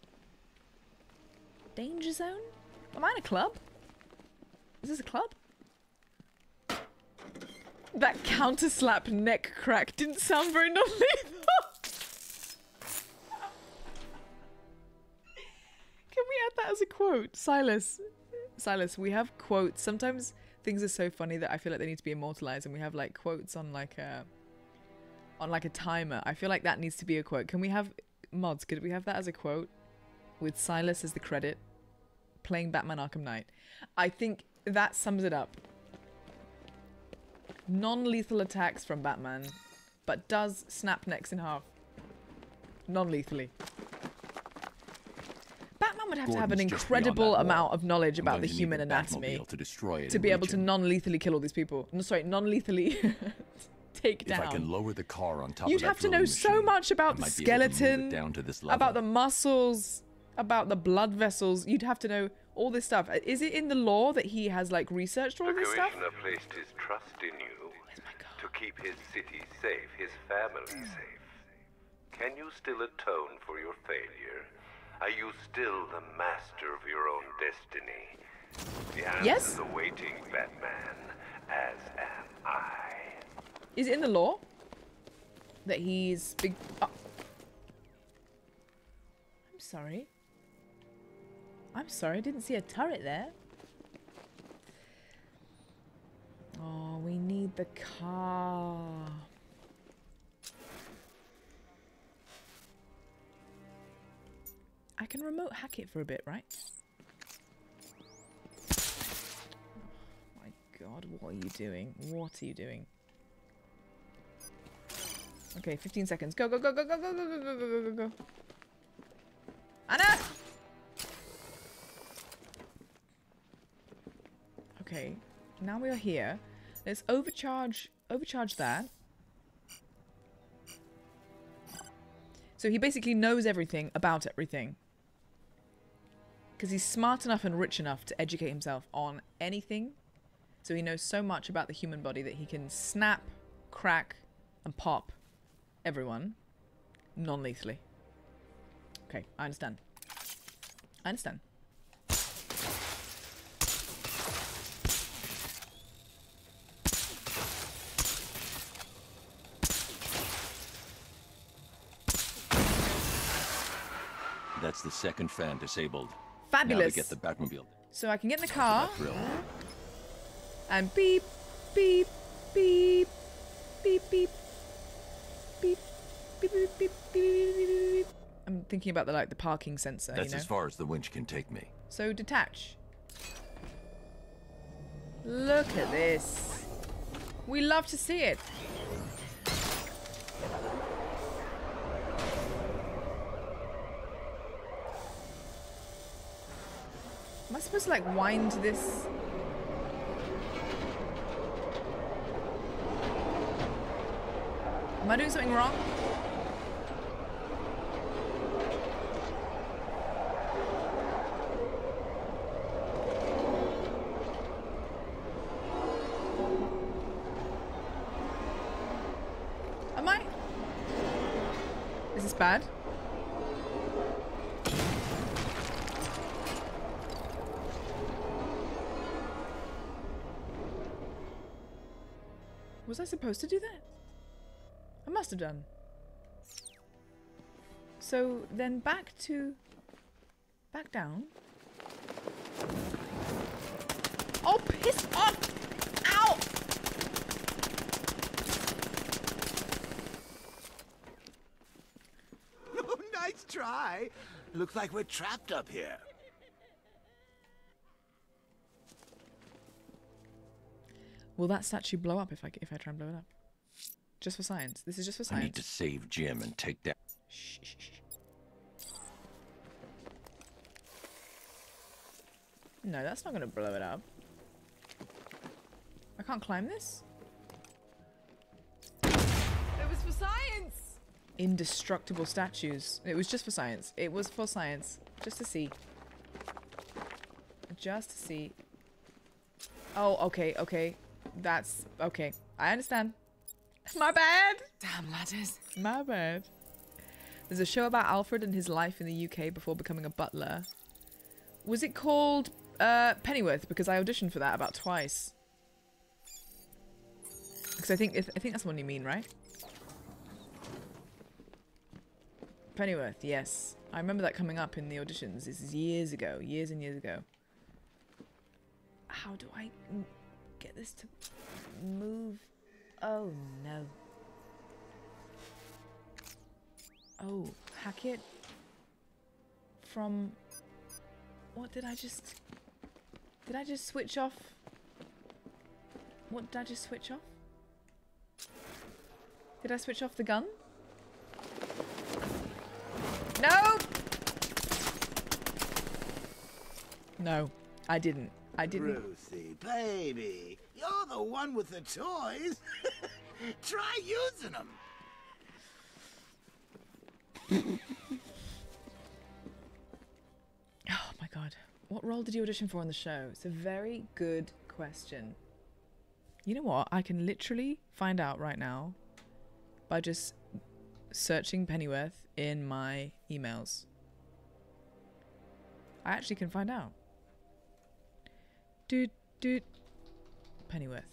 Danger zone? Am I in a club? Is this a club? That counter slap neck crack didn't sound very non-lethal. Can we add that as a quote? Silas. Silas, we have quotes. Sometimes things are so funny that I feel like they need to be immortalized, and we have like quotes on like a... on like a timer. I feel like that needs to be a quote. Can we have mods? Could we have that as a quote with Silas as the credit playing Batman Arkham Knight? I think that sums it up. Non-lethal attacks from Batman, but does snap necks in half. Non-lethally. Batman would have to have an incredible amount of knowledge about the human anatomy to be able to non-lethally kill all these people. No, sorry, non-lethally. Take down. If I can lower the car on top, you'd have to know so much about the skeleton, about the muscles, about the blood vessels. You'd have to know all this stuff. Is it in the lore that he has like researched all this stuff? The commissioner placed his trust in you to keep his city safe, his family safe. Can you still atone for your failure? Are you still the master of your own destiny? The answer is awaiting Batman, as am I. Is it in the lore that he's big? Oh. I'm sorry. I'm sorry, I didn't see a turret there. Oh, we need the car. I can remote hack it for a bit, right? Oh my God, what are you doing? What are you doing? Okay, 15 seconds. Go, go, go, go, go, go, go, go, go, go, go, go. Anna! Okay. now we are here. Let's overcharge that. So he basically knows everything about everything. Because he's smart enough and rich enough to educate himself on anything. So he knows so much about the human body that he can snap, crack, and pop everyone non-lethally. Okay, I understand. I understand. That's the second fan disabled. Fabulous. Now we get the Batmobile. So I can get in the car. And beep, beep, beep, beep, beep, beep, beep, beep, beep, beep. I'm thinking about the like the parking sensor. That's as far as the winch can take me. So detach. Look at this. We love to see it. Am I supposed to like wind this? Am I doing something wrong? Am I? Is this bad? Was I supposed to do that? I must have done. So then back down. Oh, piss off! Ow! Oh, nice try. Looks like we're trapped up here. Will that statue blow up if I try and blow it up? Just for science. This is just for science. I need to save Jim and take that. Shh, shh, shh. No, that's not going to blow it up. I can't climb this? It was for science! Indestructible statues. It was just for science. It was for science. Just to see. Just to see. Oh, okay, okay. That's... okay. I understand. My bad! Damn ladders. My bad. There's a show about Alfred and his life in the UK before becoming a butler. Was it called Pennyworth? Because I auditioned for that about twice. Because I think that's the one you mean, right? Pennyworth, yes. I remember that coming up in the auditions. This is years ago. Years and years ago. How do I get this to move? Oh no. Oh, hack it from... what did I just... did I just switch off? What did I just switch off? Did I switch off the gun? No! No, I didn't. I didn't. Ruthie, baby, you're the one with the toys. Try using them. Oh my God. What role did you audition for on the show? It's a very good question. You know what? I can literally find out right now by just searching Pennyworth in my emails. I actually can find out. Doot, doot. Pennyworth.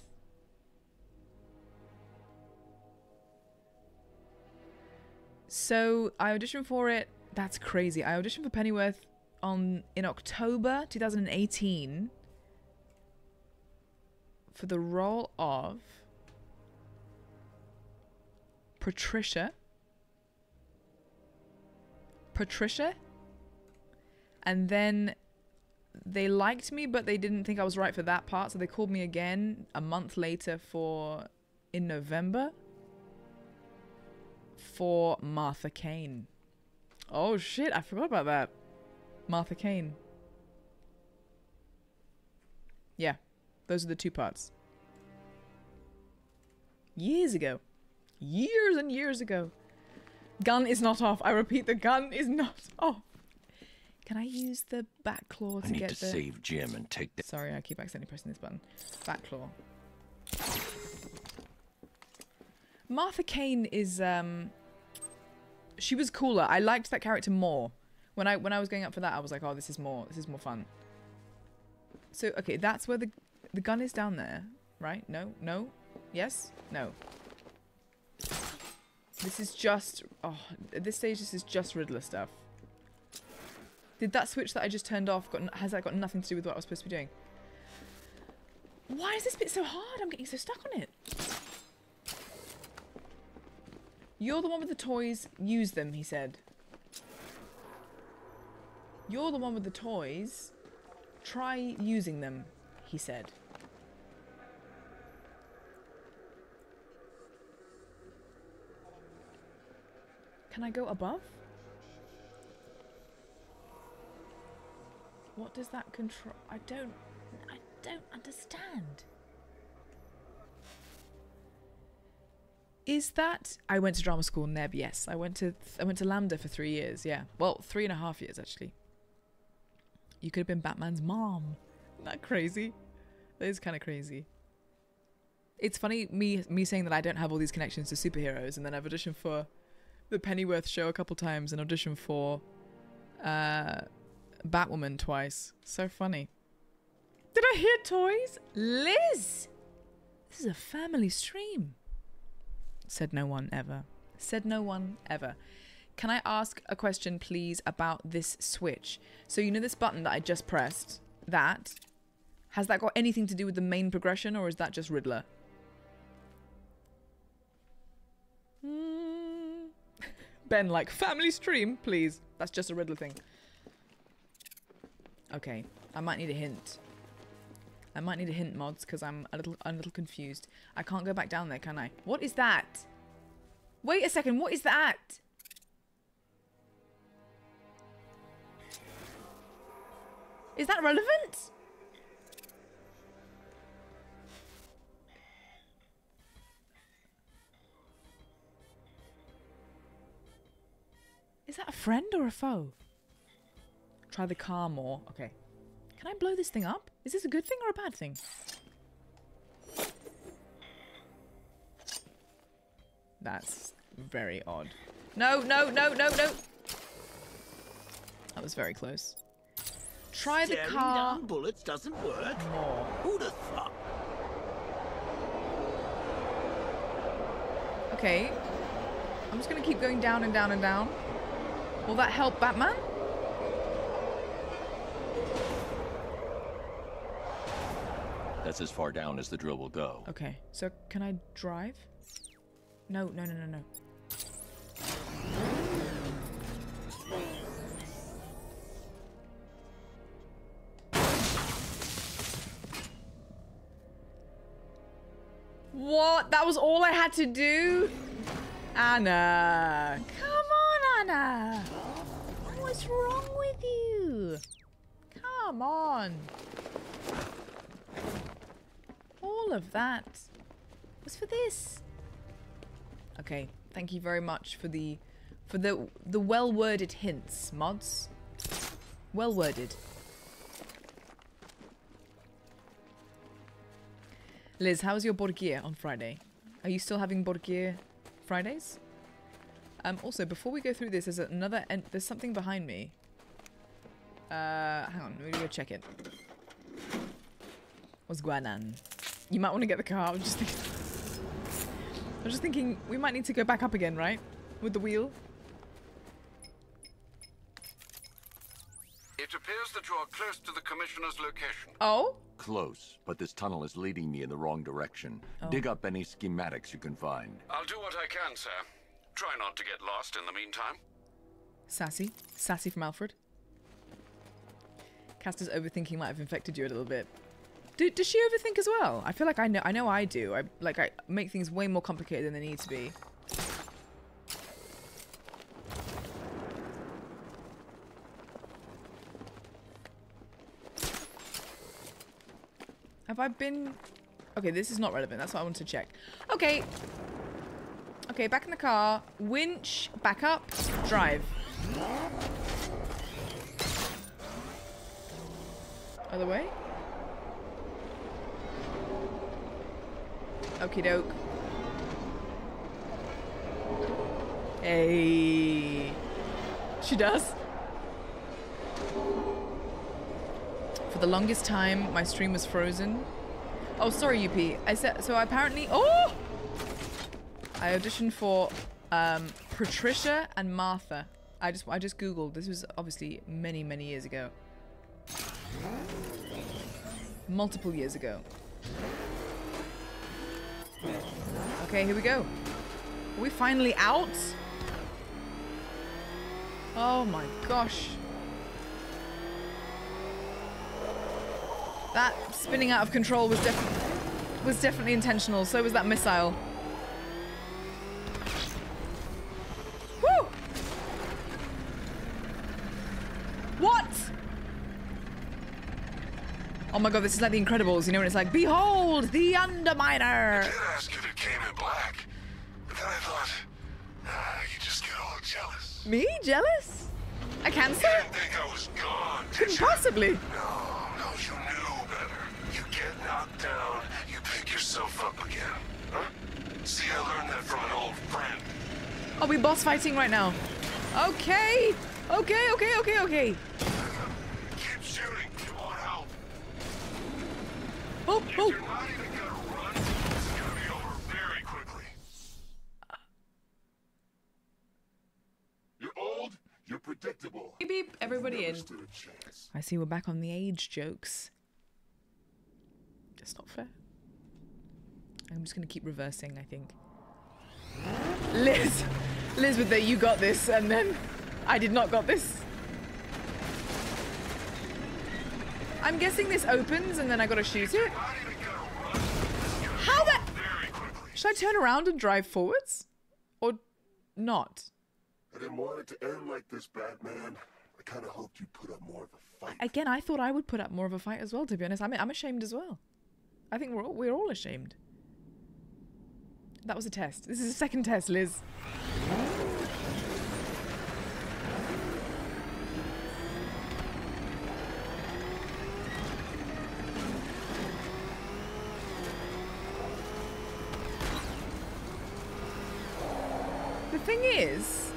So I auditioned for it. That's crazy. I auditioned for Pennyworth in October 2018 for the role of Patricia. Patricia? And then they liked me, but they didn't think I was right for that part, so they called me again a month later for... in November? For Martha Kane. Oh shit, I forgot about that. Martha Kane. Yeah. Those are the two parts. Years ago. Years and years ago. Gun is not off. I repeat, the gun is not off. Can I use the back claw to get the... I need to save Jim and take the... Sorry, I keep accidentally pressing this button. Back claw. Martha Kane is... She was cooler. I liked that character more. When I was going up for that, I was like, oh, this is more fun. So, okay, that's where the gun is down there, right? No? No? Yes? No. This is just... Oh, at this stage, this is just Riddler stuff. Did that switch that I just turned off, has that got nothing to do with what I was supposed to be doing? Why is this bit so hard? I'm getting so stuck on it. You're the one with the toys. Use them, he said. You're the one with the toys. Try using them, he said. Can I go above? What does that control? I don't understand. Is that... I went to drama school, Neb, yes. I went to Lambda for 3 years, yeah. Well, 3.5 years, actually. You could have been Batman's mom. Isn't that crazy? That is kind of crazy. It's funny, me saying that I don't have all these connections to superheroes, and then I've auditioned for the Pennyworth show a couple times, and auditioned for... Batwoman twice. So funny. Did I hear toys? Liz! This is a family stream. Said no one ever. Said no one ever. Can I ask a question, please, about this switch? So you know this button that I just pressed? That. Has that got anything to do with the main progression, or is that just Riddler? Mm. Ben like, family stream, please. That's just a Riddler thing. Okay, I might need a hint. I might need a hint, mods, because I'm a little confused. I can't go back down there, can I? What is that? Wait a second, what is that? Is that relevant? Is that a friend or a foe? Try the car more. Okay. Can I blow this thing up? Is this a good thing or a bad thing? That's very odd. No, no, no, no, no. That was very close. Try the car. Down bullets doesn't work. More. Who the fuck? Okay. I'm just gonna keep going down and down and down. Will that help Batman? That's as far down as the drill will go. Okay, so can I drive? No, no, no, no, no. What? That was all I had to do? Anna. Come on, Anna. What's wrong with you? Come on. All of that was for this. Okay, thank you very much for the well-worded hints, mods. Well-worded. Liz, how was your Borgir on Friday? Are you still having Borgir Fridays? Also, before we go through this, there's another and there's something behind me. Hang on, we're gonna go check it. What's going on? You might want to get the car. I was just thinking we might need to go back up again, right? With the wheel. It appears that you are close to the commissioner's location. Oh? Close, but this tunnel is leading me in the wrong direction. Oh. Dig up any schematics you can find. I'll do what I can, sir. Try not to get lost in the meantime. Sassy. Sassy from Alfred. Castor's overthinking might have infected you a little bit. Does she overthink as well? I feel like I know I do. I make things way more complicated than they need to be. I Have I been... Okay, this is not relevant. That's what I wanted to check. Okay. Okay, back in the car. Winch, back up, drive. Other way? Okie doke. Hey. She does. For the longest time, my stream was frozen. Oh, sorry, UP. I said, so I apparently, oh! I auditioned for Patricia and Martha. I just Googled. This was obviously many, many years ago. Multiple years ago. Okay, here we go. Are we finally out? Oh my gosh. That spinning out of control was definitely intentional. So was that missile. Woo! What? Oh my god, this is like The Incredibles, you know, when it's like, behold, the Underminer! I did ask if it came in black, but then I thought, you just get all jealous. Me? Jealous? I cancelled? You didn't think I was gone, did you? Couldn't possibly. No, you knew better. You get knocked down, you pick yourself up again. Huh? See, I learned that from an old friend. Oh, we boss fighting right now. Okay! Okay. Keep shooting. Oh, oh. You're not even gonna run. It's gonna be over very quickly. You're old, you're predictable. Beep, beep. Everybody in. I see we're back on the age jokes. That's not fair. I'm just gonna keep reversing, I think. Liz with the you got this, and then I did not got this. I'm guessing this opens and then I gotta shoot it. How that? Should I turn around and drive forwards? Or not? I didn't want it to end like this, Batman. I kinda hoped you'd put up more of a fight. Again, I thought I would put up more of a fight as well, to be honest. I'm ashamed as well. I think we're all ashamed. That was a test. This is a second test, Liz. Is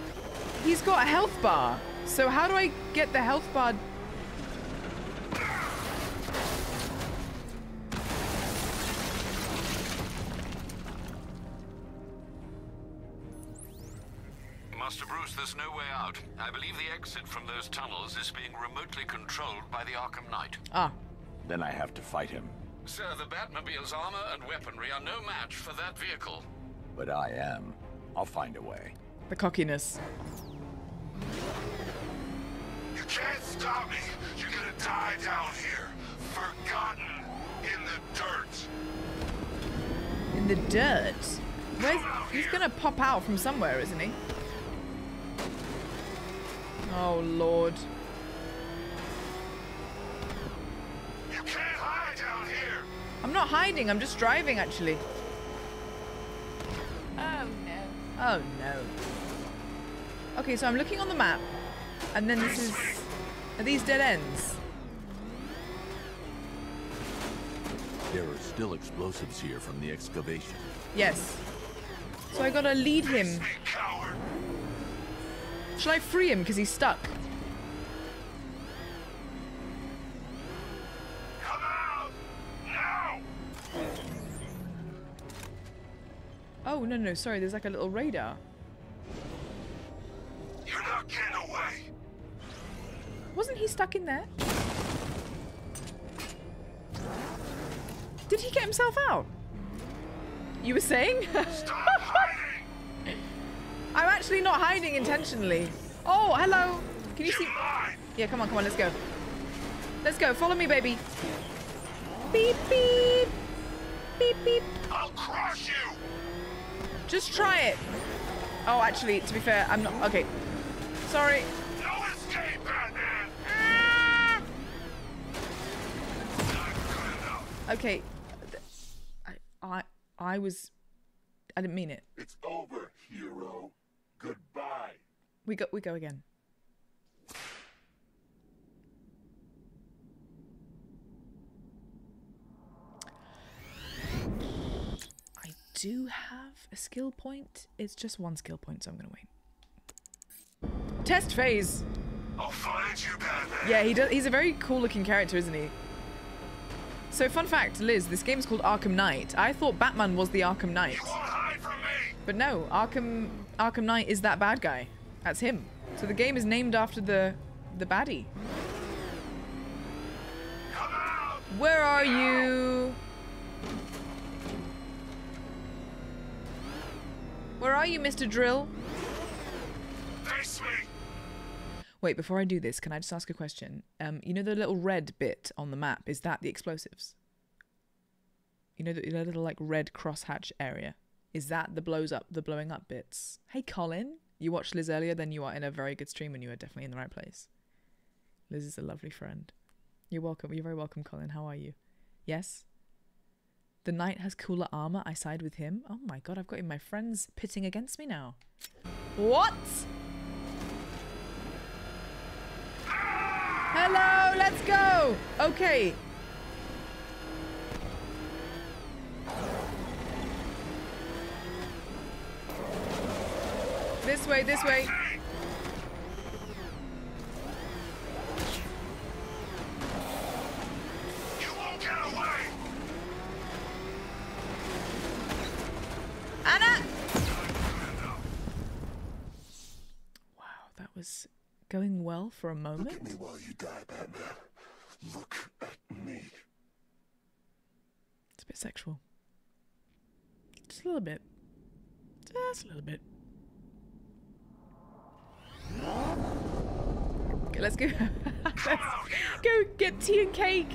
he's got a health bar, so how do I get the health bar? Master Bruce, there's no way out. I believe the exit from those tunnels is being remotely controlled by the Arkham Knight. Ah. Then I have to fight him. Sir, the Batmobile's armor and weaponry are no match for that vehicle. But I am. I'll find a way. The cockiness. You can't stop me. You're gonna die down here, forgotten in the dirt. In the dirt? Where's, he's gonna pop out from somewhere, isn't he? Oh Lord. You can't hide down here. I'm not hiding. I'm just driving, actually. Oh no. Okay, so I'm looking on the map, and then this is... Are these dead ends? There are still explosives here from the excavation. Yes. So I gotta lead him. Shall I free him because he's stuck? Come out! Now! Oh, no, sorry, there's like a little radar. You're not getting away. Wasn't he stuck in there? Did he get himself out? You were saying? Stop hiding. I'm actually not hiding intentionally. Oh, hello. Can you see? Yeah, come on, let's go. Let's go, follow me, baby. Beep, beep. Beep, beep. I'll crush you. Just try it. Oh, actually, to be fair, I'm not. Okay. Sorry. No escape, Batman. Ah! Not good enough. Okay. I was... I didn't mean it. It's over, hero. Goodbye. We go again. I do have a skill point. It's just one skill point, so I'm gonna wait. Test phase. I'll find you, Batman. Yeah, he does. He's a very cool-looking character, isn't he? So, fun fact, Liz, this game's called Arkham Knight. I thought Batman was the Arkham Knight. You won't hide from me! But no, Arkham Knight is that bad guy. That's him. So the game is named after the baddie. Come out! Where are you? Where are you, Mr. Drill? Face me! Wait, before I do this, can I just ask a question? You know the little red bit on the map? Is that the explosives? You know the little like red crosshatch area? Is that the blowing up bits? Hey, Colin, you watched Liz earlier, then you are in a very good stream and you are definitely in the right place. Liz is a lovely friend. You're welcome. You're very welcome, Colin. How are you? Yes? The knight has cooler armor. I side with him. Oh my god, I've got my friends pitting against me now. What? Hello, let's go! Okay. This way, this way. You won't get away. Anna! Wow, that was going well for a moment. Look at me while you die, Batman. Look at me. It's a bit sexual. Just a little bit. Just a little bit. Okay, let's go. Let's go get tea and cake.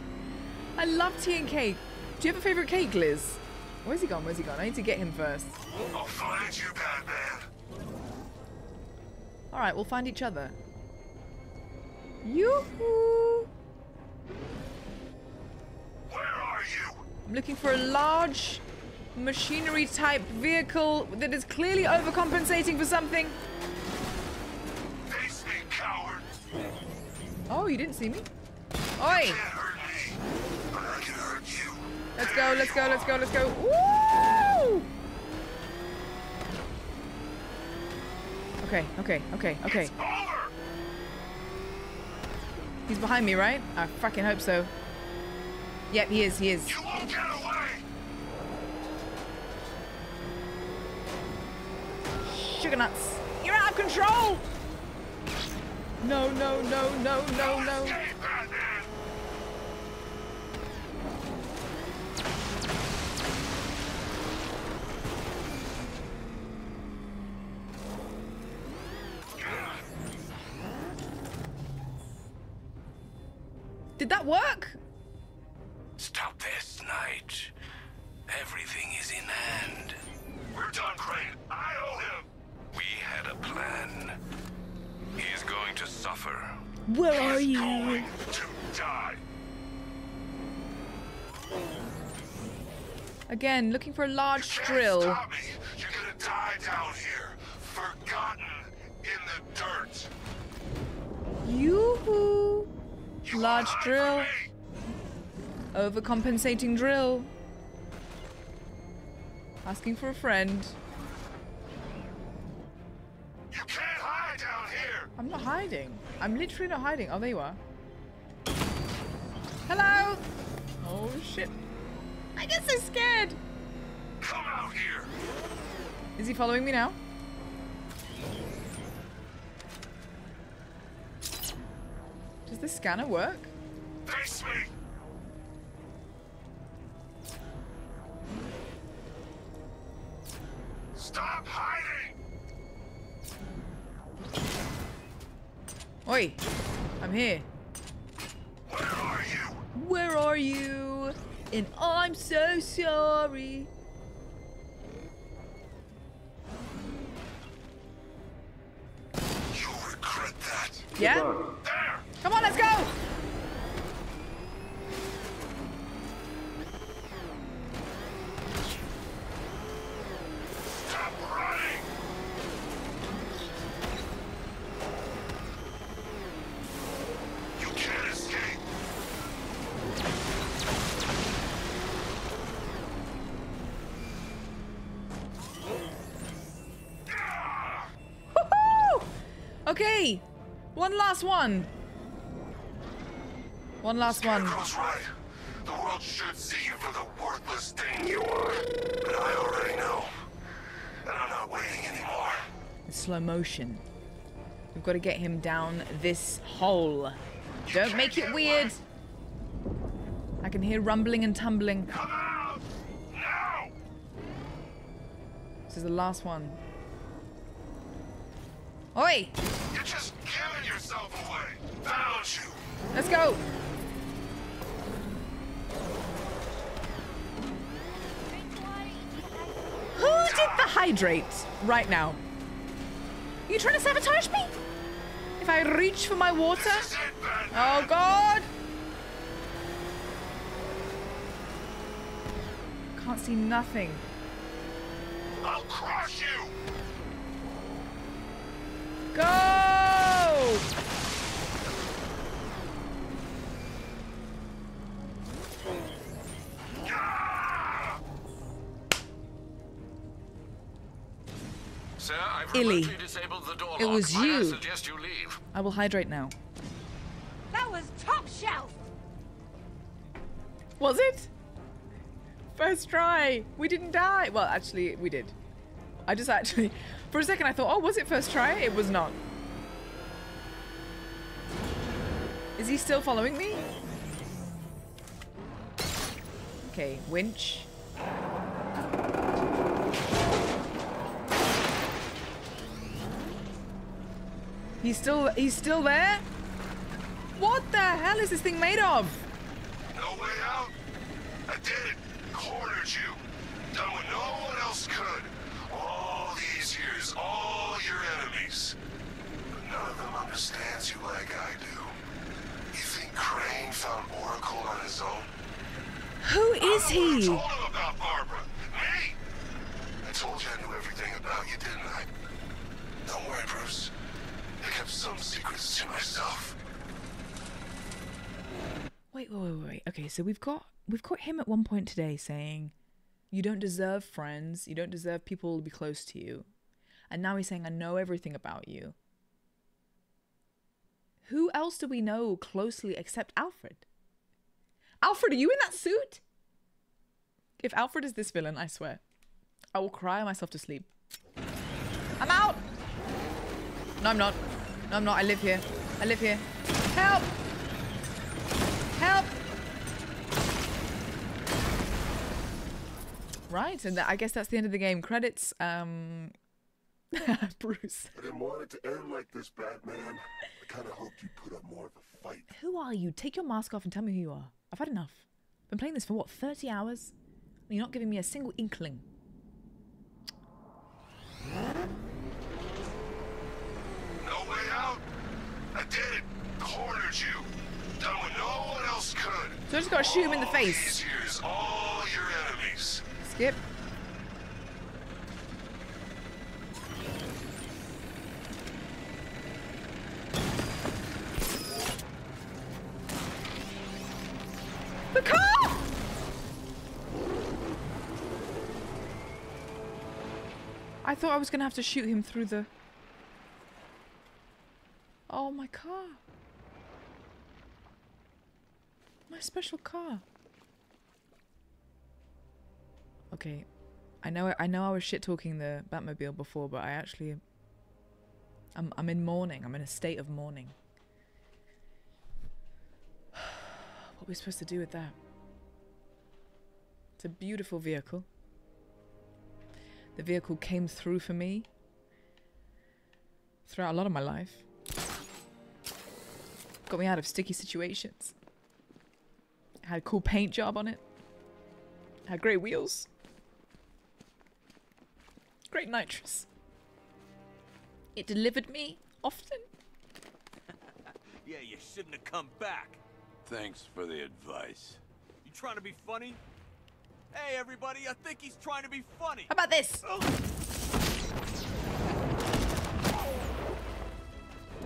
I love tea and cake. Do you have a favorite cake, Liz? Where's he gone? Where's he gone? I need to get him first. I'll find you, Batman. All right, we'll find each other. Yoo-hoo! Where are you? I'm looking for a large machinery type vehicle that is clearly overcompensating for something. Face me, coward! Oh, you didn't see me? Oi! You can't hurt me, but I can hurt you. Let's go, let's go, let's go, let's go. Woo! Okay, okay, okay, okay. It's over. He's behind me, right? I fucking hope so. Yep, he is, he is. You won't get away. Sugar nuts. You're out of control! No, no, no, no, no, no. Did that work? Stop this, Knight. Everything is in hand. We're done, Crane. I owe him. We had a plan. He is going to suffer. Where are you? He's going to die. Again, looking for a large drill. You can't stop me. You're gonna die down here, forgotten in the dirt. Yoo-hoo. Large drill. Overcompensating drill. Asking for a friend. You can't hide down here. I'm not hiding. I'm literally not hiding. Oh, there you are. Hello. Oh shit. I get so scared. Come out here. Is he following me now? Does this scanner work? Face me! Stop hiding! Oi! I'm here. Where are you? Where are you? And I'm so sorry. You'll regret that. Yeah? There! Come on, let's go! Okay, one last one. One last one. Scarecrow's right. The world should see you for the worthless thing you are. But I already know. And I'm not waiting anymore. It's slow motion. We've got to get him down this hole. You don't make it weird. I can hear rumbling and tumbling. Come out! Now! This is the last one. Oi! You're just giving yourself away. Found you. Let's go. Who did the hydrate right now? Are you trying to sabotage me? If I reach for my water? This is it, Batman. Oh, God. Can't see nothing. I'll crush you. Go! Sir, I've Illy. Disabled the door. It lock. Was you. I suggest you leave. I will hydrate now. That was top shelf. Was it? First try. We didn't die. Well, actually, we did. I just actually, for a second I thought, oh, was it first try? It was not. Is he still following me? Okay, winch. He's still there? What the hell is this thing made of? No way out. I did it. Cornered you. Done what no one else could. All these years, all your enemies. But none of them understands you like I do. You think Crane found Oracle on his own? Who is he? I told him about Barbara. Me? I told you I knew everything about you, didn't I? Don't worry, Bruce. I kept some secrets to myself. Wait. Okay, so we've got him at one point today saying, you don't deserve friends. You don't deserve people to be close to you. And now he's saying, I know everything about you. Who else do we know closely except Alfred? Alfred, are you in that suit? If Alfred is this villain, I swear, I will cry myself to sleep. I'm out. No, I'm not. No, I'm not. I live here. I live here. Help. Help. Right, and I guess that's the end of the game. Credits, Bruce. I didn't want it to end like this, Batman. I kind of hoped you'd put up more of a fight. Who are you? Take your mask off and tell me who you are. I've had enough. I've been playing this for, what, 30 hours? And you're not giving me a single inkling. No way out. I did it. Cornered you. Done what no one else could. So I just got to shoot him in the face. Here's all your enemies. Skip. The car! I thought I was gonna have to shoot him through the... Oh, my car. My special car. Okay, I know I was shit talking the Batmobile before, but I actually, I'm in mourning. I'm in a state of mourning. What are we supposed to do with that? It's a beautiful vehicle. The vehicle came through for me throughout a lot of my life. Got me out of sticky situations. Had a cool paint job on it. Had great wheels. Great nitrous. It delivered me often. Yeah, you shouldn't have come back. Thanks for the advice. You trying to be funny? Hey, everybody, I think he's trying to be funny. How about this? Oh.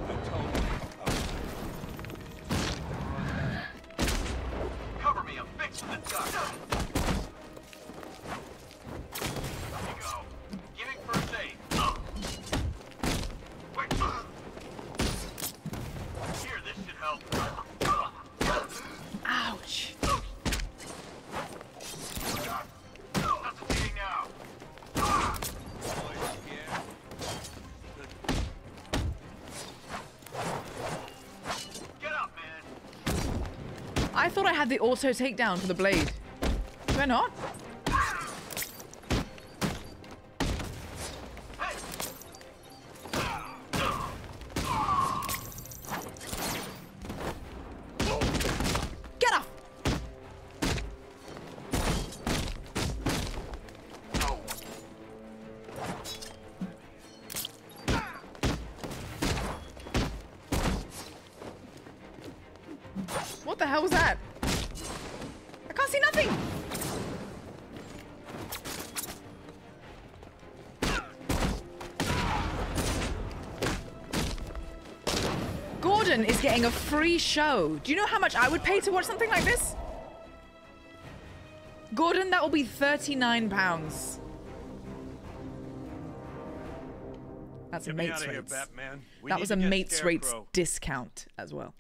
I told you. Oh. Cover me, I'm fixing the duck. thought I had the auto takedown for the blade. Do I not? Is getting a free show. Do you know how much I would pay to watch something like this? Gordon, that will be £39. That's mate's rates. That was a mate's rates discount as well.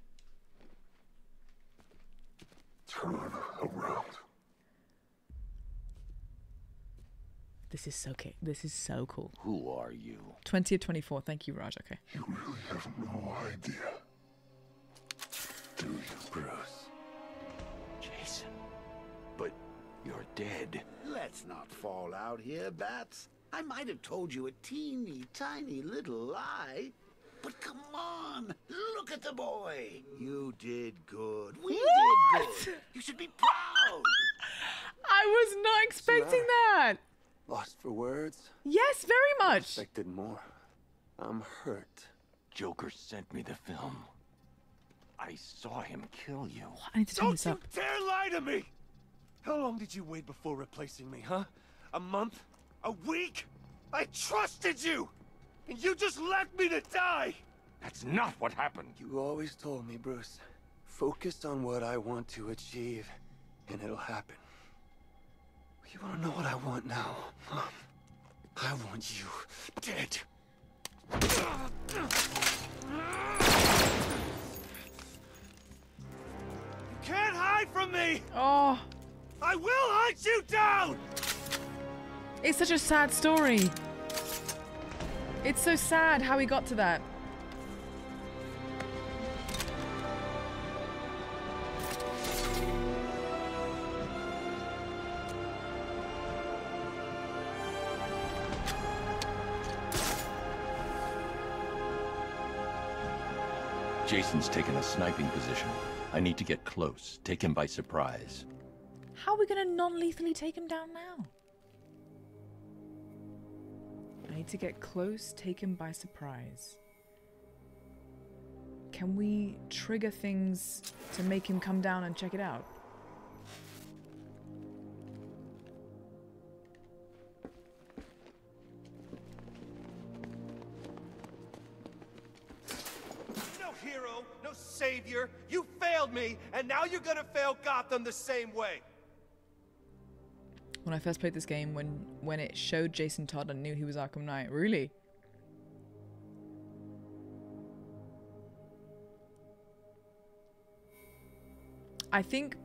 Turn around. This is so okay. This is so cool. Who are you? 20 or 24. Thank you, Raj. Okay. You really have no idea. Do you, Bruce? Jason, but you're dead. Let's not fall out here, Bats. I might have told you a teeny tiny little lie, but come on, look at the boy. You did good. We did good. You should be proud. I was not expecting that. Lost for words? Yes, very much. I expected more. I'm hurt. Joker sent me the film. I saw him kill you. I need to turn this up. Don't you dare lie to me! How long did you wait before replacing me, huh? A month? A week? I trusted you! And you just left me to die! That's not what happened. You always told me, Bruce. Focus on what I want to achieve, and it'll happen. You wanna know what I want now, Mom? I want you dead. Can't hide from me! Oh. I will hunt you down! It's such a sad story. It's so sad how he got to that. Jason's taken a sniping position. I need to get close, take him by surprise. How are we gonna non-lethally take him down now? I need to get close, take him by surprise. Can we trigger things to make him come down and check it out? Savior, you failed me, and now you're gonna fail Gotham the same way. When I first played this game, when it showed Jason Todd, I knew he was Arkham Knight. Really? I think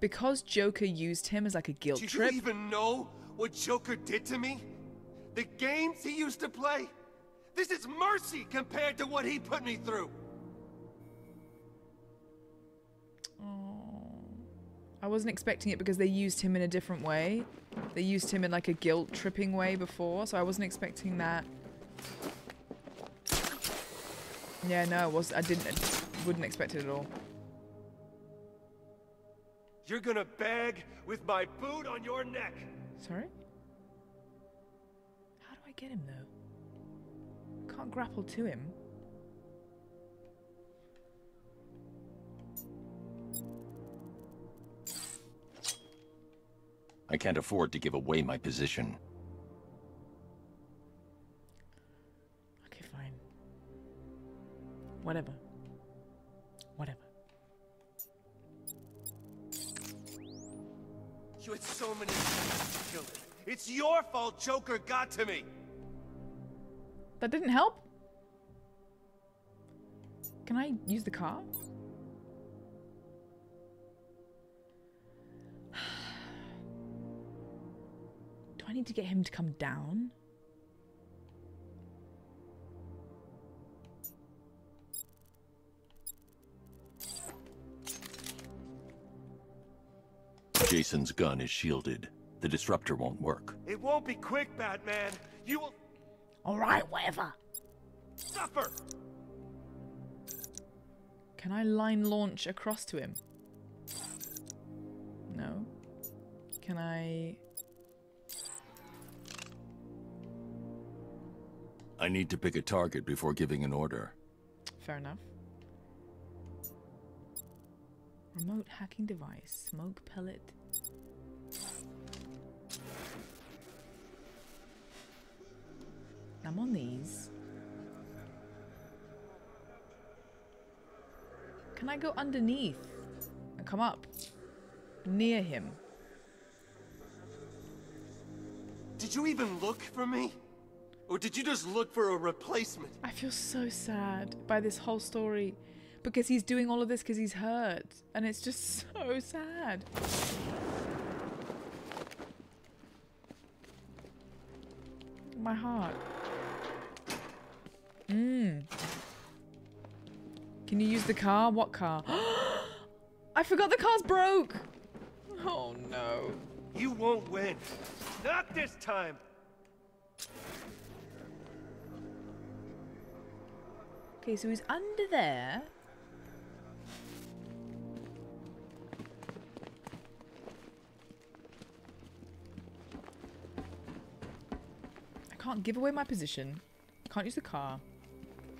because Joker used him as like a guilt trip. Do you even know what Joker did to me? The games he used to play? This is mercy compared to what he put me through. I wasn't expecting it because they used him in a different way. They used him in like a guilt-tripping way before, so I wasn't expecting that. Yeah, no, I wouldn't expect it at all. You're gonna beg with my boot on your neck. Sorry? How do I get him though? Can't grapple to him. I can't afford to give away my position. Okay, fine. Whatever. Whatever. You had so many chances to kill it. It's your fault Joker got to me. That didn't help. Can I use the car? I need to get him to come down. Jason's gun is shielded. The disruptor won't work. It won't be quick, Batman. You will... All right, whatever. Suffer! Can I line launch across to him? No. Can I... I need to pick a target before giving an order. Fair enough. Remote hacking device. Smoke pellet. I'm on these. Can I go underneath and come up near him? Did you even look for me? Or did you just look for a replacement? I feel so sad by this whole story because he's doing all of this because he's hurt. And it's just so sad. My heart. Can you use the car? What car? I forgot the car's broke! Oh no. You won't win. Not this time! Okay, so he's under there. I can't give away my position. Can't use the car.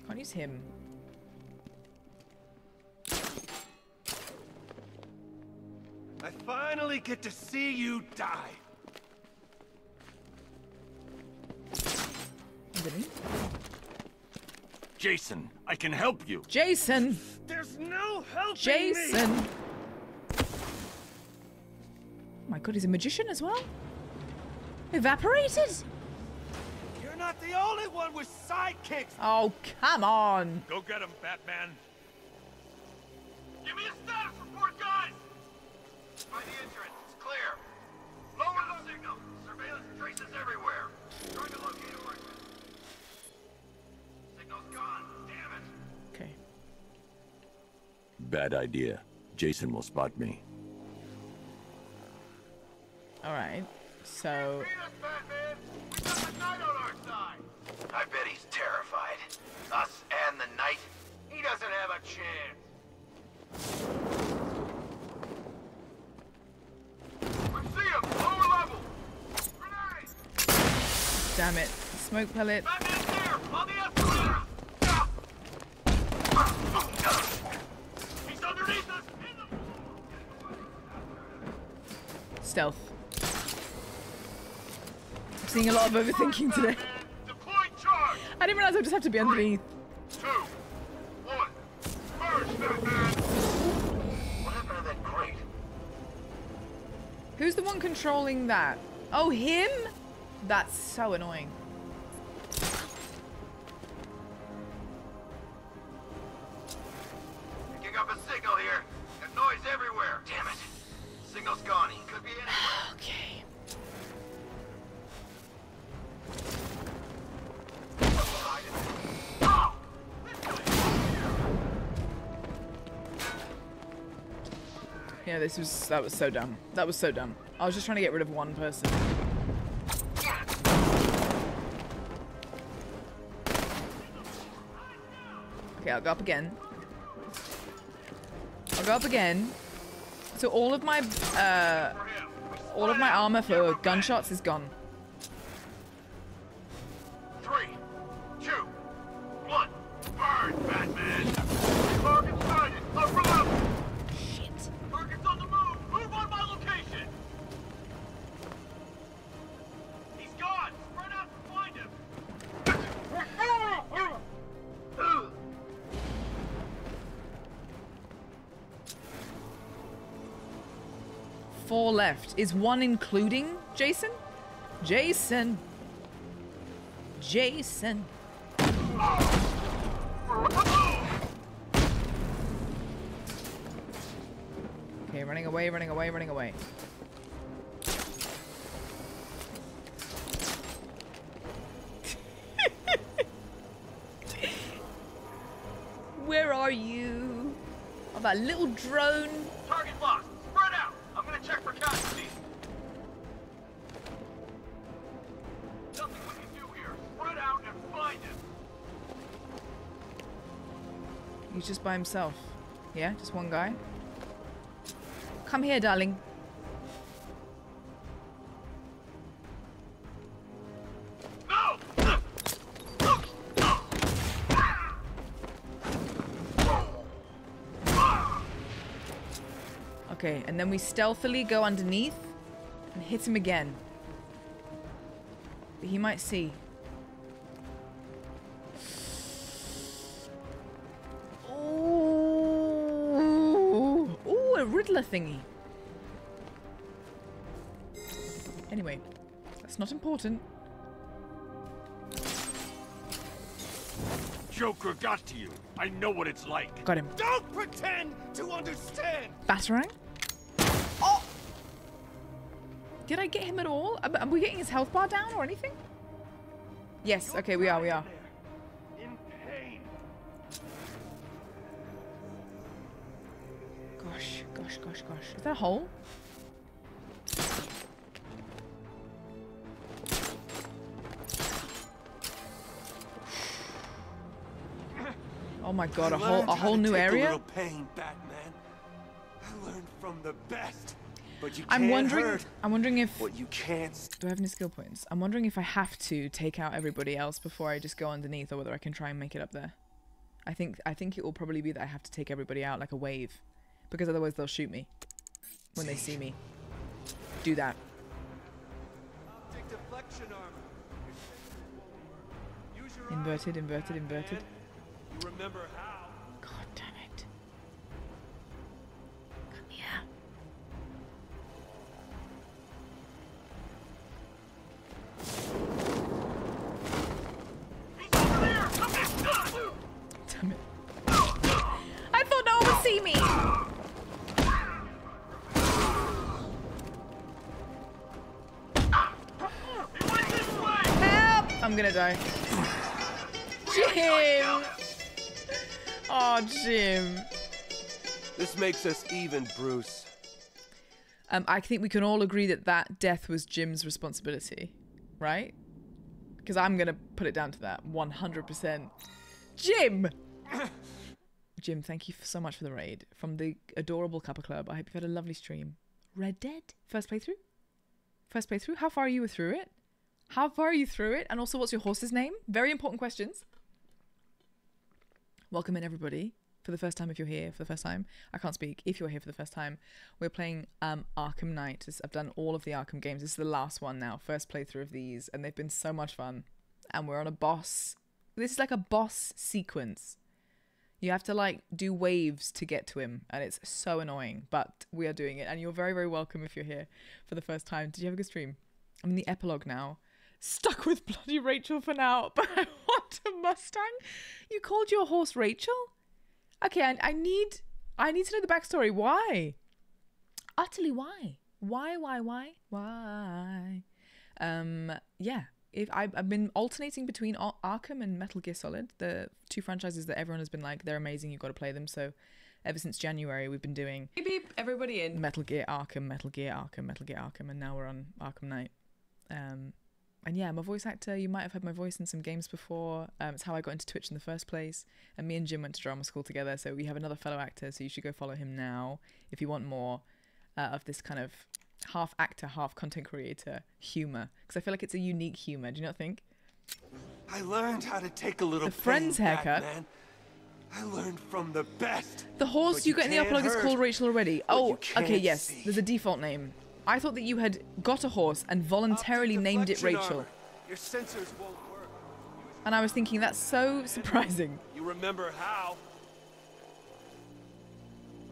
Can't use him. I finally get to see you die. Jason, I can help you. Jason! There's no helping Jason! Me. Oh my god, he's a magician as well? Evaporated? You're not the only one with sidekicks! Oh, come on! Go get him, Batman! Give me a status report, guys! By the entrance, it's clear. Lower the signal. Surveillance traces everywhere. Trying to locate him right now. Signal's gone. Damn it. Okay. Bad idea. Jason will spot me. All right. So. We got the Knight on our side. I bet he's terrified. Us and the Knight. He doesn't have a chance. Damn it. Smoke pellet. Stealth. I'm seeing a lot of overthinking today. I didn't realize I just have to be underneath. Who's the one controlling that? Oh, him? That's so annoying. Picking up a signal here. There's noise everywhere. Damn it. Signal's gone. He could be anywhere. Okay. Yeah, that was so dumb. That was so dumb. I was just trying to get rid of one person. Okay, I'll go up again. I'll go up again. So all of my armor for gunshots is gone. 3, 2, 1, burn, Batman! Target sighted, above! Shit! Target's on the move! Move on my location! He's gone! Spread out to find him! Four left. Is one including Jason? Jason! Jason! Okay, running away, running away, running away. Where are you? Oh, that little drone. Target locked. Check for contact. He's just by himself. Yeah, just one guy. Come here, darling. Okay, and then we stealthily go underneath and hit him again. But he might see. Ooh, ooh, a Riddler thingy. Anyway, that's not important. Joker got to you. I know what it's like. Got him. Don't pretend to understand. Batarang? Did I get him at all? Are we getting his health bar down or anything? Yes, okay, we are, In pain. Gosh, gosh, gosh, gosh. Is that a hole? Oh my god, a whole new area? A pain, Batman. I learned from the best. But you I'm wondering if what you can't. Do I have any skill points? I'm wondering if I have to take out everybody else before I just go underneath, or whether I can try and make it up there. I think it will probably be that I have to take everybody out like a wave, because otherwise they'll shoot me when they see me. Do that. Inverted, inverted, inverted. You remember how? God damn it! Come here. Damn it. I thought no one would see me! Help! I'm gonna die. Jim! Oh, Jim. This makes us even, Bruce. I think we can all agree that that death was Jim's responsibility, right? Because I'm going to put it down to that 100%. Jim! Jim, thank you so much for the raid. From the adorable Cuppa Club. I hope you've had a lovely stream. Red Dead? First playthrough? First playthrough? How far are you through it? How far are you through it? And also, what's your horse's name? Very important questions. Welcome in, everybody. For the first time, if you're here for the first time. I can't speak. If you're here for the first time, we're playing Arkham Knight. I've done all of the Arkham games. This is the last one now. First playthrough of these. And they've been so much fun. And we're on a boss. This is like a boss sequence. You have to like do waves to get to him. And it's so annoying. But we are doing it. And you're very, very welcome if you're here for the first time. Did you have a good stream? I'm in the epilogue now. Stuck with bloody Rachel for now. But I want a Mustang. You called your horse Rachel? Okay, I need to know the backstory. Why? Utterly why? Why? Yeah. I've been alternating between Arkham and Metal Gear Solid, the two franchises that everyone has been like, they're amazing, you've got to play them. So ever since January, we've been doing beep, beep, everybody in Metal Gear Arkham, Metal Gear Arkham, Metal Gear Arkham, and now we're on Arkham Knight. And yeah, I'm a voice actor. You might have heard my voice in some games before. It's how I got into Twitch in the first place. And me and Jim went to drama school together. So we have another fellow actor. So you should go follow him now if you want more of this kind of half actor, half content creator humor. Because I feel like it's a unique humor. Do you not think? I learned how to take a little. The friend's haircut. Man. I learned from the best. The horse you got in the epilogue is called Rachel already. Oh, okay, yes. See. There's a default name. I thought that you had got a horse and voluntarily named it Rachel. Your sensors won't work. And I was thinking, that's so surprising. You remember how?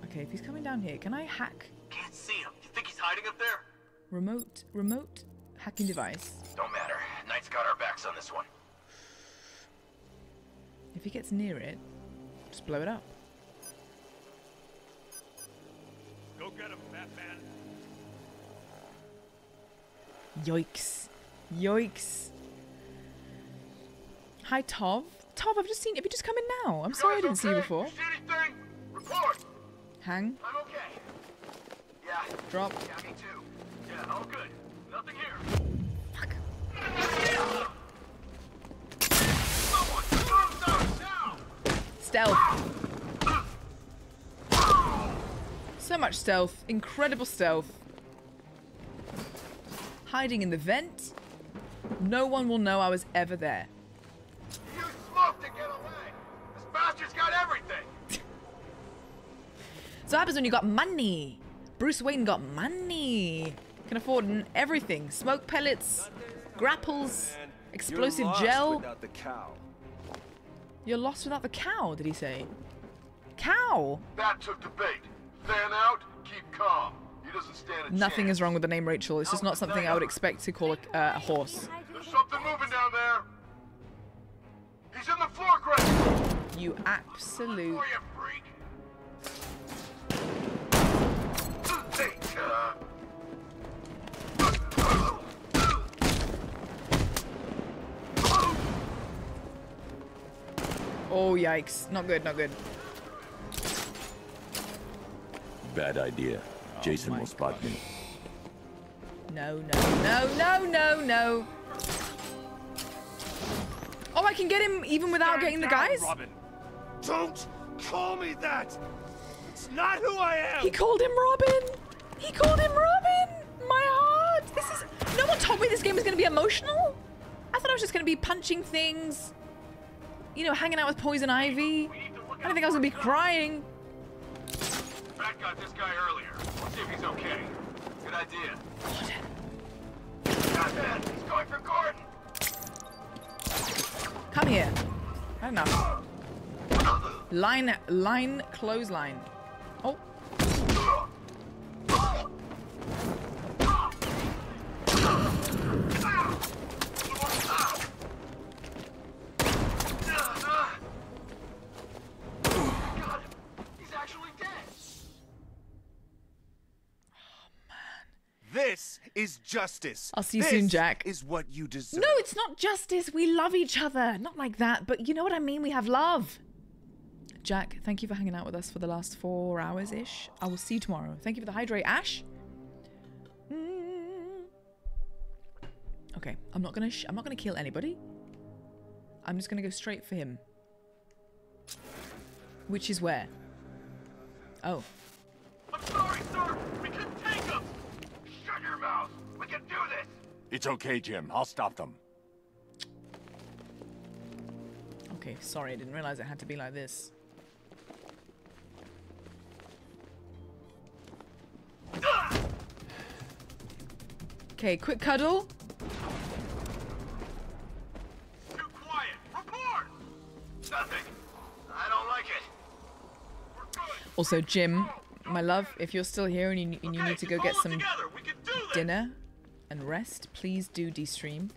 Okay, if he's coming down here, can I hack? Can't see him. You think he's hiding up there? Remote hacking device. Don't matter. Knight's got our backs on this one. If he gets near it, just blow it up. Go get him, Batman. Yikes. Yikes. Hi, Tov. Tov, I've just seen you. Have you just come in now? I'm sorry I didn't see you before. Report. Hang. I'm okay. Yeah. Drop. Yeah, me too. Yeah, all good. Nothing here. Fuck. Someone, down. Stealth. So much stealth. Incredible stealth. Hiding in the vent. No one will know I was ever there. You smoked to get away. This bastard's got everything. So what happens when you got money? Bruce Wayne got money. Can afford everything. Smoke pellets, grapples, explosive gel. You're lost without the cow, did he say? Cow? That took the bait. Fan out, keep calm. He doesn't stand a chance. Nothing is wrong with the name Rachel. It's just not something I would expect to call a horse. There's something moving down there. He's in the floor crate. You absolute. Oh, yikes. Not good, not good. Bad idea. Jason will spot me. No, no, no, no, no, no. Oh, I can get him even without getting the guys? Robin. Don't call me that. It's not who I am. He called him Robin. He called him Robin. My heart. This is... No one told me this game was going to be emotional. I thought I was just going to be punching things. You know, hanging out with Poison Ivy. I don't think I was gonna be crying. Matt got this guy earlier. Let's see if he's okay. Good idea. God, man, he's going for Gordon. Come here. I don't know. Line, clothesline. Oh. This is justice. I'll see you soon, Jack. This is what you deserve. No, it's not justice. We love each other. Not like that, but you know what I mean? We have love. Jack, thank you for hanging out with us for the last 4 hours-ish. I will see you tomorrow. Thank you for the hydrate, Ash. Okay, I'm not gonna kill anybody. I'm just gonna go straight for him. Which is where? Oh. I'm sorry, sir. We couldn't take him. We can do this. It's okay, Jim. I'll stop them. Okay, sorry. I didn't realize it had to be like this. Okay, quick cuddle. Too quiet. Report. Nothing. I don't like it. We're good. Also, Jim, my love, if you're still here and you need to go get some dinner and rest, please do destream.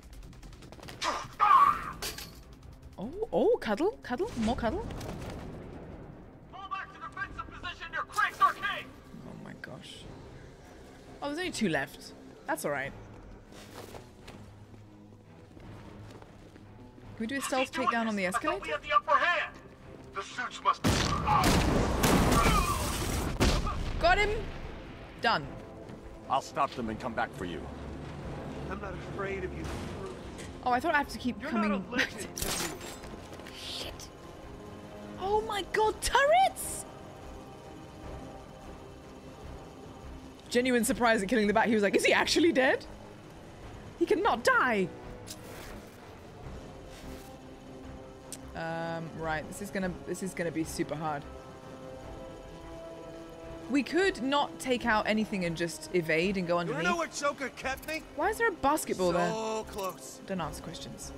Oh, cuddle, more cuddle. Fall back to defensive position near Craig's Arcade. Oh my gosh. Oh, there's only 2 left. That's alright. Can we do a stealth takedown on the escalator? We have the upper hand. The suits must be... Got him! Done. I'll stop them and come back for you. I'm not afraid of you. Oh, I thought I have to keep coming back to you. Shit. Oh my god, turrets! Genuine surprise at killing the bat. He was like, is he actually dead? He cannot die. Right, this is gonna be super hard. We could not take out anything and just evade and go underneath. You know where Joker kept me? Why is there a basketball there? So close. Don't ask questions.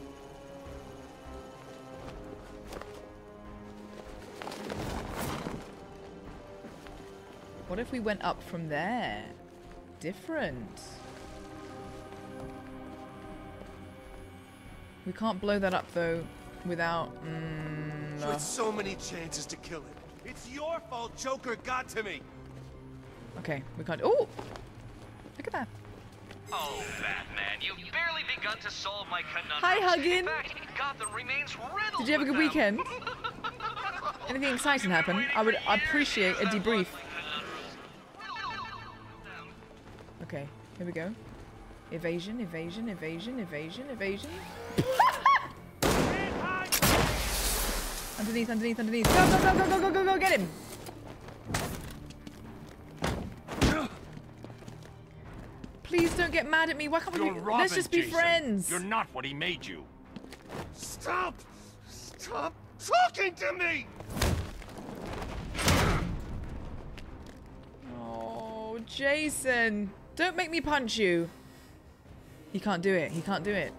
What if we went up from there? Different. We can't blow that up though without. You had so many chances to kill it. It's your fault, Joker got to me. Okay, we can't. Oh, look at that. Oh, Batman, you've barely begun to solve my conundrum. Hi, Huggin. Did you have a good weekend? Anything exciting happen? I would appreciate a debrief. Okay, here we go. Evasion. Underneath. Go, get him. Please don't get mad at me. Why can't we be... Let's just be friends. You're not what he made you. Stop! Stop talking to me! Oh, Jason. Don't make me punch you. He can't do it. He can't do it.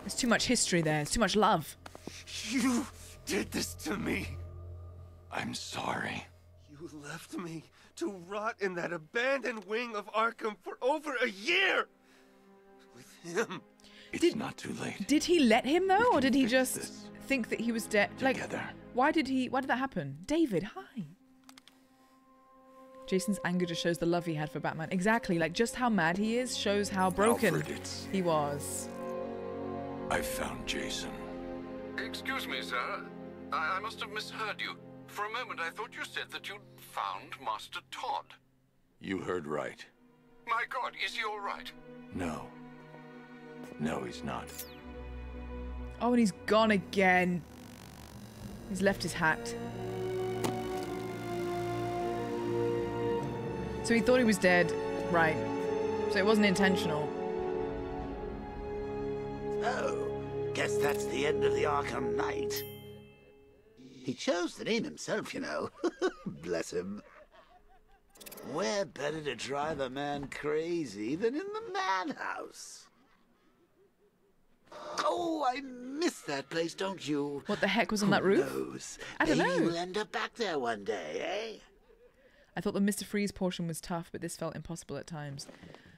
There's too much history there. It's too much love. You did this to me. I'm sorry. You left me to rot in that abandoned wing of Arkham for over a year with him. It's not too late. Did he let him though, or did he just think that he was dead? Like, why did he? Why did that happen? David, hi. Jason's anger just shows the love he had for Batman. Exactly, like just how mad he is shows how broken he was. I found Jason. Excuse me, sir. I must have misheard you. For a moment, I thought you said that you'd found Master Todd. You heard right. My God, is he all right? No. No, he's not. Oh, and he's gone again. He's left his hat. So he thought he was dead. Right. So it wasn't intentional. Oh, guess that's the end of the Arkham Knight. He chose the name himself, you know. Bless him. Where better to drive a man crazy than in the madhouse? Oh, I miss that place, don't you? What the heck was on that roof? Knows? I don't know. Maybe we'll end up back there one day, eh? I thought the Mr. Freeze portion was tough, but this felt impossible at times.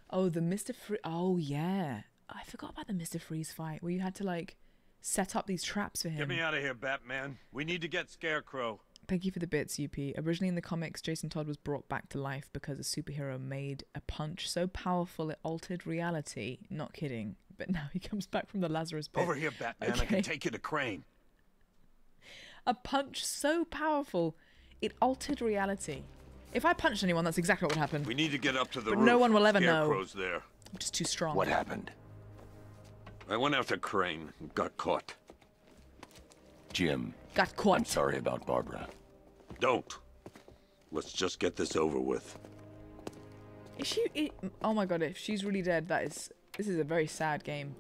Oh, the Mr. Freeze. Oh, yeah. I forgot about the Mr. Freeze fight where you had to, like, set up these traps for him. Get me out of here, Batman. We need to get Scarecrow. Thank you for the bits, UP. Originally in the comics, Jason Todd was brought back to life because a superhero made a punch so powerful it altered reality. Not kidding. But now he comes back from the Lazarus pit. Over here, Batman. Okay. I can take you to Crane. A punch so powerful it altered reality. If I punched anyone, that's exactly what would happen. We need to get up to the roof. No one will ever Scarecrow's know. There. I'm just too strong. What happened? I went after Crane and got caught. Jim. Got caught. I'm sorry about Barbara. Don't. Let's just get this over with. Is she... oh my God, if she's really dead, that is... This is a very sad game.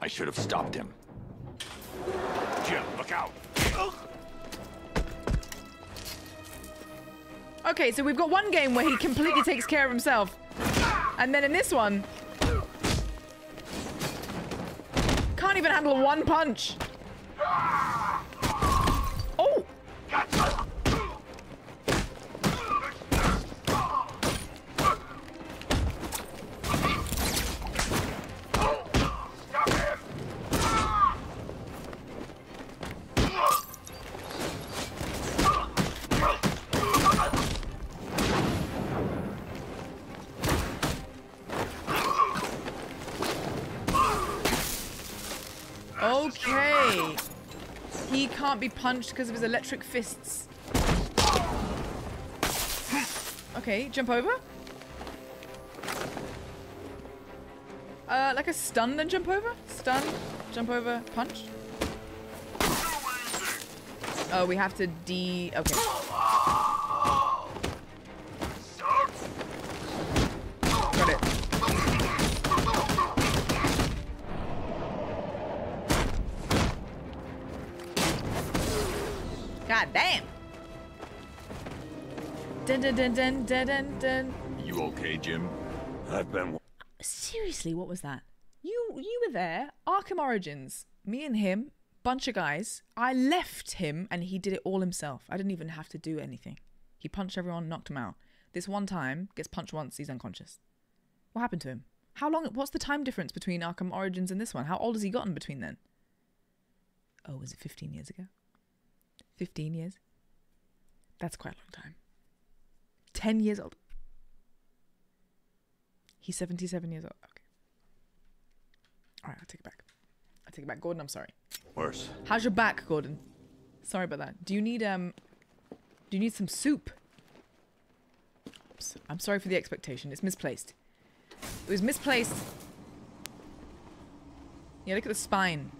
I should have stopped him. Jim, look out! Okay, so we've got one game where he completely takes care of himself. And then in this one... Can't even handle one punch. Oh! Okay, he can't be punched because of his electric fists. Okay, jump over. Like a stun then jump over? Stun, jump over, punch. Oh, we have to okay. Got it. God damn! Dun, dun, dun, dun, dun, dun, dun. You okay, Jim? I've been... Seriously, what was that? You were there. Arkham Origins. Me and him. Bunch of guys. I left him and he did it all himself. I didn't even have to do anything. He punched everyone, knocked him out. This one time, gets punched once, he's unconscious. What happened to him? How long... What's the time difference between Arkham Origins and this one? How old has he gotten between then? Oh, was it 15 years ago? 15 years? That's quite a long time. 10 years old. He's 77 years old. Okay. All right, I'll take it back. I'll take it back. Gordon, I'm sorry. Worse. How's your back, Gordon? Sorry about that. Do you need some soup? Oops. I'm sorry for the expectation. It's misplaced. It was misplaced. Yeah, look at the spine.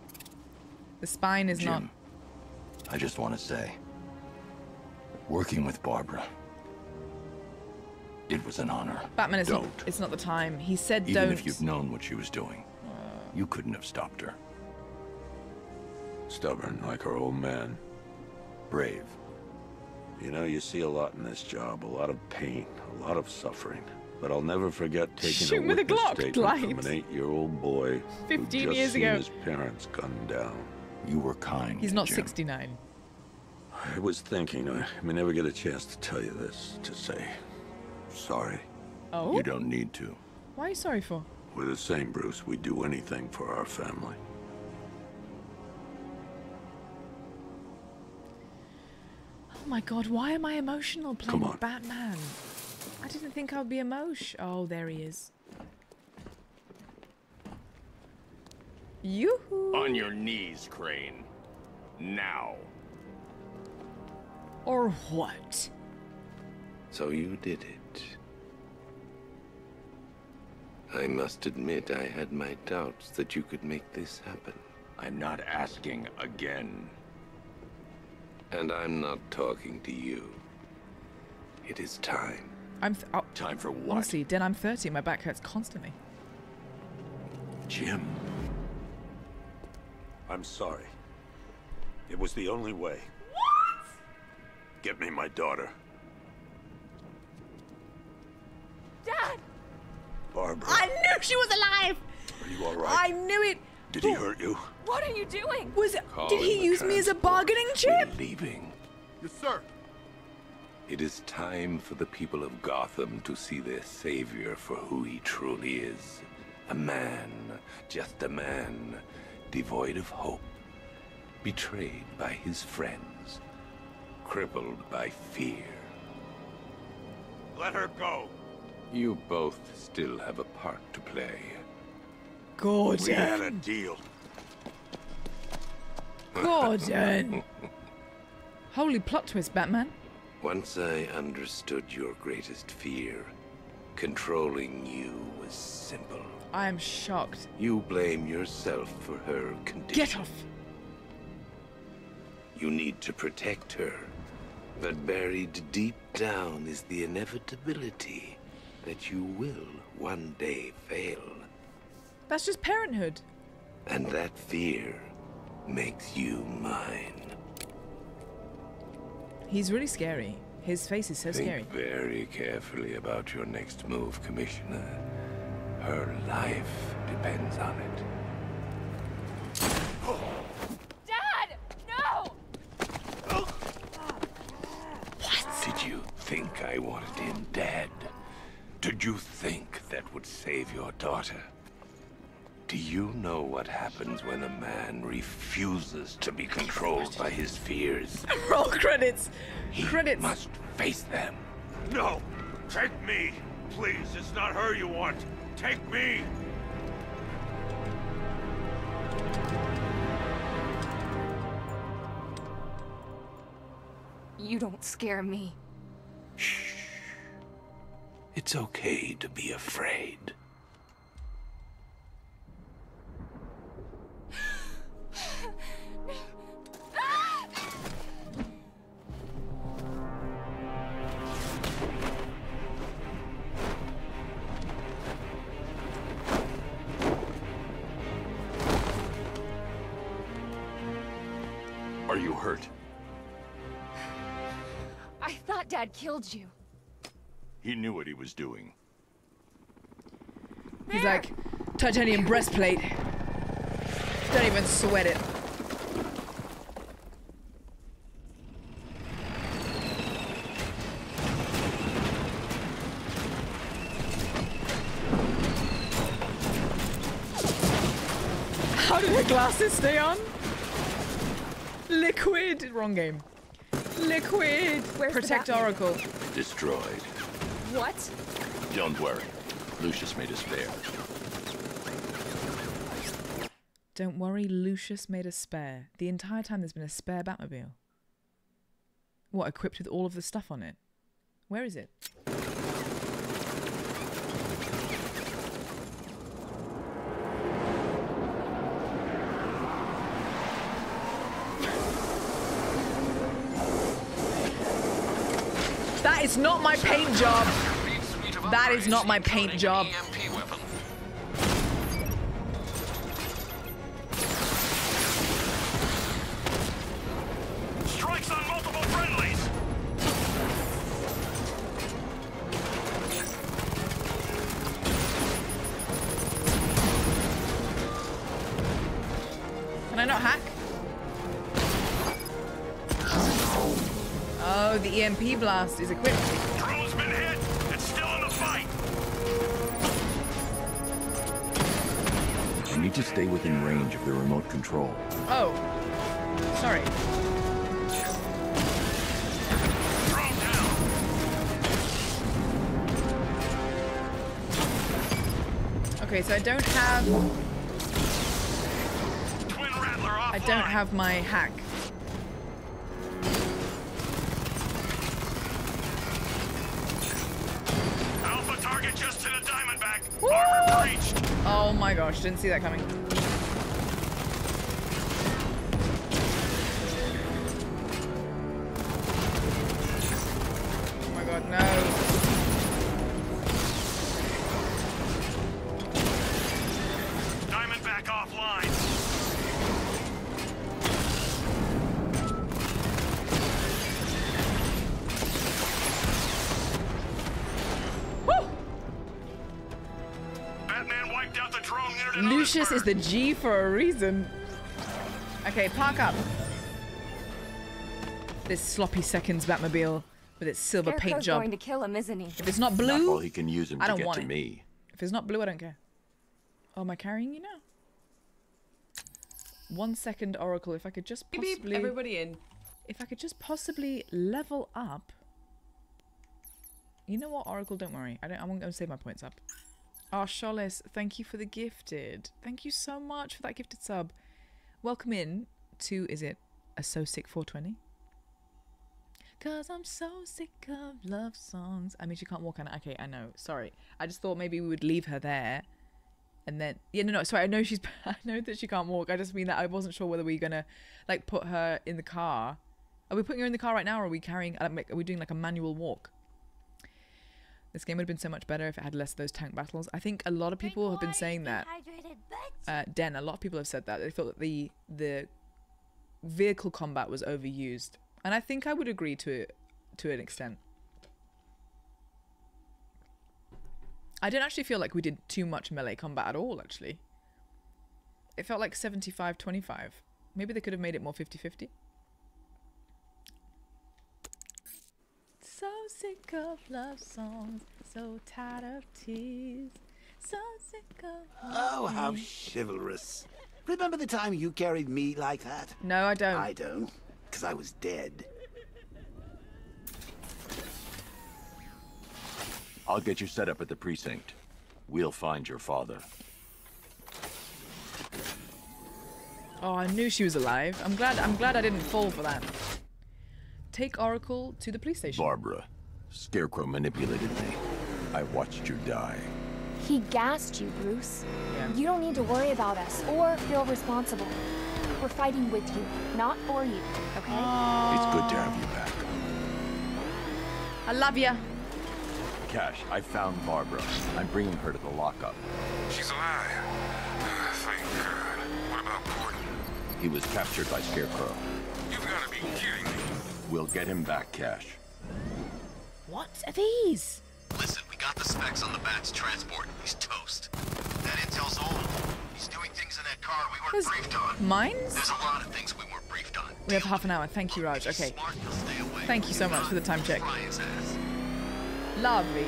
The spine is not... I just want to say, working with Barbara, It was an honor. Batman, it's not the time. He said don't. Even if you'd known what she was doing, you couldn't have stopped her. Stubborn like her old man. Brave. You know, you see a lot in this job. A lot of pain, a lot of suffering. But I'll never forget taking a witness statement from an 8-year-old boy 15 who'd just years seen ago. His parents gunned down. You were kind. He's not Jim. 69. I was thinking I may never get a chance to tell you this, to say sorry. Oh? You don't need to. Why are you sorry for? We're the same, Bruce. We'd do anything for our family. Oh my God, why am I emotional playing Batman? I didn't think I'd be emotional. Oh, there he is. Yoo-hoo! On your knees, Crane. Now. Or what? So you did it. I must admit I had my doubts that you could make this happen. I'm not asking again. And I'm not talking to you. It is time. Time for what? Honestly, Den, I'm 30. My back hurts constantly. Jim. I'm sorry. It was the only way. What? Get me my daughter. Dad! Barbara. I knew she was alive! Are you all right? I knew it! Did he hurt you? What are you doing? Did he use me as a bargaining chip? We're leaving. Yes, sir. It is time for the people of Gotham to see their savior for who he truly is. A man, just a man, devoid of hope, betrayed by his friends, crippled by fear. Let her go. You both still have a part to play. Gordon. We had a deal. Gordon. Holy plot twist, Batman. Once I understood your greatest fear, controlling you was simple. I am shocked. You blame yourself for her condition. Get off! You need to protect her. But buried deep down is the inevitability that you will one day fail. That's just parenthood. And that fear makes you mine. He's really scary. His face is so scary. Think very carefully about your next move, Commissioner. Her life depends on it. Dad! No! What? Did you think I wanted him dead? Did you think that would save your daughter? Do you know what happens when a man refuses to be controlled by his fears? Roll credits! He must face them. No! Take me! Please, it's not her you want. Take me! You don't scare me. Shh. It's okay to be afraid. Are you hurt? I thought Dad killed you. He knew what he was doing. He's like, titanium breastplate. Don't even sweat it. How did her glasses stay on? Liquid! Wrong game. Liquid! Protect Oracle. Destroyed. What? Don't worry. Lucius made us fair. Don't worry, Lucius made a spare. The entire time there's been a spare Batmobile. What, equipped with all of the stuff on it? Where is it? That is not my paint job! That is not my paint job. Strikes on multiple friendlies. Can I not hack? Oh, the EMP blast is equipped. Drone's been hit. It's still in the fight. You need to stay within range of the remote control. Oh. Sorry. Drone down. Okay, so I don't have... Twin Rattler offline. I don't have my hack. Oh my gosh, didn't see that coming. Oh my god, no. Diamondback offline. Woo! Lucius is the G for a reason. Okay, park up. This sloppy seconds Batmobile with its silver paint job. Going to kill him, isn't he? If it's not blue, not all he can use him I don't to get want to me. It. If it's not blue, I don't care. Oh, am I carrying you now? 1 second, Oracle. If I could just possibly... Beep, beep. Everybody in. If I could just possibly level up. You know what, Oracle? Don't worry. I'm going to save my points up. Oh, Sholis, thank you for the gifted. Thank you so much for that gifted sub. Welcome in to, is it a So Sick 420? Cause I'm so sick of love songs. I mean, she can't walk on it. Okay, I know. Sorry. I just thought maybe we would leave her there. And then, yeah, no, sorry. I know that she can't walk. I just mean that I wasn't sure whether we were going to, like, put her in the car. Are we putting her in the car right now, or are we carrying, are we doing, like, a manual walk? This game would have been so much better if it had less of those tank battles. I think a lot of people have been saying that. Den, a lot of people have said that. They felt that the vehicle combat was overused. And I think I would agree to it to an extent. I don't actually feel like we did too much melee combat at all, actually. It felt like 75-25. Maybe they could have made it more 50-50. So sick of love songs, so tired of tears, so sick of... Oh, how chivalrous. Remember the time you carried me like that? No, I don't. I don't, because I was dead. I'll get you set up at the precinct. We'll find your father. Oh, I knew she was alive. I'm glad I didn't fall for that. Take Oracle to the police station. Barbara, Scarecrow manipulated me. I watched you die. He gassed you, Bruce. Yeah. You don't need to worry about us or feel responsible. We're fighting with you, not for you, okay? It's good to have you back. I love you. Cash, I found Barbara. I'm bringing her to the lockup. She's alive. Thank God. What about Gordon? He was captured by Scarecrow. You've got to be kidding me. We'll get him back, Cash. What are these? Listen, we got the specs on the Bat's transport. He's toast. That intel's old. He's doing things in that car we weren't briefed on. Mines? There's a lot of things we weren't briefed on. We have half an hour. Thank you, Raj. Okay. Thank you so much for the time check. Lovely.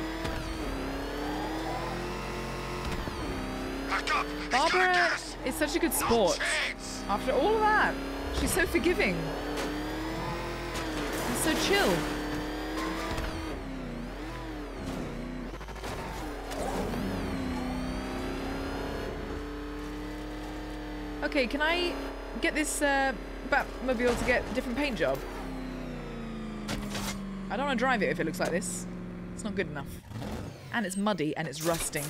Back up. Barbara is such a good sport. No after all of that, she's so forgiving. So chill. Okay, can I get this Batmobile to get a different paint job? I don't want to drive it if it looks like this. It's not good enough. And it's muddy and it's rusting.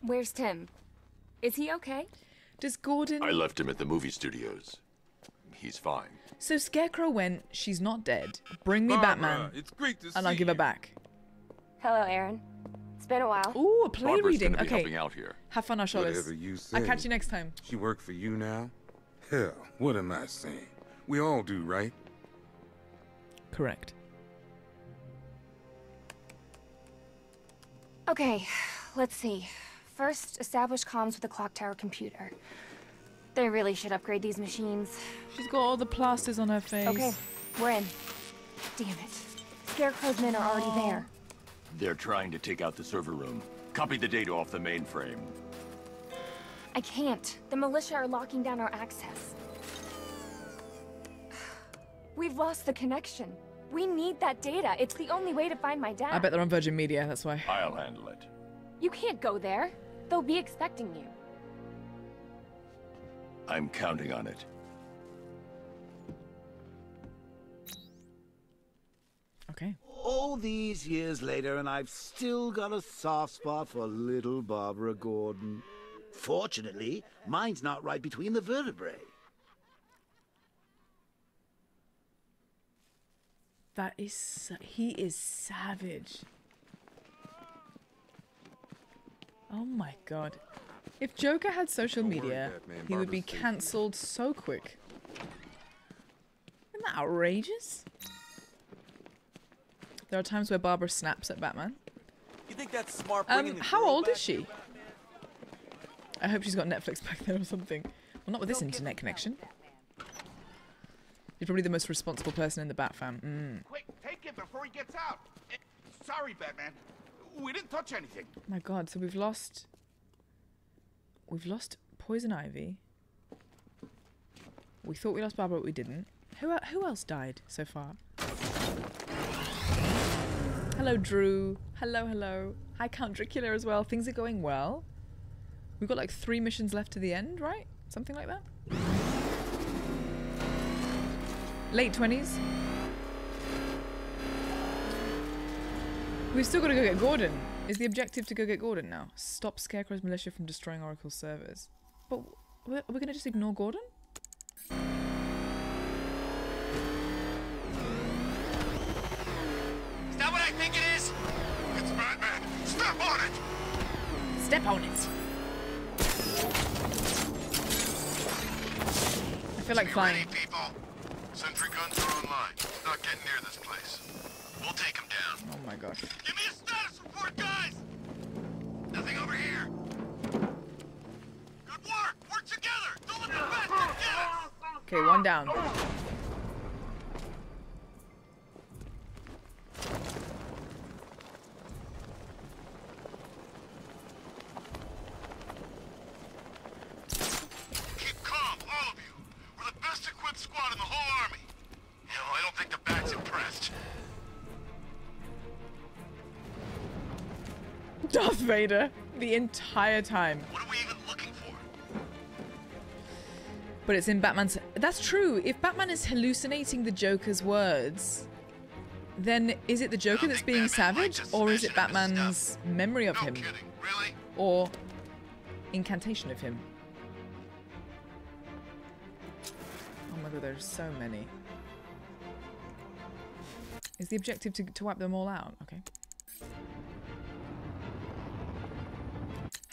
Where's Tim? Is he okay? Does Gordon... I left him at the movie studios. He's fine. So Scarecrow went, she's not dead. Bring me Barbara, Batman. It's great to see and I'll give her back. Hello, Aaron. It's been a while. Ooh, a play Barbara's reading. Okay. Helping out here. Have fun, Asholas. I'll catch you next time. She worked for you now? Hell, what am I saying? We all do, right? Correct. Okay, let's see. First, establish comms with the clock tower computer. They really should upgrade these machines. She's got all the plasters on her face. Okay, we're in. Damn it. Scarecrow's men are already there. They're trying to take out the server room. Copy the data off the mainframe. I can't. The militia are locking down our access. We've lost the connection. We need that data. It's the only way to find my dad. I bet they're on Virgin Media, that's why. I'll handle it. You can't go there. They'll be expecting you. I'm counting on it. Okay. All these years later, and I've still got a soft spot for little Barbara Gordon. Fortunately, mine's not right between the vertebrae. That is... he is savage. Oh my god. If Joker had social media, he would be cancelled so quick. Isn't that outrageous? There are times where Barbara snaps at Batman. You think that's smart? How old is she? I hope she's got Netflix back there or something. Well, not with this internet connection. You're probably the most responsible person in the Bat-fam. Quick, take him before he gets out. Sorry, Batman. We didn't touch anything. My god, so we've lost Poison Ivy. We thought we lost Barbara, but we didn't. Who else died so far? Hello, Drew. Hello, hello. Hi, Count Dracula as well. Things are going well. We've got like 3 missions left to the end, right? Something like that. Late 20s. We've still got to go get Gordon. Is the objective to go get Gordon now? Stop Scarecrow's militia from destroying Oracle's servers. But are we going to just ignore Gordon? Is that what I think it is? It's Batman. Step on it. Step on it. I feel like flying. Sentry guns are online. Not getting near this place. We'll take him down. Oh my gosh. Give me a status report, guys! Nothing over here. Good work! Work together! Don't let the bats get us! Okay, one down. Vader the entire time. What are we even looking for? But it's in Batman's... That's true. If Batman is hallucinating the Joker's words, then is it the Joker that's being savage, or is it Batman's memory of him? No kidding. Really? Or incantation of him? Oh my god, there's so many. Is the objective to wipe them all out? Okay.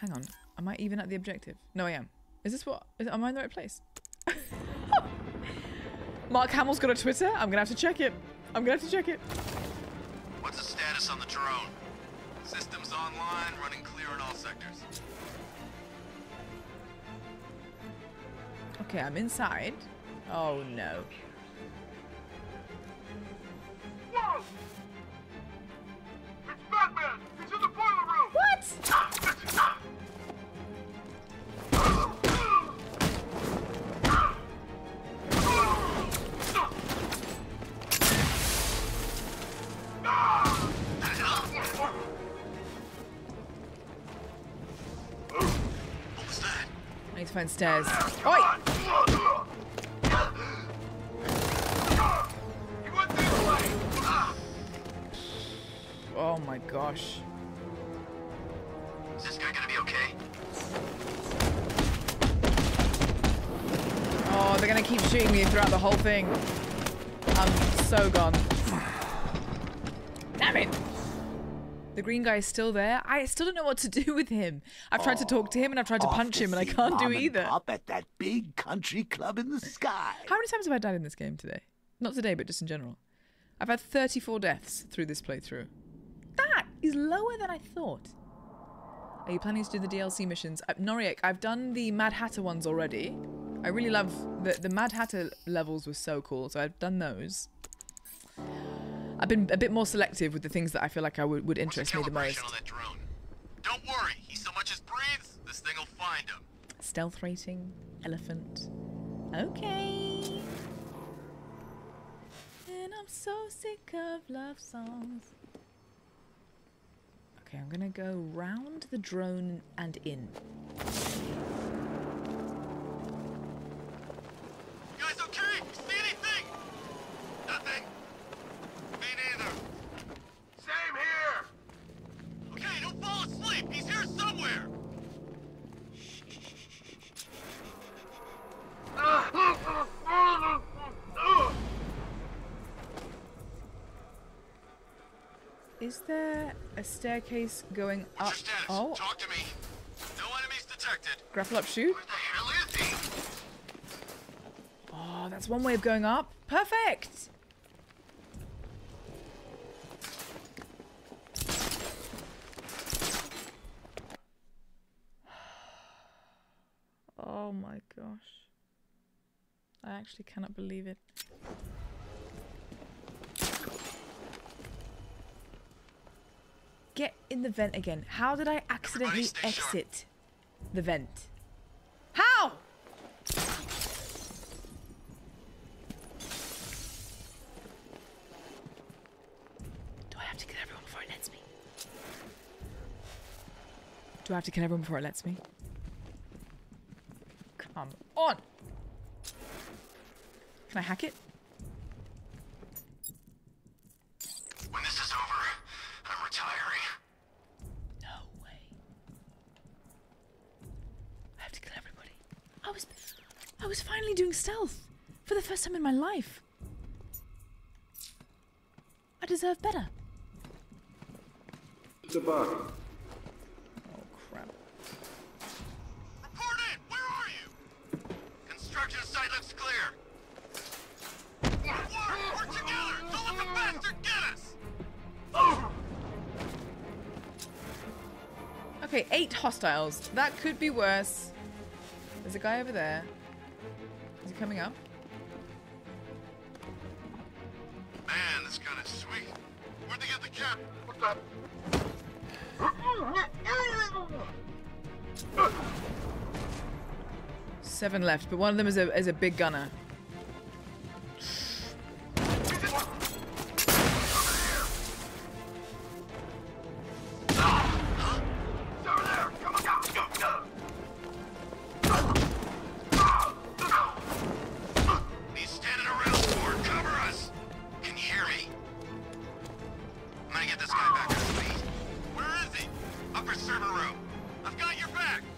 Hang on, am I even at the objective? No, I am. Is this what? Am I in the right place? Mark Hamill's got a Twitter? I'm gonna have to check it. I'm gonna have to check it. What's the status on the drone? Systems online, running clear in all sectors. Okay, I'm inside. Oh no. Whoa! It's Batman! He's in the boiler room! What? Find stairs. Oi! Oh my gosh. Is this guy gonna be okay? Oh, They're gonna keep shooting me throughout the whole thing. I'm so gone. Damn it! The green guy is still there. I still don't know what to do with him. I've tried to talk to him and I've tried to punch him and I can't do either. Up at that big country club in the sky. How many times have I died in this game today? Not today, but just in general. I've had 34 deaths through this playthrough. That is lower than I thought. Are you planning to do the DLC missions? Noriak, I've done the Mad Hatter ones already. I really love... The Mad Hatter levels were so cool, so I've done those. I've been a bit more selective with the things that I feel like I would interest me the most. On that drone? Don't worry, he so much as breathes, this thing will find him. Stealth rating, elephant. Okay. And I'm so sick of love songs. Okay, I'm gonna go round the drone and in. You guys okay? See anything? Nothing. Me neither. Same here. Okay, don't fall asleep. He's here somewhere. Is there a staircase going up? What's your status? Oh. Talk to me. No enemies detected. Grapple up, shoot. Where the hell is he? Oh, that's one way of going up. Perfect. Oh my gosh. I actually cannot believe it. Get in the vent again. How did I accidentally exit the vent? How? Do I have to kill everyone before it lets me? Do I have to kill everyone before it lets me? Come on. Can I hack it? When this is over, I'm retiring. No way. I have to kill everybody. I was finally doing stealth for the first time in my life. I deserve better. It's a body. Okay, 8 hostiles. That could be worse. There's a guy over there. Is he coming up? Man, that's kind of sweet. Where'd they get the cap? What's up? Seven left, but one of them is a big gunner.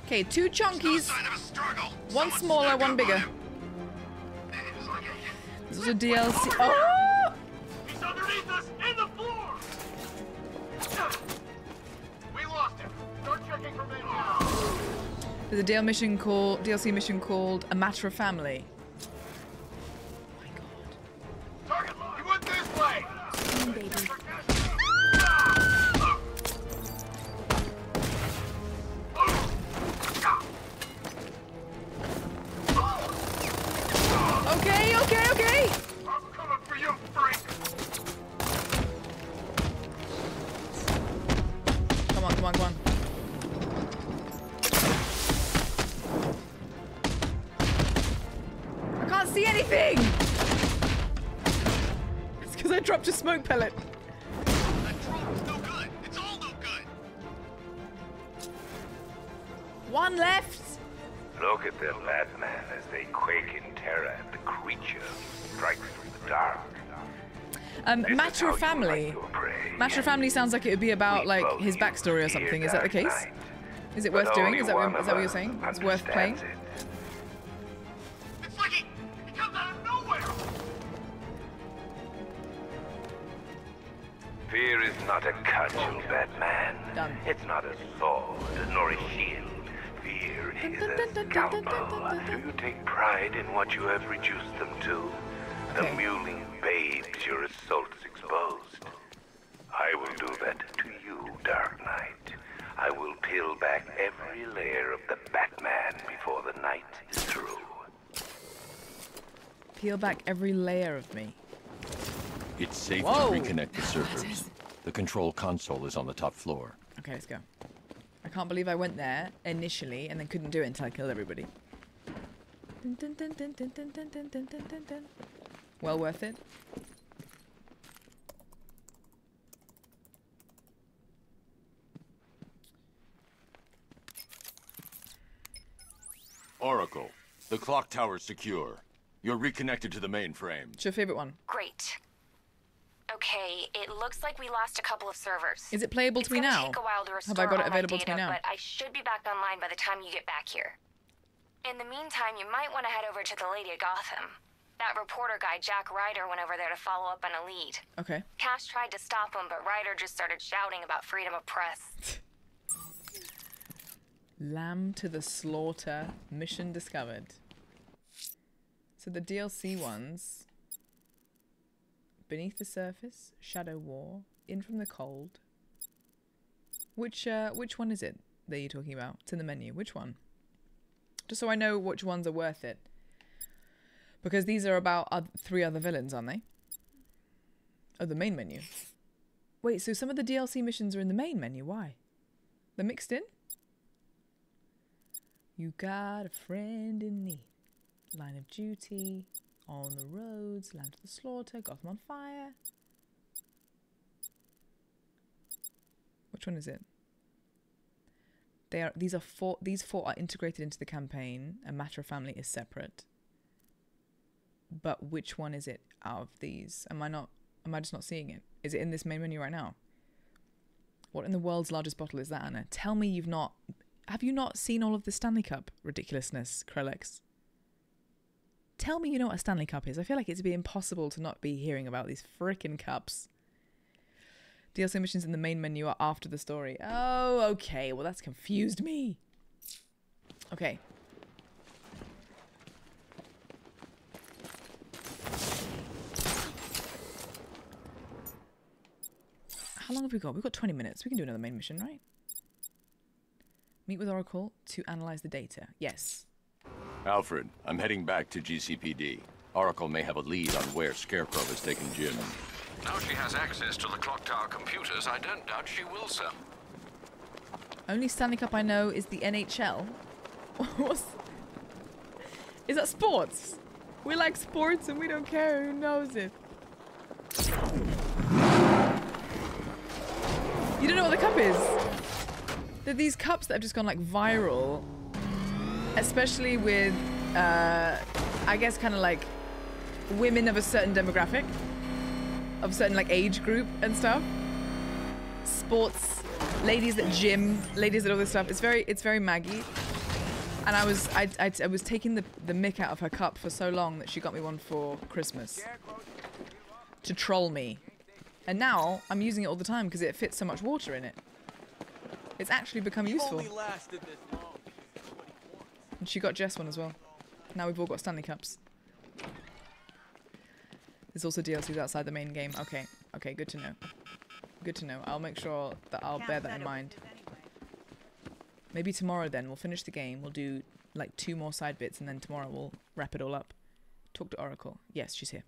Okay, 2 chunkies, one smaller, one bigger. This is a DLC. Oh! He's underneath us in the floor. We lost him. Start checking from now. There's a DLC mission called A Matter of Family. Smoke pellet. That drone's no good. It's all no good. One left. Look at them, lad man, as they quake in terror at the creature strikes from the dark. Matter of Family. Matter of Family sounds like it would be about like his backstory or something. Is that the case? Is it worth doing? Is that what you're saying? It's worth playing. It's like Fear is not a cudgel, Batman. Done. It's not a sword, nor a shield. Fear is a scalpel. Do you take pride in what you have reduced them to? Okay. The mewling babes your assaults exposed. I will do that to you, Dark Knight. I will peel back every layer of the Batman before the night is through. Peel back every layer of me. It's safe to reconnect the servers. The control console is on the top floor. Okay, let's go. I can't believe I went there initially and then couldn't do it until I killed everybody. Well worth it. Oracle, the clock tower's secure. You're reconnected to the mainframe. It's your favorite one. Great. Okay, it looks like we lost a couple of servers. Is it playable to me now? Have I got it available to me now? But I should be back online by the time you get back here. In the meantime, you might want to head over to the Lady of Gotham. That reporter guy, Jack Ryder, went over there to follow up on a lead. Okay. Cash tried to stop him, but Ryder just started shouting about freedom of press. Lamb to the slaughter. Mission discovered. So the DLC ones... Beneath the Surface, Shadow War, In From the Cold. Which one is it that you're talking about? It's in the menu. Which one? Just so I know which ones are worth it. Because these are about three other villains, aren't they? Oh, the main menu. Wait, so some of the DLC missions are in the main menu. Why? They're mixed in? You got a friend in need. Line of Duty. On the Roads. Land to the Slaughter. Gotham on Fire. Which one is it? They are. These are four. These four are integrated into the campaign. A Matter of Family is separate. But which one is it out of these? Am I just not seeing it? Is it in this main menu right now? What in the world's largest bottle is that, Anna? Tell me you've not... Have you not seen all of the Stanley Cup ridiculousness, Krellex? Tell me you know what a Stanley Cup is. I feel like it'd be impossible to not be hearing about these frickin' cups. DLC missions in the main menu are after the story. Oh, okay. Well, that's confused me. Okay. How long have we got? We've got 20 minutes. We can do another main mission, right? Meet with Oracle to analyze the data. Yes. Alfred, I'm heading back to GCPD. Oracle may have a lead on where Scarecrow has taken Jim. Now she has access to the clock tower computers. I don't doubt she will, sir. Only Stanley Cup I know is the NHL. Is that sports? We like sports and we don't care who knows it. You don't know what the cup is. There are these cups that have just gone like viral, especially with, I guess, kind of like women of a certain demographic, of a certain like age group and stuff. Sports, ladies that gym, ladies that all this stuff. It's very Maggie. And I was taking the mick out of her cup for so long that she got me one for Christmas to troll me. And now I'm using it all the time because it fits so much water in it. It's actually become useful. And she got Jess one as well. Now we've all got Stanley Cups. There's also DLCs outside the main game. Okay, okay, good to know. Good to know. I'll make sure that I'll bear that in mind. Maybe tomorrow then we'll finish the game. We'll do like 2 more side bits and then tomorrow we'll wrap it all up. Talk to Oracle. Yes, she's here.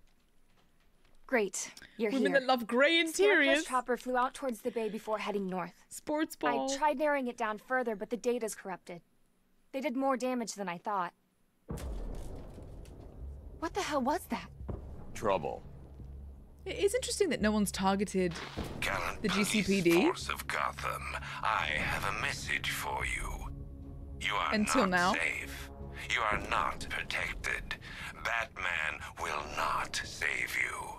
Great, you're here. Women that love grey interiors. Scarecrow's chopper flew out towards the bay before heading north. Sports ball. I tried narrowing it down further, but the data's corrupted. They did more damage than I thought. What the hell was that? Trouble. It is interesting that no one's targeted the GCPD. Force of Gotham, I have a message for you. You are not safe. You are not protected. Batman will not save you.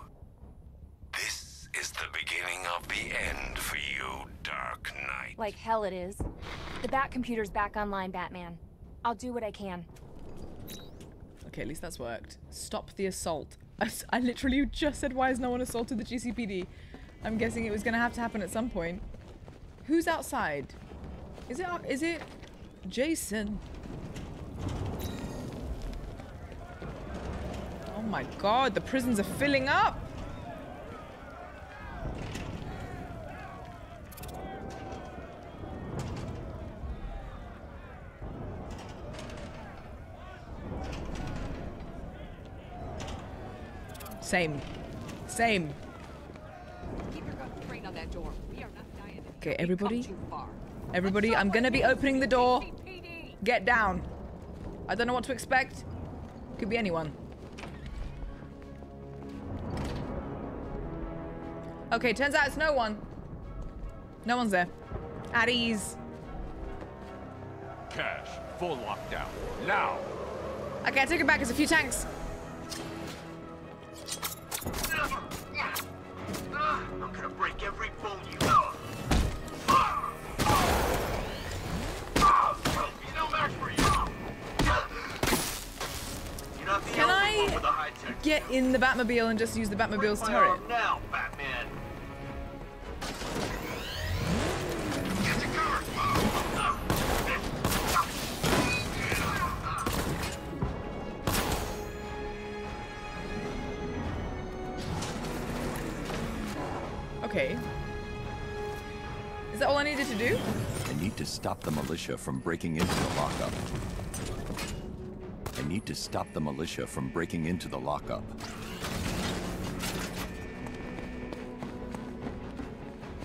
This is the beginning of the end for you, Dark Knight. Like hell it is. The Bat computer's back online, Batman. I'll do what I can. Okay, at least that's worked. Stop the assault. I literally just said, why has no one assaulted the GCPD? I'm guessing it was going to have to happen at some point. Who's outside? Is it Jason? Oh my god, the prisons are filling up! Same. Keep your guns trained on that door. We are not dying. Okay, everybody, I'm gonna be opening the door. Get down. I don't know what to expect. Could be anyone. Okay, turns out it's no one. No one's there. At ease. Cash, full lockdown. Now. Okay, I take it back. There's a few tanks. I'm gonna break every bone you know. You're no match for you. You're not the only one with a high tech. Get in the Batmobile and just use the Batmobile's turret. Now, Batman. Get to cover. Okay. Is that all I needed to do? I need to stop the militia from breaking into the lockup.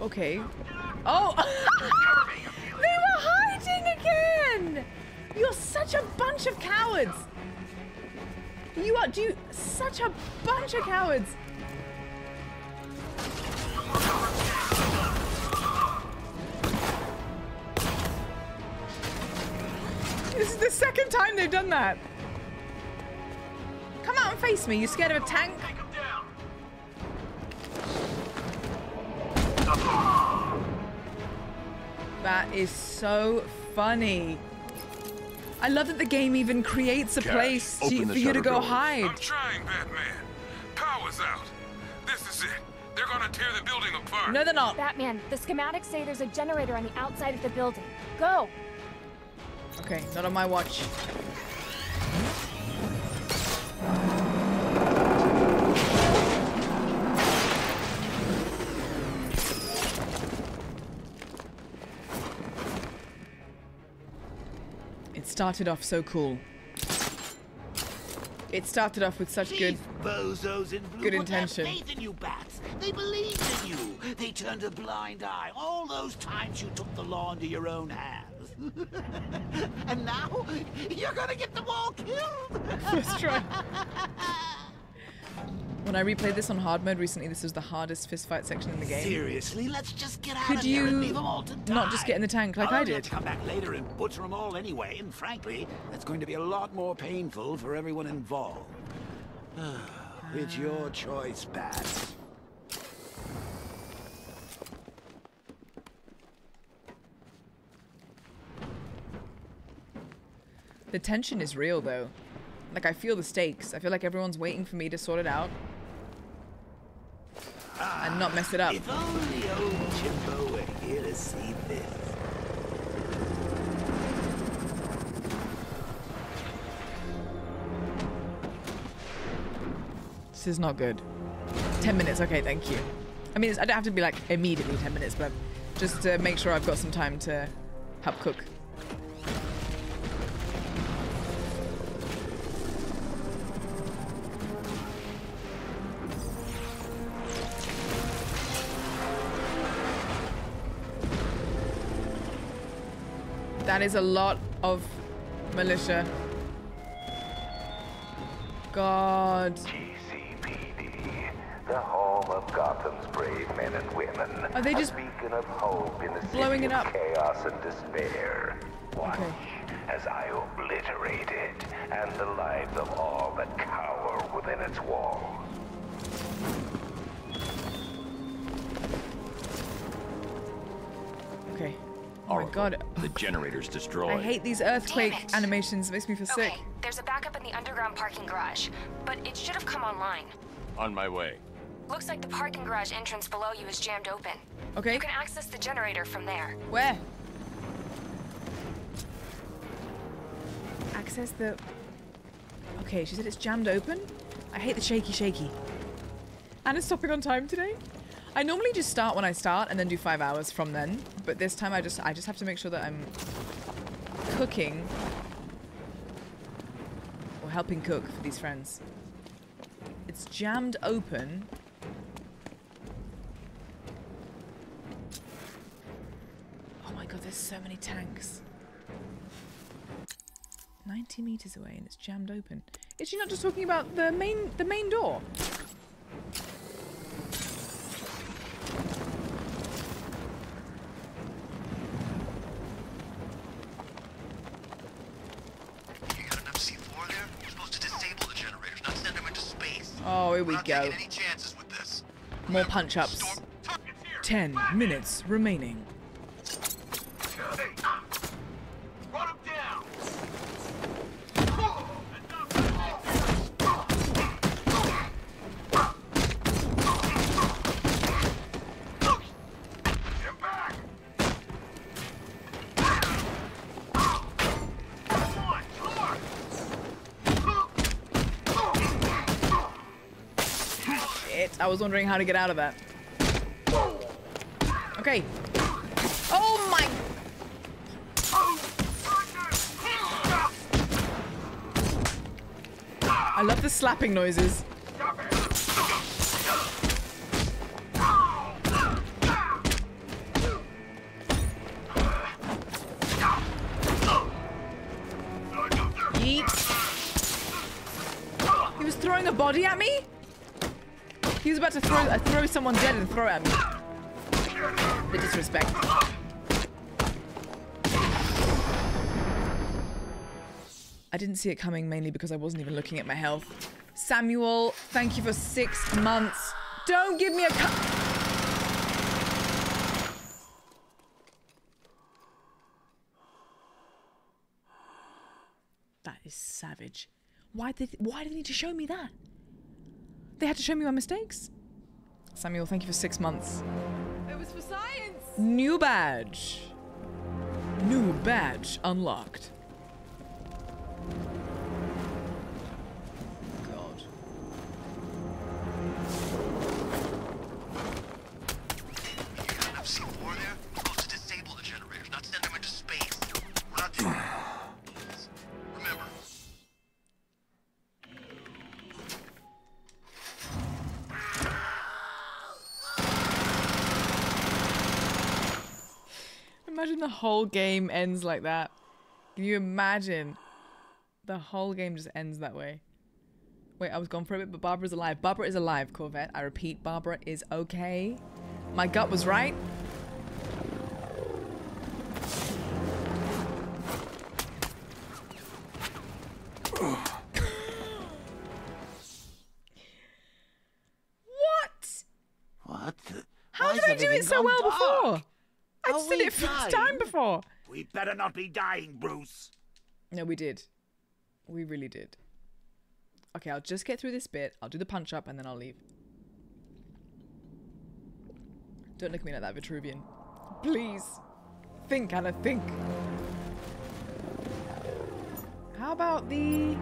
Okay. Oh! They were hiding again! You're such a bunch of cowards! Such a bunch of cowards! This is the second time they've done that. Come out and face me. You scared of a tank? Take him down. That is so funny. I love that the game even creates a place for you to go hide. I'm trying, Batman. Power's out. This is it. They're gonna tear the building apart. No, they're not. Batman, the schematics say there's a generator on the outside of the building. Go. Okay, not on my watch. It started off so cool. It started off with such good intention. Have faith in you, Bats. They believed in you. They turned a blind eye. All those times you took the law into your own hands. And now you're gonna get them all killed. That's true. When I replayed this on hard mode recently, this was the hardest fistfight section in the game. Seriously, let's just get out of here and leave them all to die. Not just get in the tank like I did. Come back later and butcher them all anyway, and frankly, that's going to be a lot more painful for everyone involved. It's your choice, Bat. The tension is real, though. Like, I feel the stakes. I feel like everyone's waiting for me to sort it out. And not mess it up. If only old Jimbo were here to see this. This is not good. 10 minutes, okay, thank you. I mean, I don't have to be like immediately 10 minutes, but just to make sure I've got some time to help cook. That is a lot of militia. God. GCPD, the home of Gotham's brave men and women. Are they just blowing it up? Chaos and despair. Watch as I obliterate it and the lives of all that cower within its walls. Okay. Oh my god. The generator's destroyed. I hate these earthquake animations. It makes me feel sick. Okay, there's a backup in the underground parking garage, but it should have come online. On my way. Looks like the parking garage entrance below you is jammed open. Okay. You can access the generator from there. Where? Access the... Okay, she said it's jammed open? I hate the shaky. And it's stopping on time today? I normally just start when I start and then do 5 hours from then. But this time I just have to make sure that I'm cooking. Or helping cook for these friends. It's jammed open. Oh my god, there's so many tanks. 90 meters away and it's jammed open. Is she not just talking about the main door? Oh, here we go. More punch-ups. 10 minutes remaining. I was wondering how to get out of that. Okay. Oh my! I love the slapping noises. Yeet. He was throwing a body at me? He was about to throw someone dead and throw at me. The disrespect. I didn't see it coming mainly because I wasn't even looking at my health. Samuel, thank you for 6 months. Don't give me a cut. That is savage. Why did they need to show me that? They had to show me my mistakes. Samuel, thank you for 6 months. It was for science. New badge. New badge unlocked. God. You got enough C4 there? We're supposed to disable the generators, not send them into space. We're not doing that. Remember. Imagine the whole game ends like that. Can you imagine? The whole game just ends that way. Wait, I was gone for a bit, but Barbara's alive. Barbara is alive, Corvette. I repeat, Barbara is okay. My gut was right. What? How did I do it so well before? I've seen it first time before. We better not be dying, Bruce. No, we did. We really did. Okay, I'll just get through this bit. I'll do the punch up and then I'll leave. Don't look at me like that, Vitruvian. Please. Think, Anna, think. How about the...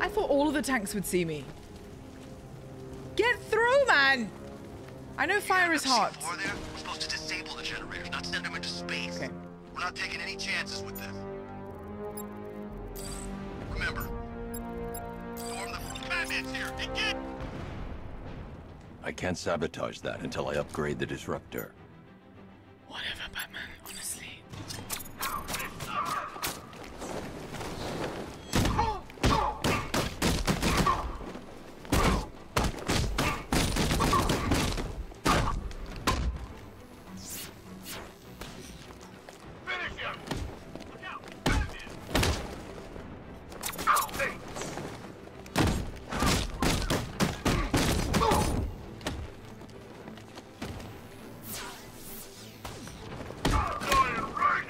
I thought all of the tanks would see me. Get through, man! I know fire is hot. We're supposed to disable the generators, not send them into space. Okay. We're not taking any chances with them. Remember, form the Batman's here. Get! I can't sabotage that until I upgrade the disruptor. Whatever, Batman. Honestly.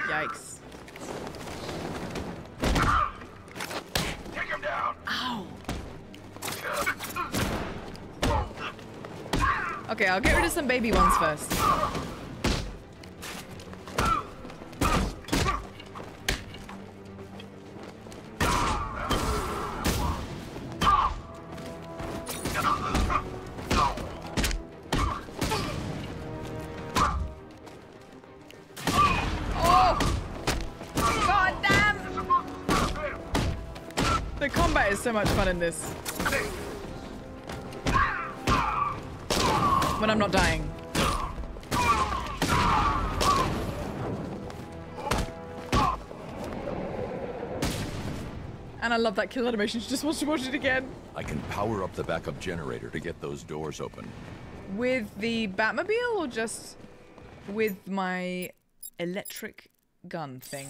Yikes. Okay, I'll get rid of some baby ones first. So much fun in this when I'm not dying. And I love that kill animation. She just wants to watch it again. I can power up the backup generator to get those doors open. With the Batmobile or just with my electric gun thing?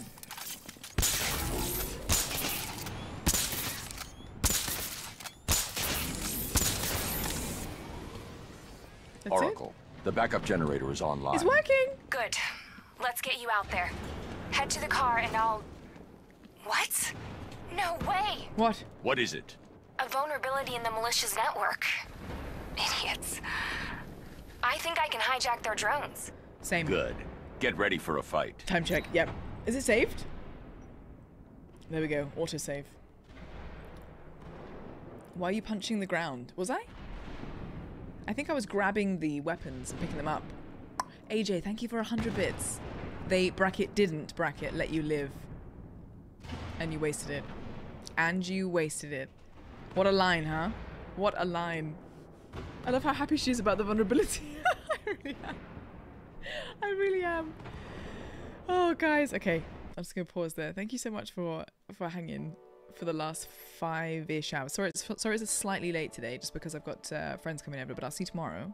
That's Oracle, it? The backup generator is online. It's working. Good. Let's get you out there. Head to the car and I'll... What? No way. What? What is it? A vulnerability in the militia's network. Idiots. I think I can hijack their drones. Same. Good. Get ready for a fight. Time check. Yep. Is it saved? There we go. Auto save. Why are you punching the ground? Was I? I think I was grabbing the weapons and picking them up. AJ, thank you for 100 bits. They, bracket, didn't, bracket, let you live. And you wasted it. And you wasted it. What a line, huh? What a line. I love how happy she is about the vulnerability. I really am. I really am. Oh, guys. Okay. I'm just going to pause there. Thank you so much for hanging for the last 5-ish hours. Sorry it's slightly late today just because I've got friends coming over, but I'll see you tomorrow.